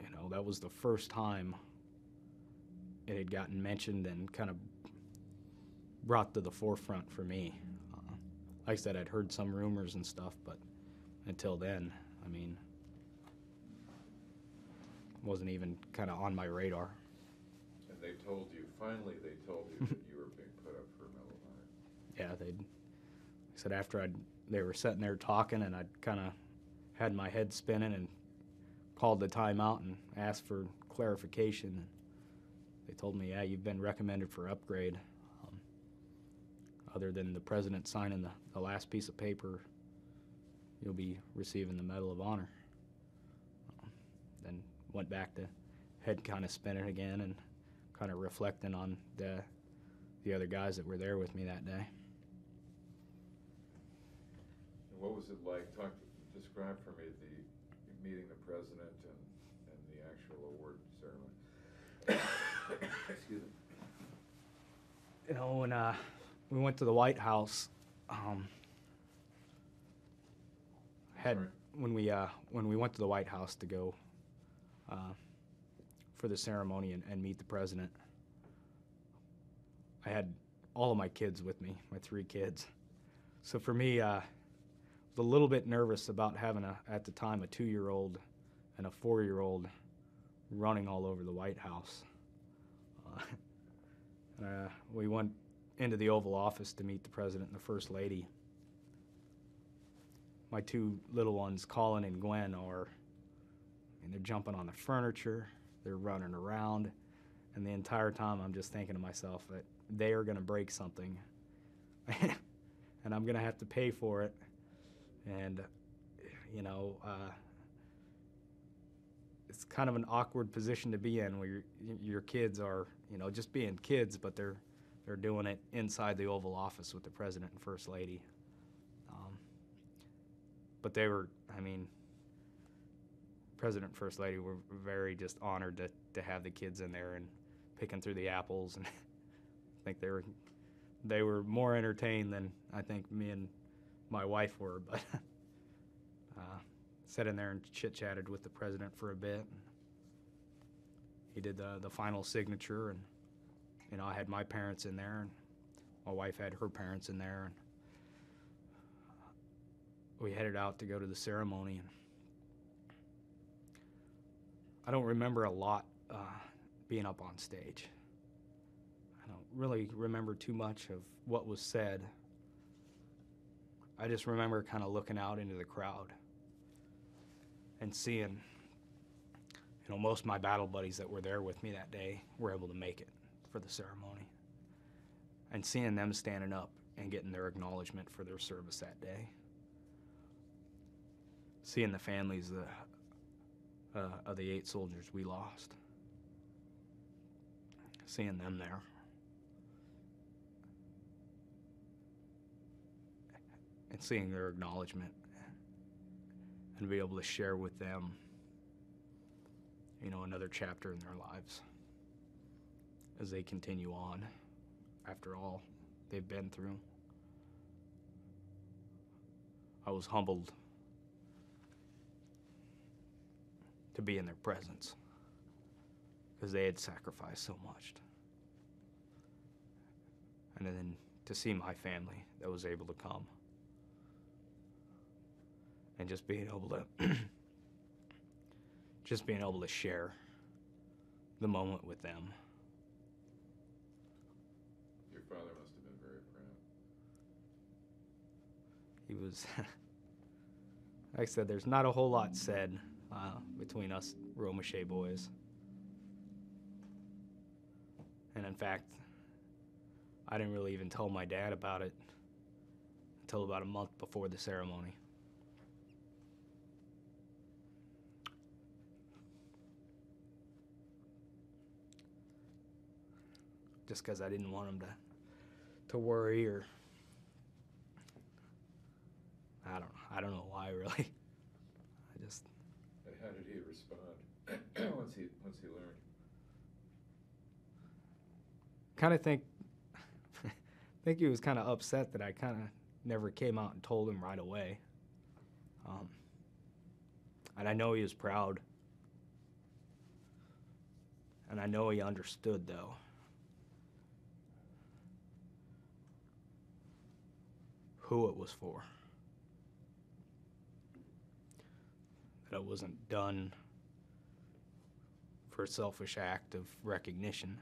you know, that was the first time it had gotten mentioned and kind of brought to the forefront for me. Uh, like I said, I'd heard some rumors and stuff, but until then, I mean, it wasn't even kind of on my radar. They told you, finally they told you that you were being put up for a Medal of Honor. Yeah, they said after I'd, they were sitting there talking and I'd kind of had my head spinning and called the timeout and asked for clarification. They told me, yeah, you've been recommended for upgrade. Um, other than the president signing the, the last piece of paper, you'll be receiving the Medal of Honor. Um, then went back to head kind of spinning again and kind of reflecting on the the other guys that were there with me that day. And what was it like? Talk, describe for me the meeting the president and, and the actual award ceremony. Excuse me. You know, when uh, we went to the White House, um, had Sorry. when we uh, when we went to the White House to go. Uh, for the ceremony and, and meet the president. I had all of my kids with me, my three kids. So for me, uh, I was a little bit nervous about having, a, at the time, a two-year-old and a four-year-old running all over the White House. Uh, and, uh, we went into the Oval Office to meet the president and the First Lady. My two little ones, Colin and Gwen, are, and they're jumping on the furniture. They're running around, and the entire time I'm just thinking to myself that they are going to break something, and I'm going to have to pay for it. And, you know, uh, it's kind of an awkward position to be in where your, your kids are, you know, just being kids, but they're they're doing it inside the Oval Office with the president and First Lady. Um, but they were, I mean. President and First Lady were very just honored to, to have the kids in there and picking through the apples, and I think they were they were more entertained than I think me and my wife were, but uh, sat in there and chit-chatted with the president for a bit. And he did the, the final signature, and you know, I had my parents in there and my wife had her parents in there, and we headed out to go to the ceremony. And I don't remember a lot uh, being up on stage. I don't really remember too much of what was said. I just remember kind of looking out into the crowd and seeing, you know, most of my battle buddies that were there with me that day were able to make it for the ceremony. And seeing them standing up and getting their acknowledgement for their service that day. Seeing the families, the Uh, of the eight soldiers we lost. Seeing them there. And seeing their acknowledgement. And be able to share with them, you know, another chapter in their lives. As they continue on, after all they've been through. I was humbled to be in their presence, because they had sacrificed so much. And then to see my family that was able to come, and just being able to, just being able to share the moment with them. Your father must have been very proud. He was, like I said, there's not a whole lot said Uh, between us Romesha boys. And in fact, I didn't really even tell my dad about it until about a month before the ceremony. Just because I didn't want him to, to worry, or I don't, I don't know why really. I just. And how did he respond once he once he learned? Kind of think, think he was kind of upset that I kind of never came out and told him right away. Um, and I know he was proud. And I know he understood though. Who it was for. That it wasn't done for a selfish act of recognition.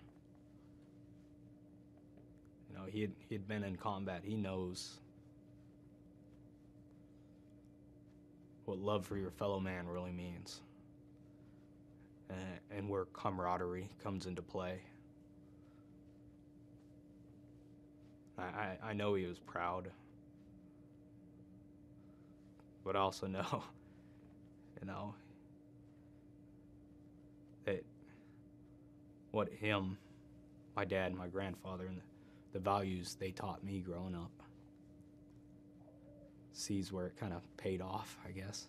You know, he had, he had been in combat. He knows what love for your fellow man really means, and, and where camaraderie comes into play. I, I, I know he was proud. But I also know, you know, that what him, my dad, my grandfather, and the, the values they taught me growing up, sees where it kind of paid off, I guess.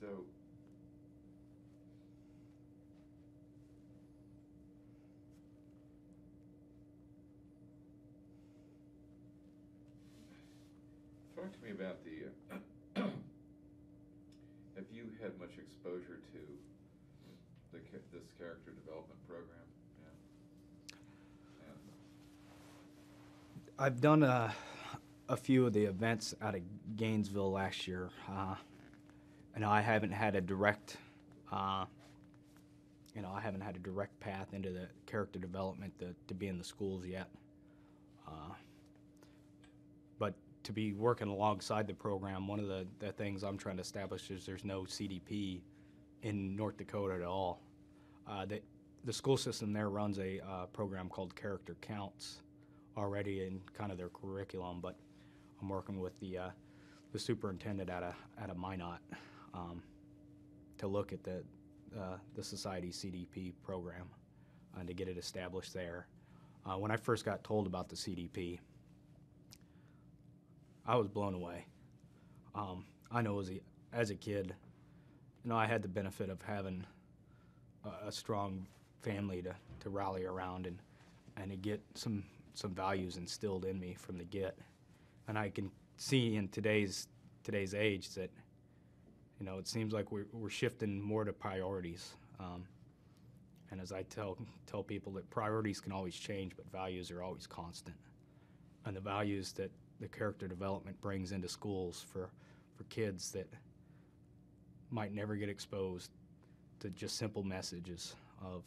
So, talk to me about the, uh, have you had much exposure to the, this character development program? Yeah. And I've done a, a few of the events out of Gainesville last year. Uh, And I haven't had a direct, uh, you know, I haven't had a direct path into the character development to, to be in the schools yet. Uh, but to be working alongside the program, one of the, the things I'm trying to establish is there's no C D P in North Dakota at all. Uh, they, the school system there runs a uh, program called Character Counts already in kind of their curriculum, but I'm working with the, uh, the superintendent out of, out of Minot. Um, to look at the uh, the society C D P program and uh, to get it established there. Uh, when I first got told about the C D P, I was blown away. Um, I know as a as a kid, you know, I had the benefit of having a, a strong family to, to rally around and and to get some some values instilled in me from the get. And I can see in today's today's age that. You know, it seems like we're, we're shifting more to priorities. Um, and as I tell, tell people that priorities can always change, but values are always constant. And the values that the character development brings into schools for, for kids that might never get exposed to just simple messages of,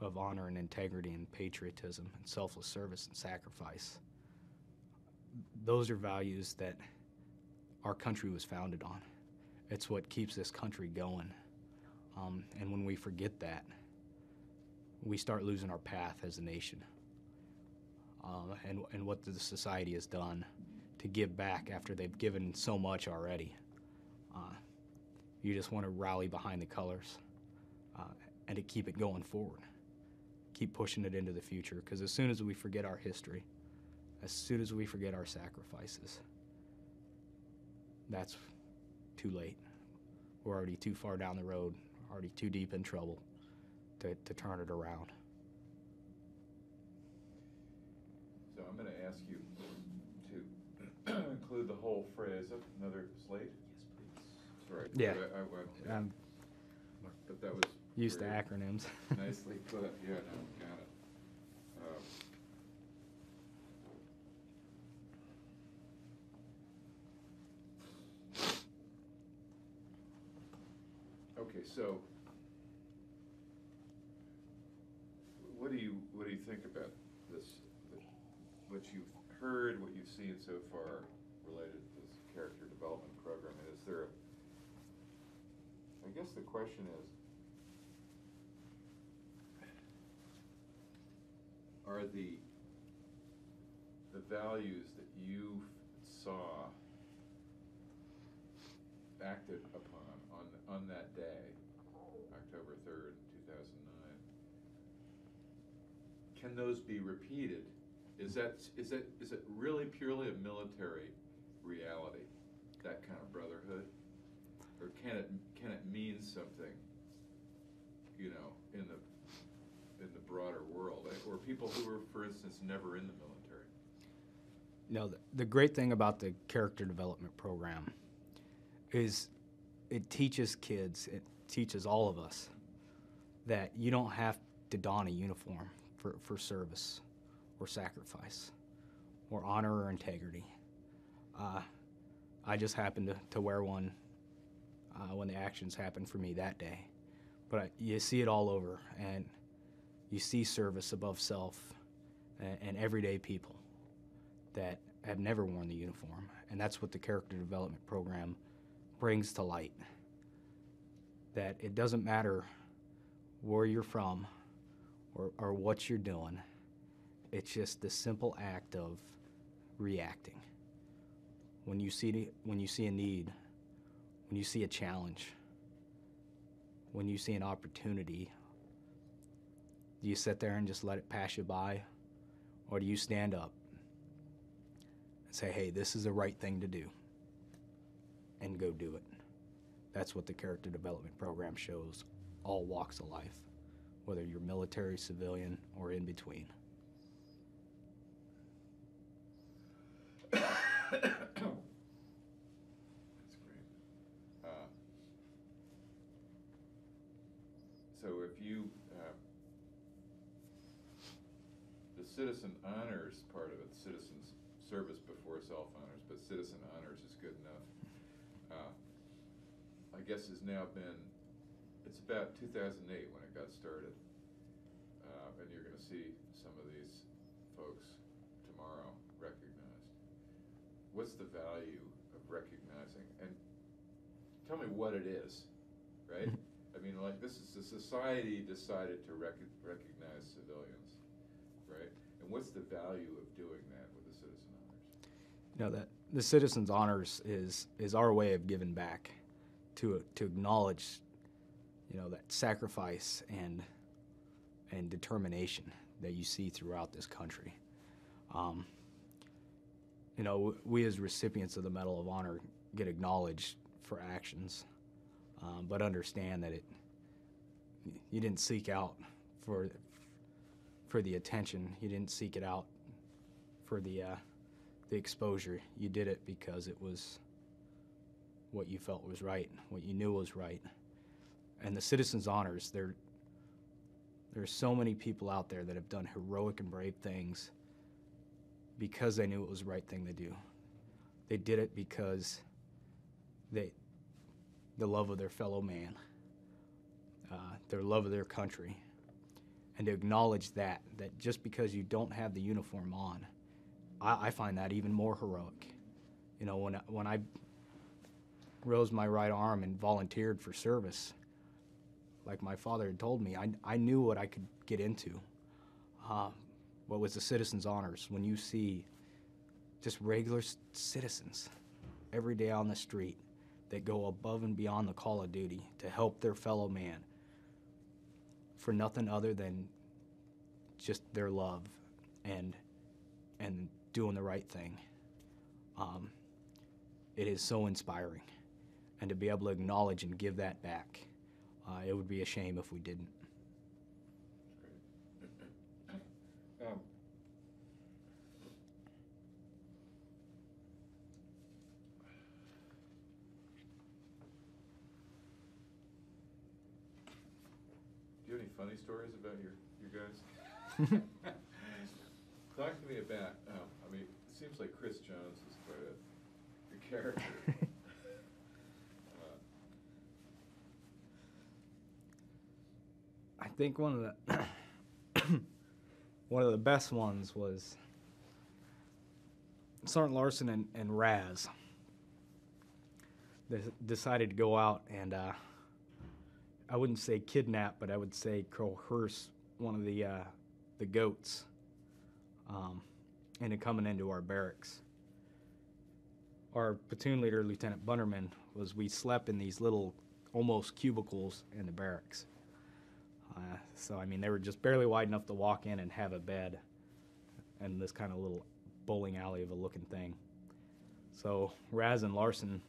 of honor and integrity and patriotism and selfless service and sacrifice. Those are values that our country was founded on. It's what keeps this country going. Um, and when we forget that, we start losing our path as a nation. Uh, and, and what the society has done to give back after they've given so much already. Uh, you just want to rally behind the colors uh, and to keep it going forward. Keep pushing it into the future, because as soon as we forget our history, as soon as we forget our sacrifices, that's too late. We're already too far down the road, already too deep in trouble to, to turn it around. So I'm going to ask you to include the whole phrase. Another slate? Yes, please. Sorry. Yeah. I, I, I, yeah. Um, but that was used to acronyms. Nicely put. Yeah, no, got it. Um, Okay, so what do you what do you think about this? The, what you've heard, what you've seen so far related to this character development program? Is there? A, I guess the question is, are the the values that you saw acted upon on on that day, October third, two thousand nine, can those be repeated? Is that is that is it really purely a military reality, that kind of brotherhood, or can it can it mean something, you know, in the in the broader world, or people who were, for instance, never in the military? No, the, the great thing about the character development program is it teaches kids, it teaches all of us, that you don't have to don a uniform for, for service or sacrifice or honor or integrity. Uh, I just happened to, to wear one uh, when the actions happened for me that day. But I, you see it all over, and you see service above self and, and everyday people that have never worn the uniform, and that's what the character development program brings to light. That it doesn't matter where you're from or, or what you're doing, it's just the simple act of reacting. When you see, when you see a need, when you see a challenge, when you see an opportunity, do you sit there and just let it pass you by? Or do you stand up and say, hey, this is the right thing to do, and go do it? That's what the character development program shows all walks of life, whether you're military, civilian, or in between. That's great. Uh, so if you, uh, the Citizen Honors part of it, Citizens Service before Self-Honors, but Citizen Honors is good enough. Uh, I guess has now been, it's about two thousand eight when it got started, uh, and you're going to see some of these folks tomorrow recognized. What's the value of recognizing? And tell me what it is, right? I mean, like, this is the society decided to rec recognize civilians, right? And what's the value of doing that with the Citizen Honors? You know, that the Citizens Honors is is our way of giving back, to to acknowledge, you know, that sacrifice and and determination that you see throughout this country. Um, you know, we as recipients of the Medal of Honor get acknowledged for actions, um, but understand that it you didn't seek out for for the attention. You didn't seek it out for the. Uh, the exposure. You did it because it was what you felt was right, what you knew was right. And the Citizens Honors, there there's so many people out there that have done heroic and brave things because they knew it was the right thing to do. They did it because they the love of their fellow man, uh, their love of their country, and to acknowledge that, that just because you don't have the uniform on, I find that even more heroic. You know, when I, when I rose my right arm and volunteered for service, like my father had told me, I, I knew what I could get into. Uh, what was the Citizens Honors? When you see just regular citizens every day on the street that go above and beyond the call of duty to help their fellow man for nothing other than just their love and and doing the right thing. Um, it is so inspiring. And to be able to acknowledge and give that back, uh, it would be a shame if we didn't. Great. um, do you have any funny stories about your, your guys? Talk to me about, um, I mean, it seems like Chris Jones is quite a, a character. uh, think one of the one of the best ones was Sergeant Larson and, and Raz. They decided to go out and uh, I wouldn't say kidnap, but I would say coerce one of the uh, the goats um, into coming into our barracks. Our platoon leader, Lieutenant Bunderman, was we slept in these little almost cubicles in the barracks. Uh, so, I mean, they were just barely wide enough to walk in and have a bed and this kind of little bowling alley of a looking thing. So Raz and Larson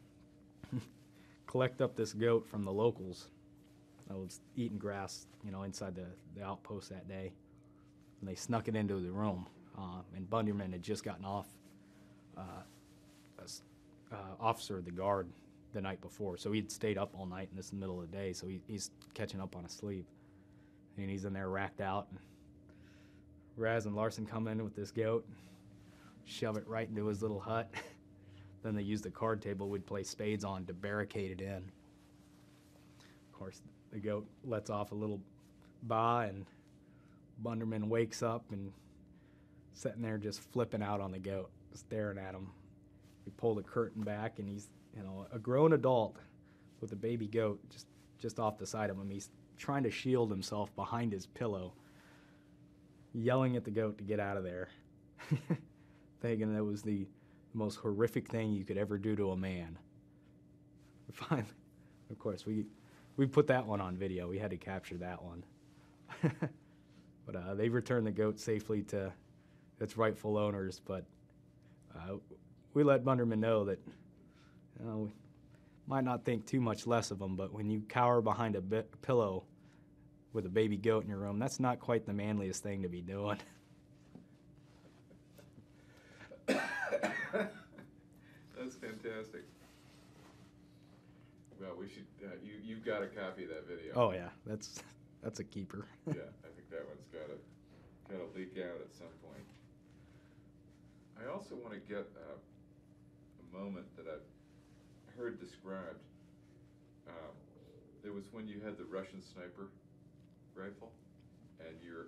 collect up this goat from the locals that was eating grass, you know, inside the, the outpost that day. And they snuck it into the room. Uh, and Bunderman had just gotten off uh, a, uh, officer of the guard the night before. So he'd stayed up all night in this middle of the day, so he, he's catching up on his sleep. And he's in there racked out. And Raz and Larson come in with this goat, shove it right into his little hut. Then they used the card table we'd play spades on to barricade it in. Of course, the goat lets off a little ba, and Bunderman wakes up and sitting there just flipping out on the goat, staring at him. We pull the curtain back, and he's, you know, a grown adult with a baby goat just, just off the side of him. He's trying to shield himself behind his pillow, yelling at the goat to get out of there, thinking that was the most horrific thing you could ever do to a man. Finally, of course, we we put that one on video. We had to capture that one. But uh, they returned the goat safely to its rightful owners, but uh, we let Bunderman know that, you know, we might not think too much less of him, but when you cower behind a bit pillow with a baby goat in your room, that's not quite the manliest thing to be doing. That's fantastic. Well, we should. Uh, you you got a copy of that video. Oh yeah, that's that's a keeper. Yeah, I think that one's got to got to leak out at some point. I also want to get uh, a moment that I've heard described. Um, it was when you had the Russian sniper rifle, and you're.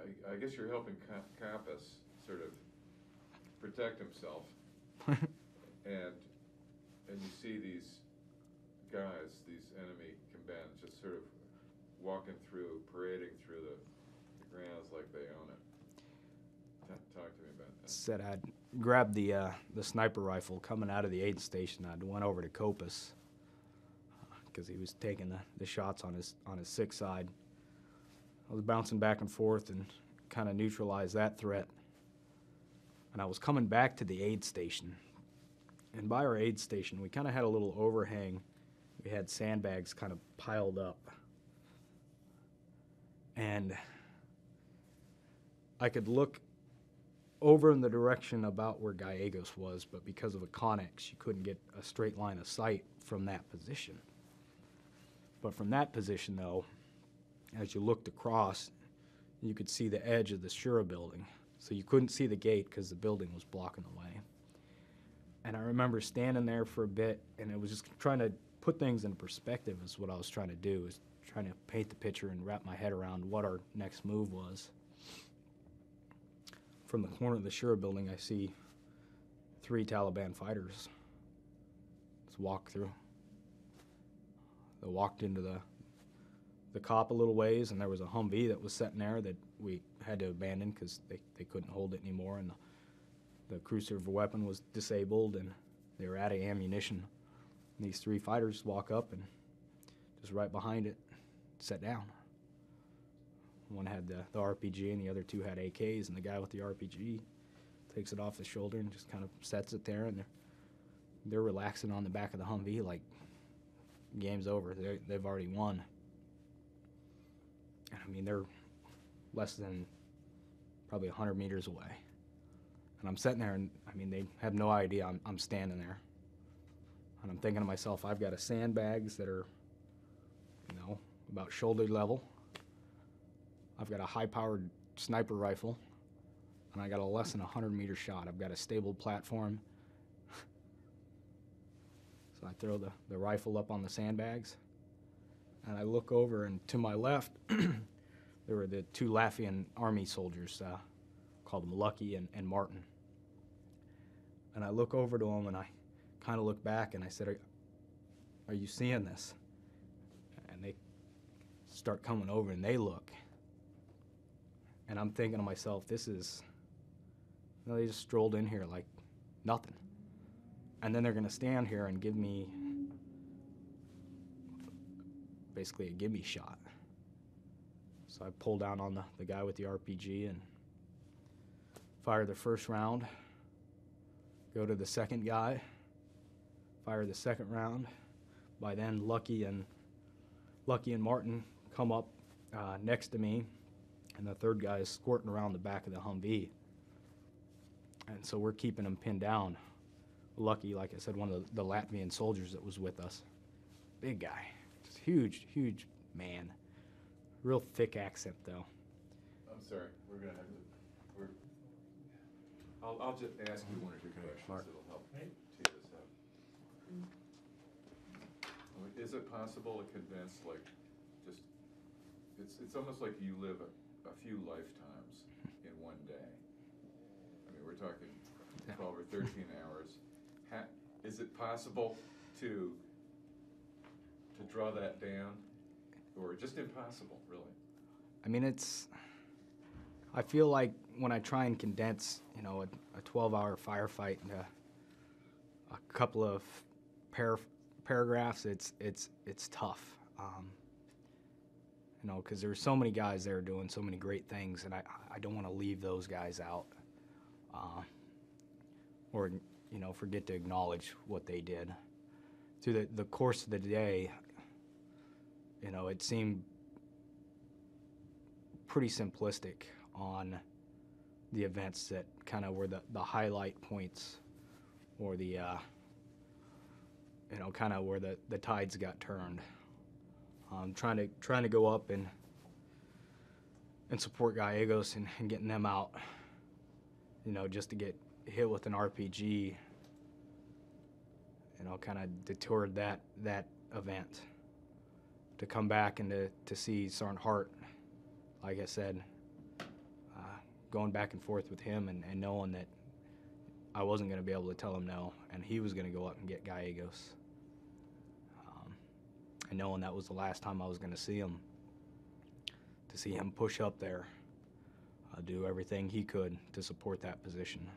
I, I guess you're helping Copus sort of protect himself, and and you see these guys, these enemy combatants, just sort of walking through, parading through the, the grounds like they own it. T talk to me about that. Said I'd grabbed the uh, the sniper rifle coming out of the aid station. I'd went over to Copus because he was taking the, the shots on his on his sick side. I was bouncing back and forth and kind of neutralized that threat. And I was coming back to the aid station. And by our aid station, we kind of had a little overhang. We had sandbags kind of piled up. And I could look over in the direction about where Gallegos was, but because of a conex, you couldn't get a straight line of sight from that position. But from that position, though, as you looked across, you could see the edge of the Shura building. So you couldn't see the gate because the building was blocking the way. And I remember standing there for a bit, and it was just trying to put things in perspective is what I was trying to do, is trying to paint the picture and wrap my head around what our next move was. From the corner of the Shura building, I see three Taliban fighters just walk through. They walked into the, the cop a little ways, and there was a Humvee that was sitting there that we had to abandon because they, they couldn't hold it anymore, and the, the cruiser weapon was disabled, and they were out of ammunition. And these three fighters walk up and just right behind it, sat down. One had the, the R P G, and the other two had A Ks, and the guy with the R P G takes it off his shoulder and just kind of sets it there, and they're, they're relaxing on the back of the Humvee like game's over. They, they've already won. And I mean, they're less than probably a hundred meters away. And I'm sitting there, and I mean, they have no idea I'm, I'm standing there. And I'm thinking to myself, I've got a sandbags that are, you know, about shoulder level. I've got a high-powered sniper rifle, and I got a less than a hundred meter shot. I've got a stable platform. So I throw the, the rifle up on the sandbags, and I look over, and to my left, there were the two Laffian Army soldiers, uh, called them Lucky and, and Martin. And I look over to him, and I kind of look back, and I said, are, are you seeing this? And they start coming over, and they look. And I'm thinking to myself, this is, you know, they just strolled in here like nothing. And then they're going to stand here and give me, basically a gimme shot. So I pull down on the, the guy with the R P G and fire the first round, go to the second guy, fire the second round. By then, Lucky and, Lucky and Martin come up uh, next to me, and the third guy is squirting around the back of the Humvee. And so we're keeping him pinned down. Lucky, like I said, one of the, the Latvian soldiers that was with us. Big guy, just huge, huge man. Real thick accent, though. I'm sorry, we're gonna have to, we're, I'll, I'll just ask you one or two questions that'll help tee this out. Is it possible to convince, like, just, it's, it's almost like you live a, a few lifetimes in one day. I mean, we're talking twelve or thirteen hours. Ha, is it possible to to draw that down, or just impossible, really? I mean, it's, I feel like when I try and condense, you know, a twelve-hour firefight into a couple of par paragraphs, it's it's it's tough, um, you know, because there's so many guys there doing so many great things, and I I don't want to leave those guys out. Uh, or, you know, forget to acknowledge what they did. Through the, the course of the day, you know, it seemed pretty simplistic on the events that kind of were the, the highlight points, or the, uh, you know, kind of where the, the tides got turned. Um, trying to trying to go up and, and support Gallegos and, and getting them out, you know, just to get hit with an R P G, you know, kind of detoured that that event. To come back and to, to see Sergeant Hart, like I said, uh, going back and forth with him and, and knowing that I wasn't going to be able to tell him no, and he was going to go up and get Gallegos. Um, and knowing that was the last time I was going to see him, to see him push up there, uh, do everything he could to support that position.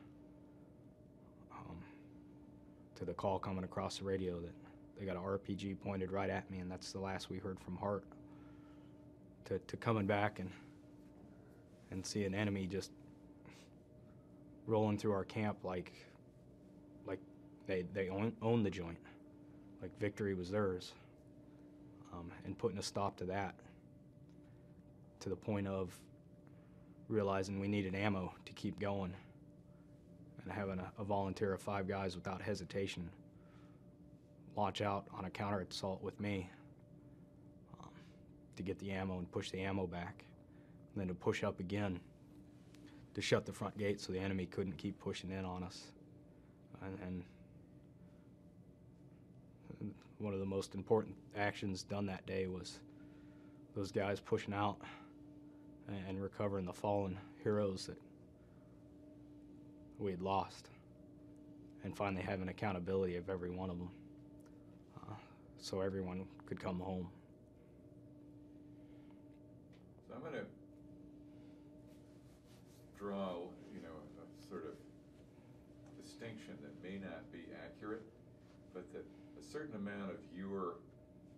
To the call coming across the radio that they got an R P G pointed right at me, and that's the last we heard from Hart, to, to coming back and and see an enemy just rolling through our camp like like they, they own, own the joint, like victory was theirs, um, and putting a stop to that, to the point of realizing we needed ammo to keep going. And having a, a volunteer of five guys without hesitation launch out on a counter-assault with me, um, to get the ammo and push the ammo back, and then to push up again to shut the front gate so the enemy couldn't keep pushing in on us. And, and one of the most important actions done that day was those guys pushing out and, and recovering the fallen heroes that we had lost, and finally having accountability of every one of them, uh, so everyone could come home. So I'm going to draw, you know, a sort of distinction that may not be accurate, but that a certain amount of your,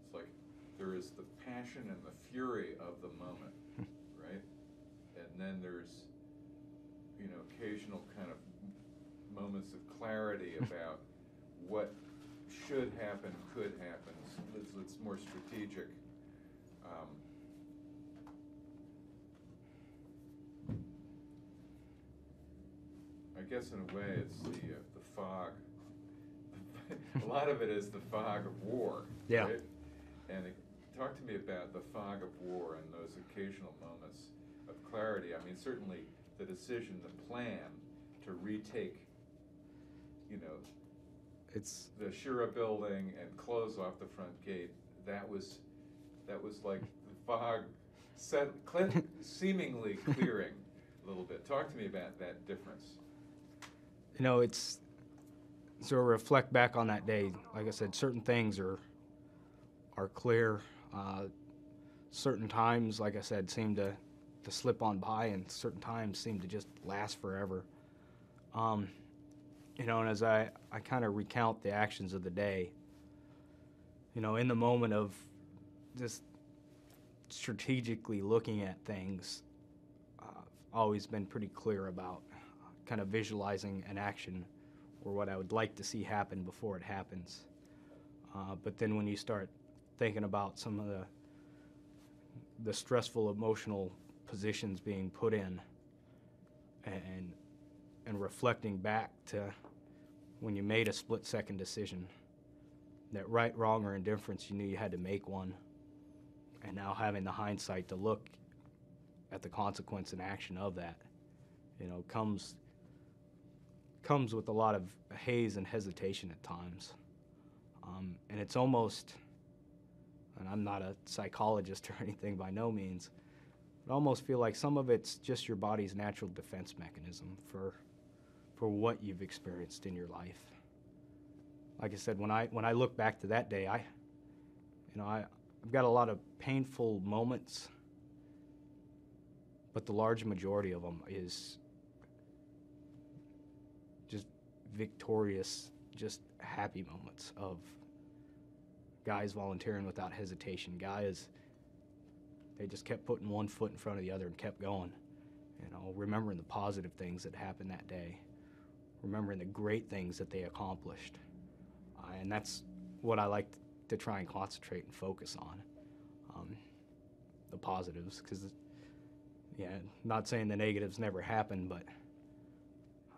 it's like there is the passion and the fury of the moment, right? And then there's, you know, occasional kind of moments of clarity about what should happen, could happen. It's, it's more strategic. Um, I guess in a way it's the, uh, the fog. A lot of it is the fog of war. Yeah. Right? And it, talk to me about the fog of war and those occasional moments of clarity. I mean, certainly the decision, the plan to retake, you know, it's the Shura building and close off the front gate, that was that was like the fog set, Clint seemingly clearing a little bit. Talk to me about that difference. You know, it's, so reflect back on that day. Like I said, certain things are are clear. Uh, certain times, like I said, seem to, to slip on by, and certain times seem to just last forever. Um, you know, and as I, I kind of recount the actions of the day, you know, in the moment of just strategically looking at things, uh, I've always been pretty clear about kind of visualizing an action or what I would like to see happen before it happens. Uh, but then when you start thinking about some of the the stressful emotional positions being put in, and and reflecting back to when you made a split-second decision, that right, wrong, or indifference, you knew you had to make one, and now having the hindsight to look at the consequence and action of that, you know, comes comes with a lot of haze and hesitation at times. Um, and it's almost, and I'm not a psychologist or anything by no means, I almost feel like some of it's just your body's natural defense mechanism for for what you've experienced in your life. Like I said, when I when I look back to that day, I you know, I, I've got a lot of painful moments, but the large majority of them is just victorious, just happy moments of guys volunteering without hesitation. Guys, they just kept putting one foot in front of the other and kept going. You know, remembering the positive things that happened that day, remembering the great things that they accomplished. Uh, and that's what I like to try and concentrate and focus on, um, the positives, because, yeah, not saying the negatives never happen, but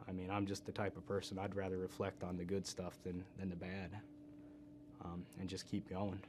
I mean, I'm just the type of person, I'd rather reflect on the good stuff than, than the bad, um, and just keep going.